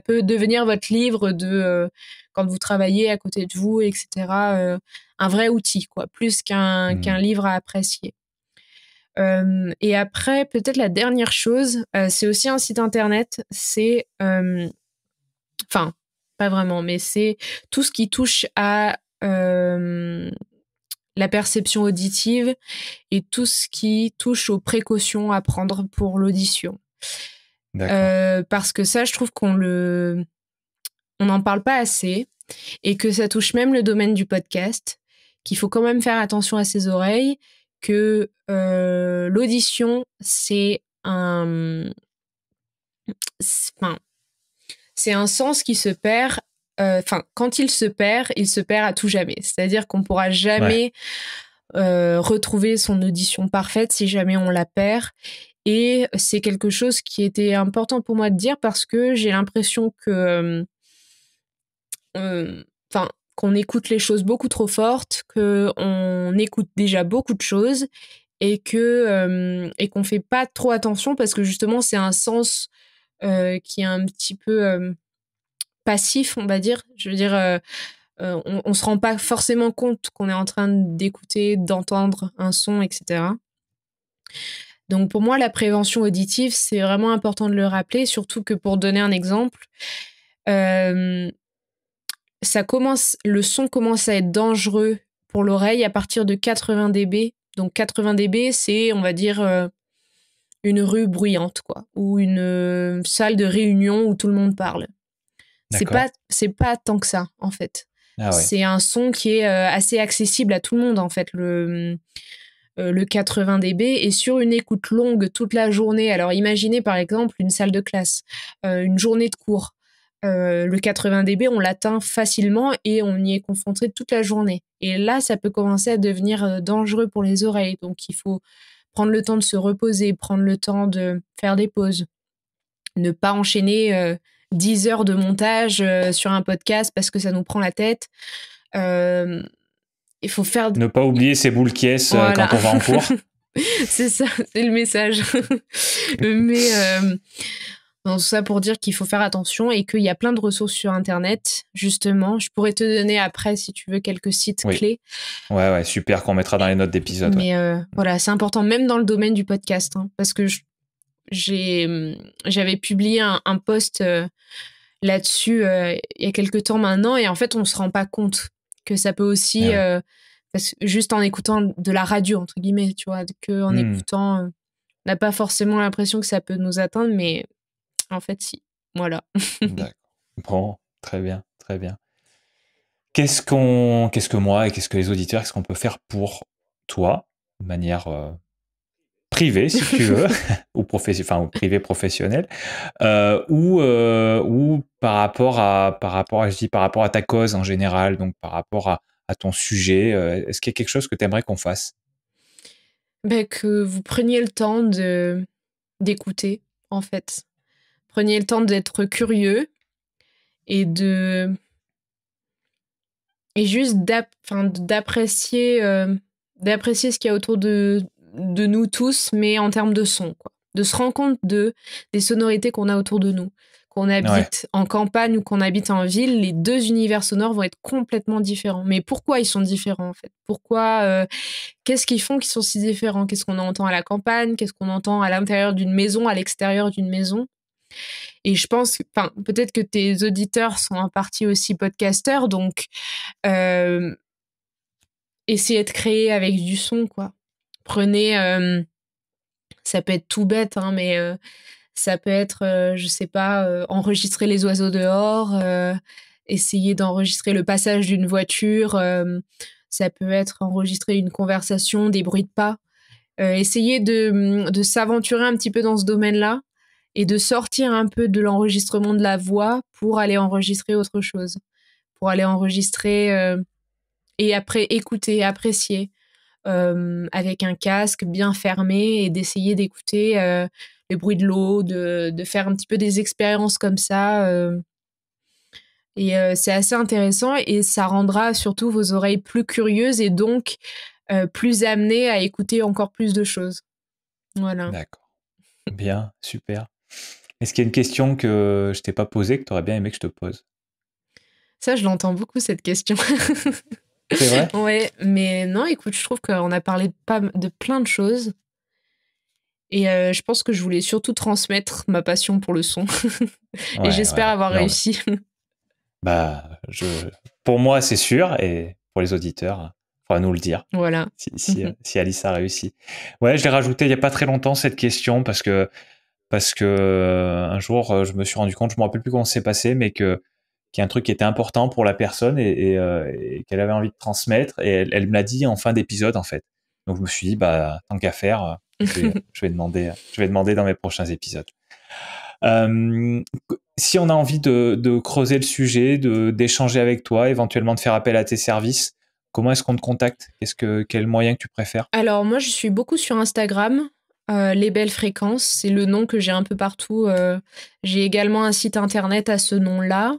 peut devenir votre livre de quand vous travaillez à côté de vous, etc. Un vrai outil, quoi, plus qu'un livre à apprécier. Et après, peut-être la dernière chose, c'est aussi un site internet. C'est, enfin, pas vraiment, mais c'est tout ce qui touche à la perception auditive et tout ce qui touche aux précautions à prendre pour l'audition. Parce que ça, je trouve on n'en parle pas assez, et que ça touche même le domaine du podcast, qu'il faut quand même faire attention à ses oreilles, que l'audition, c'est un sens qui se perd. Quand il se perd à tout jamais. C'est-à-dire qu'on ne pourra jamais retrouver son audition parfaite si jamais on la perd. Et c'est quelque chose qui était important pour moi de dire, parce que j'ai l'impression que... qu'on écoute les choses beaucoup trop fortes, qu'on écoute déjà beaucoup de choses et qu'on fait pas trop attention parce que justement c'est un sens qui est un petit peu passif, on va dire. Je veux dire, on se rend pas forcément compte qu'on est en train d'écouter, d'entendre un son, etc. Donc pour moi, la prévention auditive, c'est vraiment important de le rappeler, surtout que pour donner un exemple, le son commence à être dangereux pour l'oreille à partir de 80 dB. Donc 80 dB, c'est, on va dire, une rue bruyante, quoi, ou une salle de réunion où tout le monde parle. C'est pas tant que ça, en fait. Ah ouais. C'est un son qui est assez accessible à tout le monde, en fait, le 80 dB, et sur une écoute longue toute la journée. Alors imaginez par exemple une salle de classe, une journée de cours. Le 80 dB, on l'atteint facilement et on y est confronté toute la journée. Et là, ça peut commencer à devenir dangereux pour les oreilles. Donc il faut prendre le temps de se reposer, prendre le temps de faire des pauses. Ne pas enchaîner 10 heures de montage sur un podcast parce que ça nous prend la tête. Il faut faire... Ne pas oublier ses boules qui est voilà. Quand on va en cours. C'est ça, c'est le message. Mais donc, tout ça pour dire qu'il faut faire attention et qu'il y a plein de ressources sur Internet, justement. Je pourrais te donner après, si tu veux, quelques sites clés. Ouais, super, qu'on mettra dans les notes d'épisode. Mais voilà, c'est important, même dans le domaine du podcast. Hein, parce que j'avais publié un post là-dessus il y a quelques temps maintenant, et en fait, on ne se rend pas compte que ça peut aussi, parce que juste en écoutant de la radio, entre guillemets, tu vois, qu'en écoutant, on n'a pas forcément l'impression que ça peut nous atteindre, mais en fait, si. Voilà. D'accord. Bon, très bien, très bien. Qu'est-ce que moi et qu'est-ce que les auditeurs, qu'est-ce qu'on peut faire pour toi, de manière privée, si tu veux, ou privée professionnelle, ou par rapport à ta cause en général, donc par rapport à ton sujet, est-ce qu'il y a quelque chose que tu aimerais qu'on fasse? Que vous preniez le temps d'écouter, en fait. Prenez le temps d'être curieux et juste d'apprécier ce qu'il y a autour de nous tous, mais en termes de son, quoi. De se rendre compte des sonorités qu'on a autour de nous. Qu'on habite en campagne ou qu'on habite en ville, les deux univers sonores vont être complètement différents. Mais pourquoi ils sont différents, en fait? Pourquoi qu'est-ce qu'ils font qui sont si différents? Qu'est-ce qu'on entend à la campagne? Qu'est-ce qu'on entend à l'intérieur d'une maison, à l'extérieur d'une maison? Et je pense, peut-être que tes auditeurs sont en partie aussi podcasteurs, donc essayez de créer avec du son, quoi. Prenez, ça peut être tout bête, hein, mais ça peut être, je sais pas, enregistrer les oiseaux dehors, essayer d'enregistrer le passage d'une voiture, ça peut être enregistrer une conversation, des bruits de pas. Essayez de s'aventurer un petit peu dans ce domaine-là et de sortir un peu de l'enregistrement de la voix pour aller enregistrer autre chose, pour aller enregistrer et après écouter, apprécier. Avec un casque bien fermé et d'essayer d'écouter les bruits de l'eau, de faire un petit peu des expériences comme ça. C'est assez intéressant et ça rendra surtout vos oreilles plus curieuses et donc plus amenées à écouter encore plus de choses. Voilà. D'accord. Bien, super. Est-ce qu'il y a une question que je t'ai pas posée, que tu aurais bien aimé que je te pose? Ça, je l'entends beaucoup, cette question. C'est vrai? Ouais, mais non, écoute, je trouve qu'on a parlé de plein de choses. Et je pense que je voulais surtout transmettre ma passion pour le son. Et j'espère avoir réussi. Pour moi, c'est sûr. Et pour les auditeurs, il faudra nous le dire. Voilà. Si Alice a réussi. Ouais, je l'ai rajouté il n'y a pas très longtemps, cette question, parce que un jour, je me suis rendu compte, je ne me rappelle plus comment c'est passé, mais qu'il y a un truc qui était important pour la personne et qu'elle avait envie de transmettre. Et elle me l'a dit en fin d'épisode, en fait. Donc, je me suis dit, tant qu'à faire, je vais demander dans mes prochains épisodes. Si on a envie de creuser le sujet, d'échanger avec toi, éventuellement de faire appel à tes services, comment est-ce qu'on te contacte? Quel moyen que tu préfères? Alors, moi, je suis beaucoup sur Instagram. Les Belles Fréquences, c'est le nom que j'ai un peu partout. J'ai également un site internet à ce nom-là.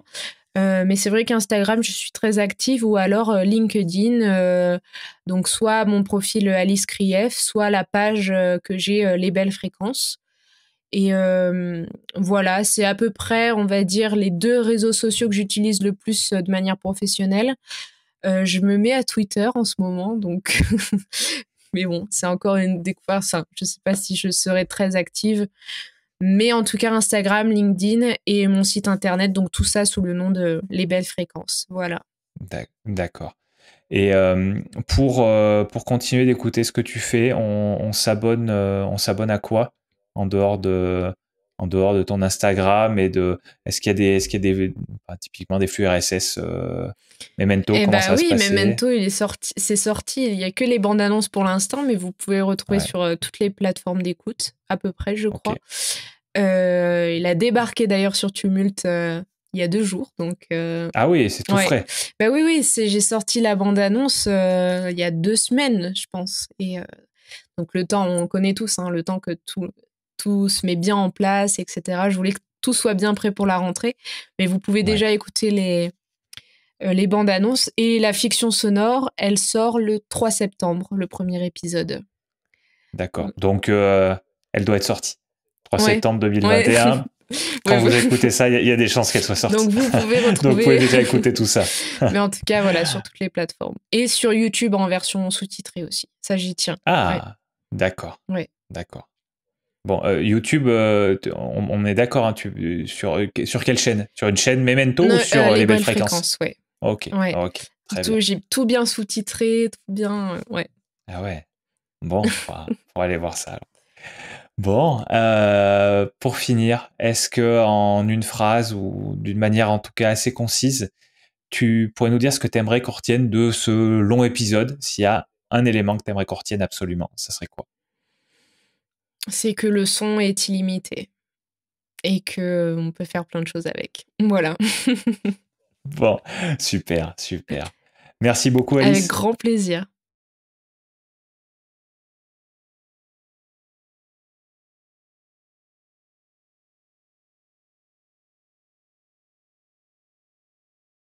Mais c'est vrai qu'Instagram, je suis très active, ou alors LinkedIn, donc soit mon profil Alice Krief, soit la page que j'ai Les Belles Fréquences. Et voilà, c'est à peu près, on va dire, les deux réseaux sociaux que j'utilise le plus de manière professionnelle. Je me mets à Twitter en ce moment, donc... mais bon, c'est encore une découverte. Enfin, je ne sais pas si je serai très active. Mais en tout cas, Instagram, LinkedIn et mon site internet. Donc, tout ça sous le nom de Les Belles Fréquences. Voilà. D'accord. Et pour continuer d'écouter ce que tu fais, on s'abonne à quoi en dehors de ton Instagram et de... Est-ce qu'il y a typiquement des flux RSS Memento, comment ça va se passer ? Memento, c'est sorti. Il n'y a que les bandes annonces pour l'instant, mais vous pouvez le retrouver sur toutes les plateformes d'écoute, à peu près, je crois. Il a débarqué d'ailleurs sur Tumult il y a 2 jours. Donc, ah oui, c'est tout frais. Oui, j'ai sorti la bande annonce il y a 2 semaines, je pense. Et donc le temps, on connaît tous, hein, le temps que tout se met bien en place, etc. Je voulais que tout soit bien prêt pour la rentrée, mais vous pouvez déjà écouter les bandes annonces. Et la fiction sonore, elle sort le 3 septembre, le premier épisode. D'accord. Donc, elle doit être sortie. 3 septembre 2021. Quand vous écoutez ça, il y a des chances qu'elle soit sortie. Donc, vous pouvez retrouver... Donc, vous pouvez déjà écouter tout ça. Mais en tout cas, voilà, sur toutes les plateformes. Et sur YouTube en version sous-titrée aussi. Ça, j'y tiens. Ah, d'accord. Oui. D'accord. Bon, YouTube, on est d'accord, hein, sur quelle chaîne? Sur une chaîne Memento ou sur les Belles Fréquences? Oui. Ok. J'ai tout bien sous-titré, tout bien. Ah ouais. Bon, on va aller voir ça. Alors. Bon, pour finir, est-ce que en une phrase ou d'une manière en tout cas assez concise, tu pourrais nous dire ce que tu aimerais qu'on retienne de ce long épisode? S'il y a un élément que tu aimerais qu'on retienne absolument, ça serait quoi? C'est que le son est illimité et qu'on peut faire plein de choses avec. Voilà. Bon, super. Merci beaucoup, Alice. Avec grand plaisir.